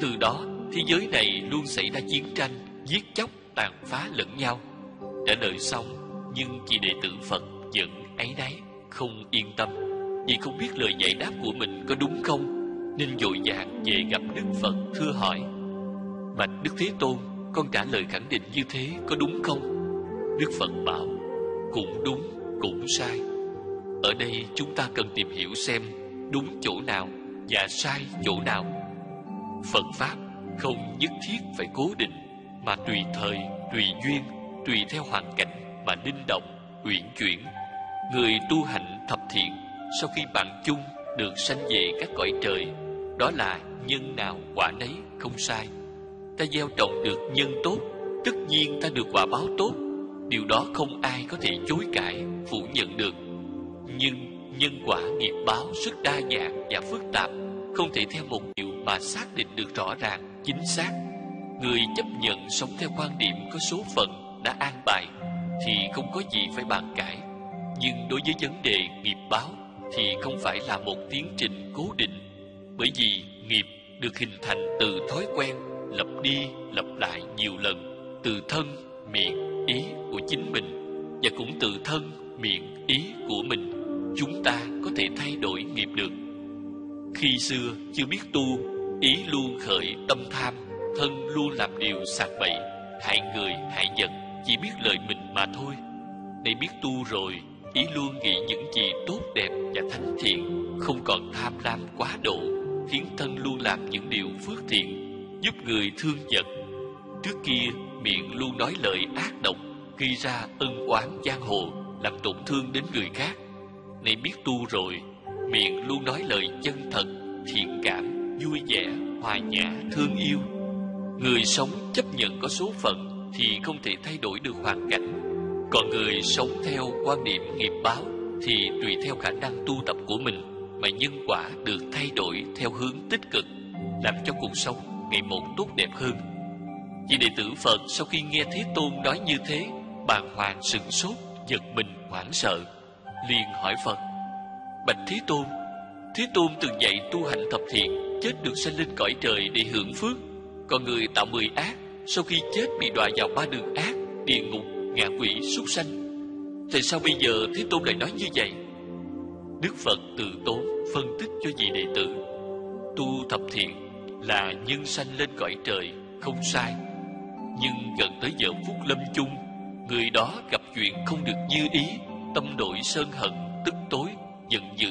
Từ đó thế giới này luôn xảy ra chiến tranh, giết chóc, tàn phá lẫn nhau. Trả lời xong, nhưng chị đệ tử Phật vẫn áy náy, không yên tâm, vì không biết lời giải đáp của mình có đúng không, nên vội vàng về gặp Đức Phật thưa hỏi: Bạch Đức Thế Tôn, con trả lời khẳng định như thế có đúng không? Đức Phật bảo: Cũng đúng, cũng sai. Ở đây chúng ta cần tìm hiểu xem đúng chỗ nào và sai chỗ nào. Phật Pháp không nhất thiết phải cố định, mà tùy thời, tùy duyên, tùy theo hoàn cảnh mà linh động, uyển chuyển. Người tu hành thập thiện sau khi bạn chung được sanh về các cõi trời, đó là nhân nào quả nấy, không sai. Ta gieo trồng được nhân tốt, tất nhiên ta được quả báo tốt. Điều đó không ai có thể chối cãi, phủ nhận được. Nhưng nhân quả nghiệp báo rất đa dạng và phức tạp, không thể theo một điều mà xác định được rõ ràng, chính xác. Người chấp nhận sống theo quan điểm có số phận đã an bài thì không có gì phải bàn cãi. Nhưng đối với vấn đề nghiệp báo thì không phải là một tiến trình cố định, bởi vì nghiệp được hình thành từ thói quen lặp đi lặp lại nhiều lần, từ thân, miệng, ý của chính mình, và cũng từ thân, miệng, ý của mình chúng ta có thể thay đổi nghiệp được. Khi xưa chưa biết tu, ý luôn khởi tâm tham, thân luôn làm điều sạc bậy, hại người hại vật, chỉ biết lời mình mà thôi. Nay biết tu rồi, ý luôn nghĩ những gì tốt đẹp và thánh thiện, không còn tham lam quá độ, khiến thân luôn làm những điều phước thiện, giúp người thương vật. Trước kia miệng luôn nói lời ác độc, gây ra ân oán giang hồ, làm tổn thương đến người khác. Nay biết tu rồi, miệng luôn nói lời chân thật, thiện cảm, vui vẻ, hòa nhã, thương yêu. Người sống chấp nhận có số phận thì không thể thay đổi được hoàn cảnh. Còn người sống theo quan niệm nghiệp báo thì tùy theo khả năng tu tập của mình mà nhân quả được thay đổi theo hướng tích cực, làm cho cuộc sống ngày một tốt đẹp hơn. Vị đệ tử Phật sau khi nghe Thế Tôn nói như thế, bàng hoàng sửng sốt, giật mình hoảng sợ, liền hỏi Phật: Bạch Thế Tôn, Thế Tôn từng dạy tu hành thập thiện, chết được sanh lên cõi trời để hưởng phước. Còn người tạo 10 ác, sau khi chết bị đọa vào 3 đường ác, địa ngục, ngạ quỷ, súc sanh. Tại sao bây giờ Thế Tôn lại nói như vậy? Đức Phật từ tốn phân tích cho vị đệ tử: Tu thập thiện là nhân sanh lên cõi trời, không sai. Nhưng gần tới giờ phút lâm chung, người đó gặp chuyện không được như ý, tâm đổi sơn hận, tức tối, giận dữ.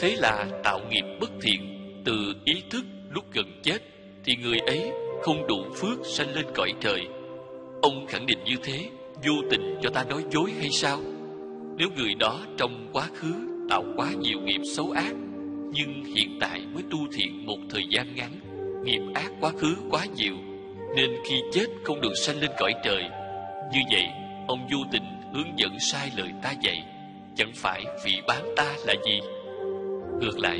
Thế là tạo nghiệp bất thiện. Từ ý thức lúc gần chết thì người ấy không đủ phước sanh lên cõi trời. Ông khẳng định như thế vô tình cho ta nói dối hay sao? Nếu người đó trong quá khứ tạo quá nhiều nghiệp xấu ác, nhưng hiện tại mới tu thiện một thời gian ngắn, nghiệp ác quá khứ quá nhiều, nên khi chết không được sanh lên cõi trời. Như vậy, ông vô tình hướng dẫn sai lời ta dạy, chẳng phải phỉ báng ta là gì. Ngược lại,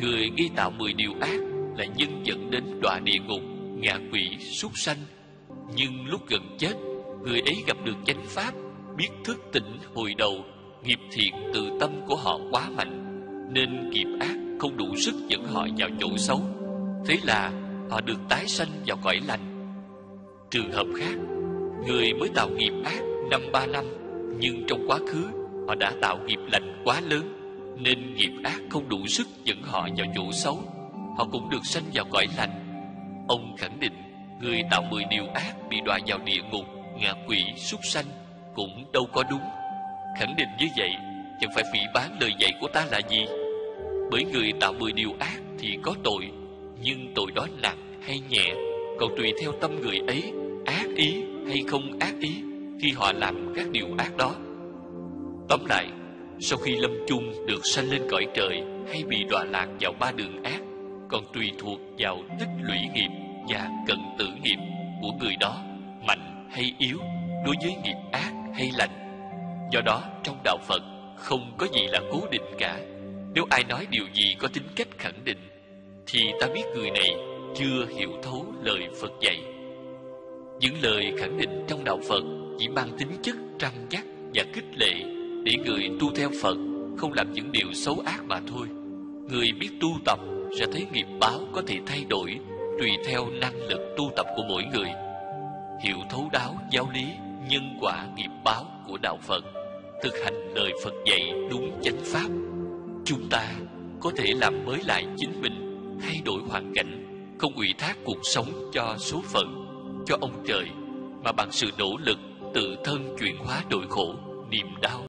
người gây tạo 10 điều ác là nhân dẫn đến đọa địa ngục, ngạ quỷ, súc sanh. Nhưng lúc gần chết, người ấy gặp được chánh pháp, biết thức tỉnh hồi đầu, nghiệp thiện từ tâm của họ quá mạnh, nên nghiệp ác không đủ sức dẫn họ vào chỗ xấu. Thế là họ được tái sanh vào cõi lành. Trường hợp khác, người mới tạo nghiệp ác 3 năm, nhưng trong quá khứ họ đã tạo nghiệp lành quá lớn, nên nghiệp ác không đủ sức dẫn họ vào chỗ xấu, họ cũng được sanh vào cõi lành. Ông khẳng định người tạo 10 điều ác bị đọa vào địa ngục, ngạ quỷ, súc sanh cũng đâu có đúng. Khẳng định như vậy chẳng phải phỉ báng lời dạy của ta là gì. Bởi người tạo 10 điều ác thì có tội, nhưng tội đó nặng hay nhẹ còn tùy theo tâm người ấy ác ý hay không ác ý khi họ làm các điều ác đó. Tóm lại, sau khi lâm chung được sanh lên cõi trời hay bị đọa lạc vào 3 đường ác còn tùy thuộc vào tích lũy nghiệp và cận tử nghiệp của người đó mạnh hay yếu đối với nghiệp ác hay lành. Do đó trong đạo Phật không có gì là cố định cả. Nếu ai nói điều gì có tính cách khẳng định thì ta biết người này chưa hiểu thấu lời Phật dạy. Những lời khẳng định trong đạo Phật chỉ mang tính chất răn dắt, và khích lệ để người tu theo Phật không làm những điều xấu ác mà thôi. Người biết tu tập sẽ thấy nghiệp báo có thể thay đổi tùy theo năng lực tu tập của mỗi người. Hiểu thấu đáo giáo lý nhân quả nghiệp báo của đạo Phật, thực hành lời Phật dạy đúng chánh pháp, chúng ta có thể làm mới lại chính mình, thay đổi hoàn cảnh, không ủy thác cuộc sống cho số phận, cho ông trời, mà bằng sự nỗ lực tự thân chuyển hóa nỗi khổ, niềm đau